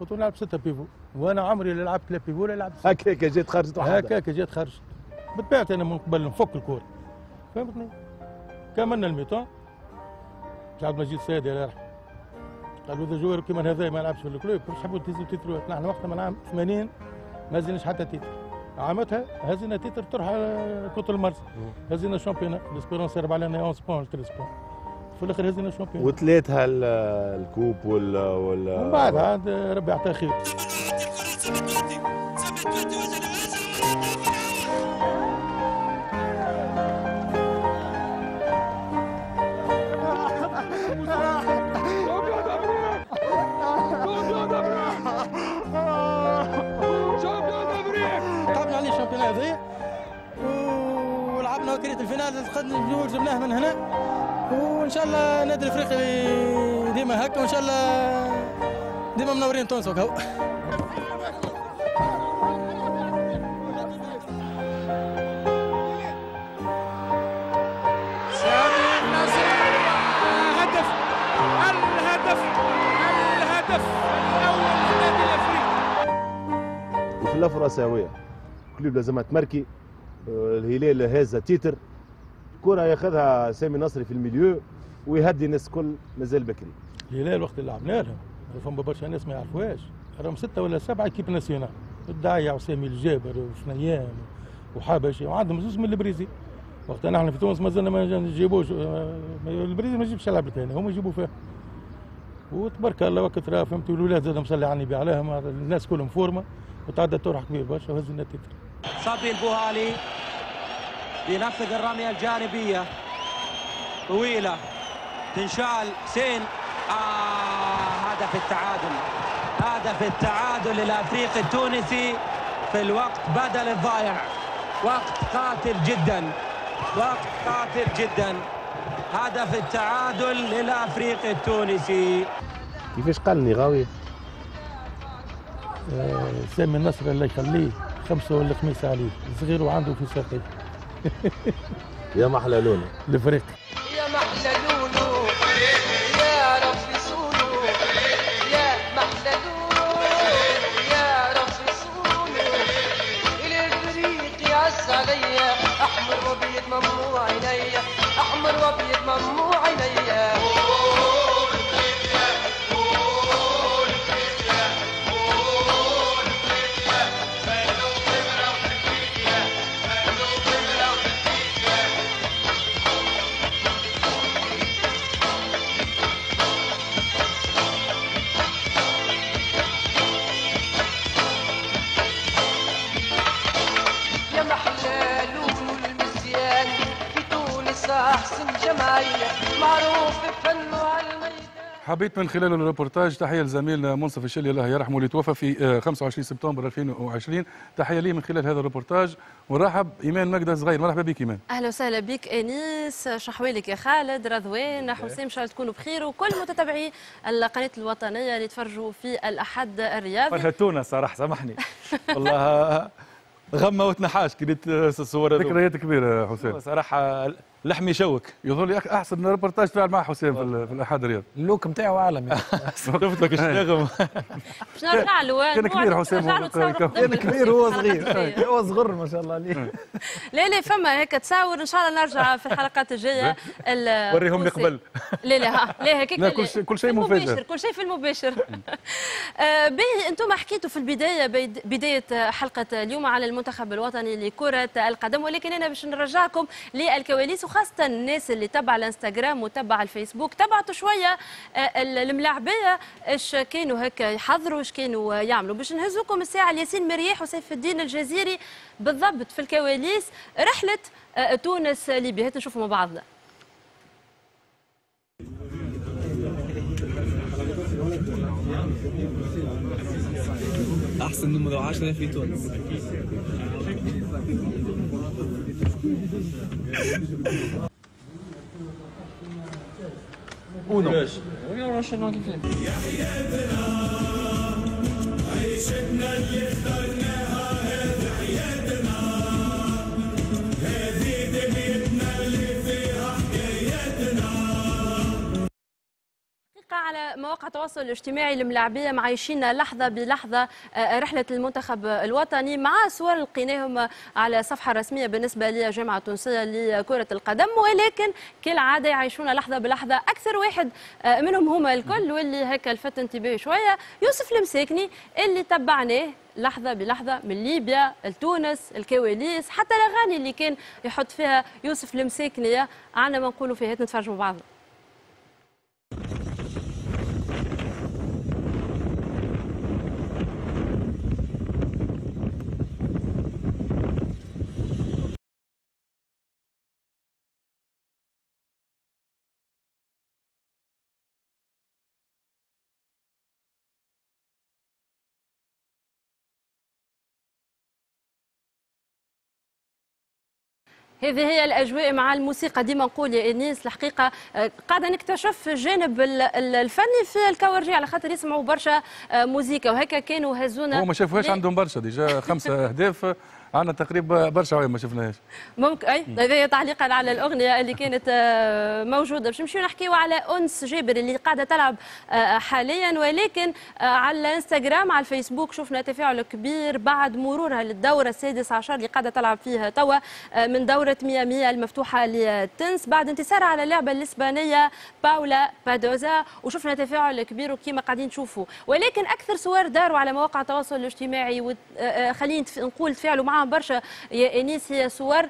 قلت له نلعب 6 بيفو، وانا عمري لا لعبت لا بيفو ولا لعبت هكاك جات خرجت وحدها هكاك جات خرجت. بالطبيعة انا من قبل نفك الكورة فهمتني. كملنا الميطان باش عبد المجيد السيد الله يرحمه قالوا اذا جوار كيما هذا ما يلعبش في الكلوب باش تحبوا تهزوا تيترو. احنا وقتها من عام 80 ما هزيناش حتى تيتر، عامتها هزينا تيتر تروح كوت المرسى، هزينا الشامبيونات ليسبيرونس ربع لنا 11 بون 13 بون في الاخر هزينا الشامبيون وثلاثها الكوب ولا من بعد عاد ربي يعطيه خير. لعبنا عليه الشامبيونات هذايا ولعبنا وكريت الفينال جبناه من هنا، وان شاء الله النادي الافريقي ديما هكا وان شاء الله ديما منورين تونس. وكهو خلى فرصه سويه. الكلوب لازمها تمركي. الهلال هازه تيتر، الكره ياخذها سامي النصري في الميليو ويهدي الناس الكل. مازال بكري الهلال وقت اللي عملنا لهم فما برشا ناس ما يعرفوهاش، راهم 6 ولا 7 كيب ناسيونال، الداعيه وسامي الجابر وشنيان وحبشي وعندهم زوج من البرازيل. وقتها نحن في تونس مازلنا ما نجيبوش، البرازيل ما يجيبش يلعب لنا، هما يجيبوا فيها. وتبارك الله وقت راه فهمت، الولاد زاد مصلي على النبي عليهم، الناس كلهم فورمه، وتعدى طرح كبير برشا وهز لنا التيتر. صبي البوهالي بينفذ الرميه الجانبيه طويله تنشال سين، هدف التعادل، هدف التعادل للافريقي التونسي في الوقت بدل الضائع. وقت قاتل جدا، وقت قاتل جدا، هدف التعادل للافريقي التونسي. كيفاش قال النغاوي؟ سامي النصر اللي يخليه 5 ولا خميس عليه صغير وعنده في ساقيه. يا محلى لونه الفريق، يا محلى لونه يا ربي صونه، يا محلى لونه يا ربي صونه، الفريق يعز عليا احمر وابيض ممنوع عينيا، احمر وابيض ممنوع عينيا. حبيت من خلال الريبورتاج تحيه لزميلنا منصف الشلي الله يرحمه اللي توفى في 25 سبتمبر 2020، تحيه ليه من خلال هذا الريبورتاج. ونرحب ايمان مجدة صغير، مرحبا بك ايمان. اهلا وسهلا بك انيس، شحوالك يا خالد، رضوان، حسام، ان شاء الله تكونوا بخير، وكل متتبعي القناه الوطنيه اللي تفرجوا في الاتحاد الرياضي. فرحتونا صراحه، سامحني والله غموتنا حاش كي درت الصور، ذكريات كبيره حسام صراحه. لحم يشوك، يظهر لي احسن ريبورتاج فعل مع حسام في الاتحاد الرياضي. اللوك نتاعو عالمي، شفت لك الشاغم. باش نرجع له كان كبير حسام، كان كبير وهو صغير، هو صغر ما شاء الله عليه. لا لا فما هيك تصاور، ان شاء الله نرجع في الحلقات الجايه وريهم لي قبل. لا لا لا هكاك، كل شيء مباشر، كل شيء في المباشر. باهي، انتم حكيتوا في البدايه، بدايه حلقه اليوم، على المنتخب الوطني لكره القدم، ولكن انا باش نرجعكم للكواليس، خاصة الناس اللي تبع الانستغرام وتبع الفيسبوك. تبعتوا شوية الملاعبية اش كانوا هكا يحضروا، اش كانوا يعملوا، باش نهزوكم الساعة لياسين مريح وسيف الدين الجزيري بالضبط في الكواليس رحلة تونس ليبيا. هات نشوفوا مع بعضنا. أحسن نمرة 10 في تونس. أونو عيشتنا اللي اخترناها، هذه حياتنا، هذه دنيتنا اللي فيها حكاياتنا. على مواقع التواصل الاجتماعي الملاعبيه معايشين لحظه بلحظه رحله المنتخب الوطني مع صور لقيناهم على الصفحه الرسميه بالنسبه للجامعه التونسيه لكره القدم، ولكن كالعاده يعيشونا لحظه بلحظه. اكثر واحد منهم هما الكل واللي هكا لفت انتباهي شويه يوسف المساكني، اللي تبعناه لحظه بلحظه من ليبيا لتونس، الكواليس، حتى الاغاني اللي كان يحط فيها يوسف المساكني عنا ما نقولوا فيها. نتفرجوا بعض. هذه هي الأجواء مع الموسيقى. ديما نقول يا إنيس الحقيقة قاعدة نكتشف الجانب الفني في الكورجي، على خاطر يسمعوا برشا موسيقى وهكا كانوا هزونا. هما ما شافوهاش، عندهم برشا ديجا 5 أهداف عندنا تقريبا برشا عوام ما شفناهاش. ممكن اي هذايا تعليقا على الاغنيه اللي كانت موجوده. باش نمشيو نحكيو على انس جابر اللي قاعده تلعب حاليا، ولكن على الانستغرام على الفيسبوك شفنا تفاعل كبير بعد مرورها للدوره 16 اللي قاعده تلعب فيها توا من دوره 100 المفتوحه للتنس بعد انتصارها على اللعبه الاسبانيه باولا بادوزا، وشفنا تفاعل كبير وكيما قاعدين تشوفوا. ولكن اكثر صور داروا على مواقع التواصل الاجتماعي خلينا نقول تفاعلوا معاهم برشا يا انيس هي صور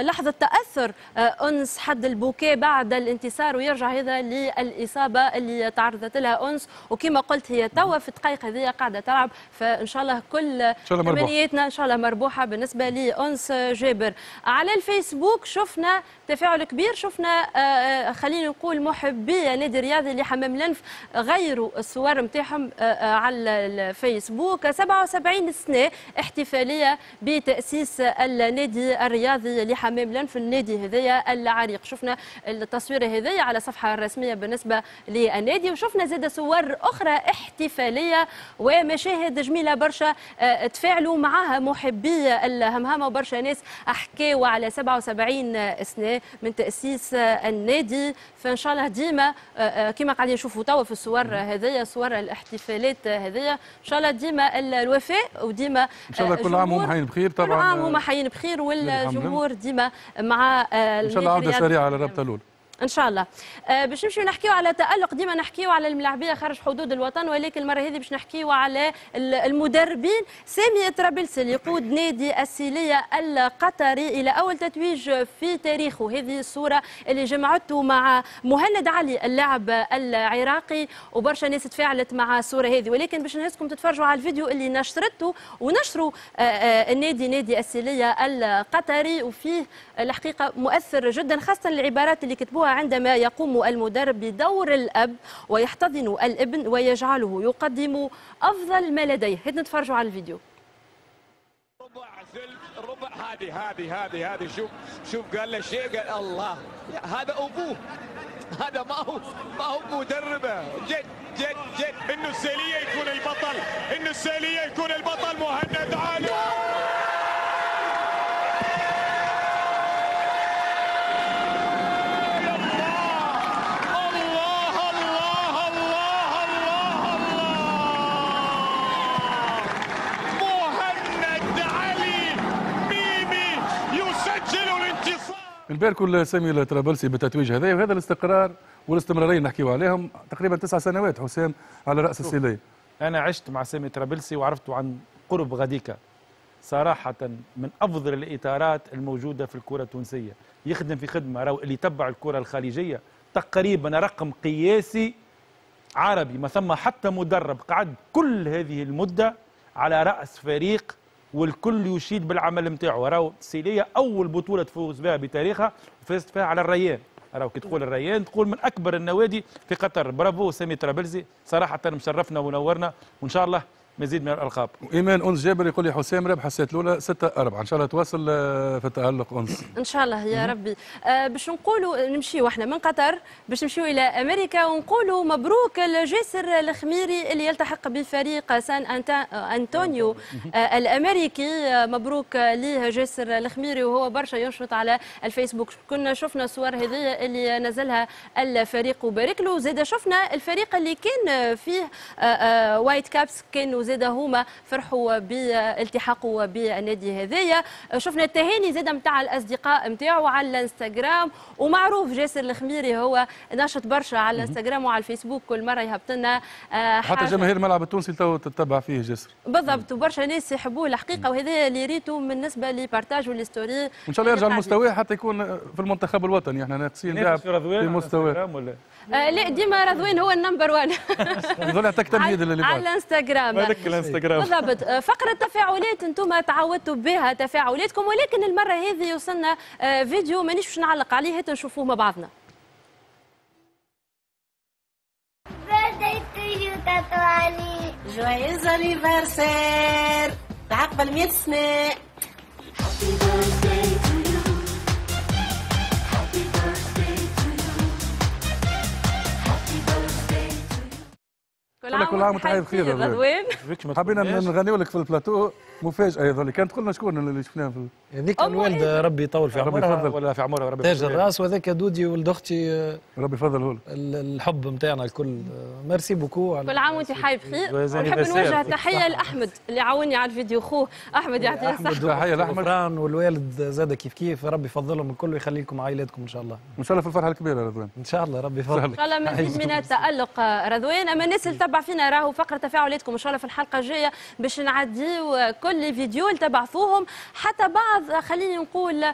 لحظه تاثر انس، حد البوكيه بعد الانتصار، ويرجع هذا للاصابه اللي تعرضت لها انس، وكما قلت هي توا في الدقائق هذه قاعده تلعب، فان شاء الله كل عملياتنا ان شاء الله مربوحه بالنسبه لانس جابر. على الفيسبوك شفنا تفاعل كبير، شفنا خلينا نقول محبي نادي الرياضي اللي حمام لنف غيروا الصور نتاعهم على الفيسبوك. 77 سنه احتفاليه بتاسيس النادي الرياضي لحمام لنف، النادي هذايا العريق. شفنا التصوير هذايا على الصفحه الرسميه بالنسبه للنادي، وشفنا زاد صور اخرى احتفاليه ومشاهد جميله برشا تفاعلوا معها محبي الهمهمه، وبرشا ناس حكاوا على 77 سنه من تاسيس النادي. فان شاء الله ديما كما قاعدين نشوفوا توا في الصور هذيا، صور الاحتفالات هذيا، ان شاء الله ديما الوفاء، وديما ان شاء الله كل عام وهم حيين بخير. طبعا كل عام وهم حيين بخير، والجمهور ديما مع ان شاء الله عوده سريعه على الرابطه الاولى ان شاء الله. باش نمشيو نحكيو على تألق، ديما نحكيو على الملاعبيه خارج حدود الوطن، ولكن المره هذه باش نحكيو على المدربين. سامي طرابلسي اللي يقود نادي السيليه القطري الى اول تتويج في تاريخه، هذه الصوره اللي جمعته مع مهند علي اللاعب العراقي، وبرشا ناس تفاعلت مع الصوره هذه. ولكن باش نهزكم تتفرجوا على الفيديو اللي نشرته ونشروا نادي السيليه القطري، وفيه الحقيقه مؤثر جدا، خاصه العبارات اللي كتبوها عندما يقوم المدرب بدور الأب ويحتضن الابن ويجعله يقدم أفضل ما لديه. نتفرجوا على الفيديو. ربع هذه شوف قال له شيء، قال الله هذا أبوه، هذا ما هو مدربه. جد إنه السيلية يكون البطل، مهند علي. البارك لسامي طرابلسي بالتتويج هذا، وهذا الاستقرار والاستمراريه نحكيو عليهم تقريبا 9 سنوات حسام على راس السيليه. انا عشت مع سامي طرابلسي وعرفته عن قرب غديكا، صراحه من افضل الاطارات الموجوده في الكره التونسيه، يخدم في خدمه راهو اللي تبع الكره الخليجيه تقريبا رقم قياسي عربي، ما ثم حتى مدرب قعد كل هذه المده على راس فريق والكل يشيد بالعمل نتاعو. راهو السيليه اول بطوله تفوز بها بتاريخها فازت فيها على الريان، راهو كي تقول الريان تقول من اكبر النوادي في قطر. برافو سامي طرابلسي، صراحه مشرفنا ونورنا، وان شاء الله مزيد من الالقاب. ايمان انس جابر يقول لي حسام ربح السات الاولى 6-4، ان شاء الله تواصل في التالق انس ان شاء الله يا ربي. باش نقولوا نمشيو احنا من قطر باش نمشيو الى امريكا، ونقولوا مبروك لجاسر الخميري اللي يلتحق بفريق سان انطونيو الامريكي. مبروك ليه جاسر الخميري، وهو برشا ينشط على الفيسبوك. كنا شفنا الصور هذه اللي نزلها الفريق وبارك له. زاد شفنا الفريق اللي كان فيه وايت كابس، كانوا زاد هما فرحوا بالتحاقوا بالنادي هذايا. شفنا التهاني زاد نتاع الاصدقاء نتاعو على الانستغرام، ومعروف جاسر الخميري هو ناشط برشا على الانستغرام وعلى الفيسبوك، كل مره يهبط لنا حتى جماهير الملعب التونسي تو تتبع فيه جاسر بالضبط، وبرشا ناس يحبوه الحقيقه، وهذا اللي ريتو بالنسبه لبارتاج والستوري. ان شاء الله يرجع المستوى حتى يكون في المنتخب الوطني، احنا ناقصين لاعب في مستوى. لا ديما رضوان هو النمبر 1 نظن يعطيك تمهيد على الانستغرام بالضبط. فقرة تفاعلات انتم تعودتوا بها تفاعلاتكم، ولكن المرة هذه وصلنا فيديو مانيش باش نعلق عليه، حتى نشوفوه مع بعضنا. جويز انيفرسير تعقبل 100 سنة. كل كل عام وانتم بخير. غدوان حبينا نغنيو لك في البلاتو مفاجأة يظهر كانت قلنا شكون اللي شفناها في هذيك الوالدة ربي يطول في عمرها ولا في عمرها ربي تاج الراس وهذاك دودي ولد اختي ربي يفضله لك الحب نتاعنا الكل ميرسي بوكو على كل عام وانت حي بخير. ونحب نوجه تحية لأحمد اللي عاوني على الفيديو خوه أحمد يعطيه الصحة. تحية لأحمد والوالد زاد كيف كيف ربي يفضلهم الكل ويخلي لكم عائلاتكم إن شاء الله. إن شاء الله في الفرحة الكبيرة رضوان إن شاء الله ربي يفضلك. إن شاء الله مزيد من التألق رضوان. أما الناس اللي تبع فينا راهو فقرة تفاعلاتكم إن شاء الله في الحلقة الجاية باش نعديو كل فيديو اللي تبعثوهم حتى بعض خليني نقول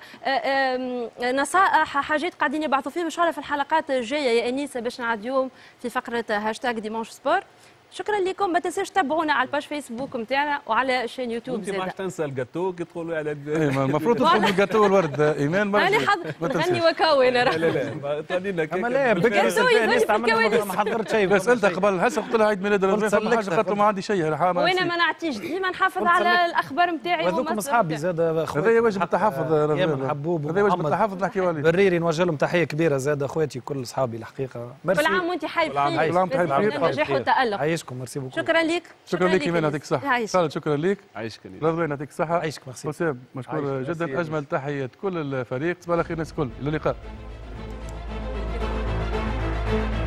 نصائح حاجات قاعدين يبعثوا فيهم ان شاء الله في الحلقات الجايه يا انيسه باش نعديوهم في فقره هاشتاج ديمونش سبور. شكرا لكم ما تنساوش تتابعونا على الباج فيسبوك نتاعنا وعلى شين يوتيوب زاد. انت ما تنسى الجاتو كي تقولوا على المفروض تقولوا الجاتو والورد ايمان ما نغني وكاو انا لا لا طاني لنا كيك لا بالجاتو الناس عملت ما حضرت شيء بس قلت قبل هسه قلت لها عيد ميلاد ربي حاجه قالت له ما عندي شيء وانا ما نعطيش ديما نحافظ على الاخبار نتاعي وهذوك اصحابي زاد هذا واجب التحفظ هذا واجب التحفظ نحكيو عليه بريري نوجه لهم تحيه كبيره زاد اخواتي كل اصحابي الحقيقه كل عام وانت حي بخير نجاح وتالق. مرسي بوكو شكرا ليك. شكرا ليك ايمان يعطيك الصحه. خالد شكرا ليك عايشك ليك رضوان يعطيك الصحه عايشك ميرسي حسام مشكور جدا. اجمل تحيات كل الفريق تصبح على خير الناس الكل. الى اللقاء.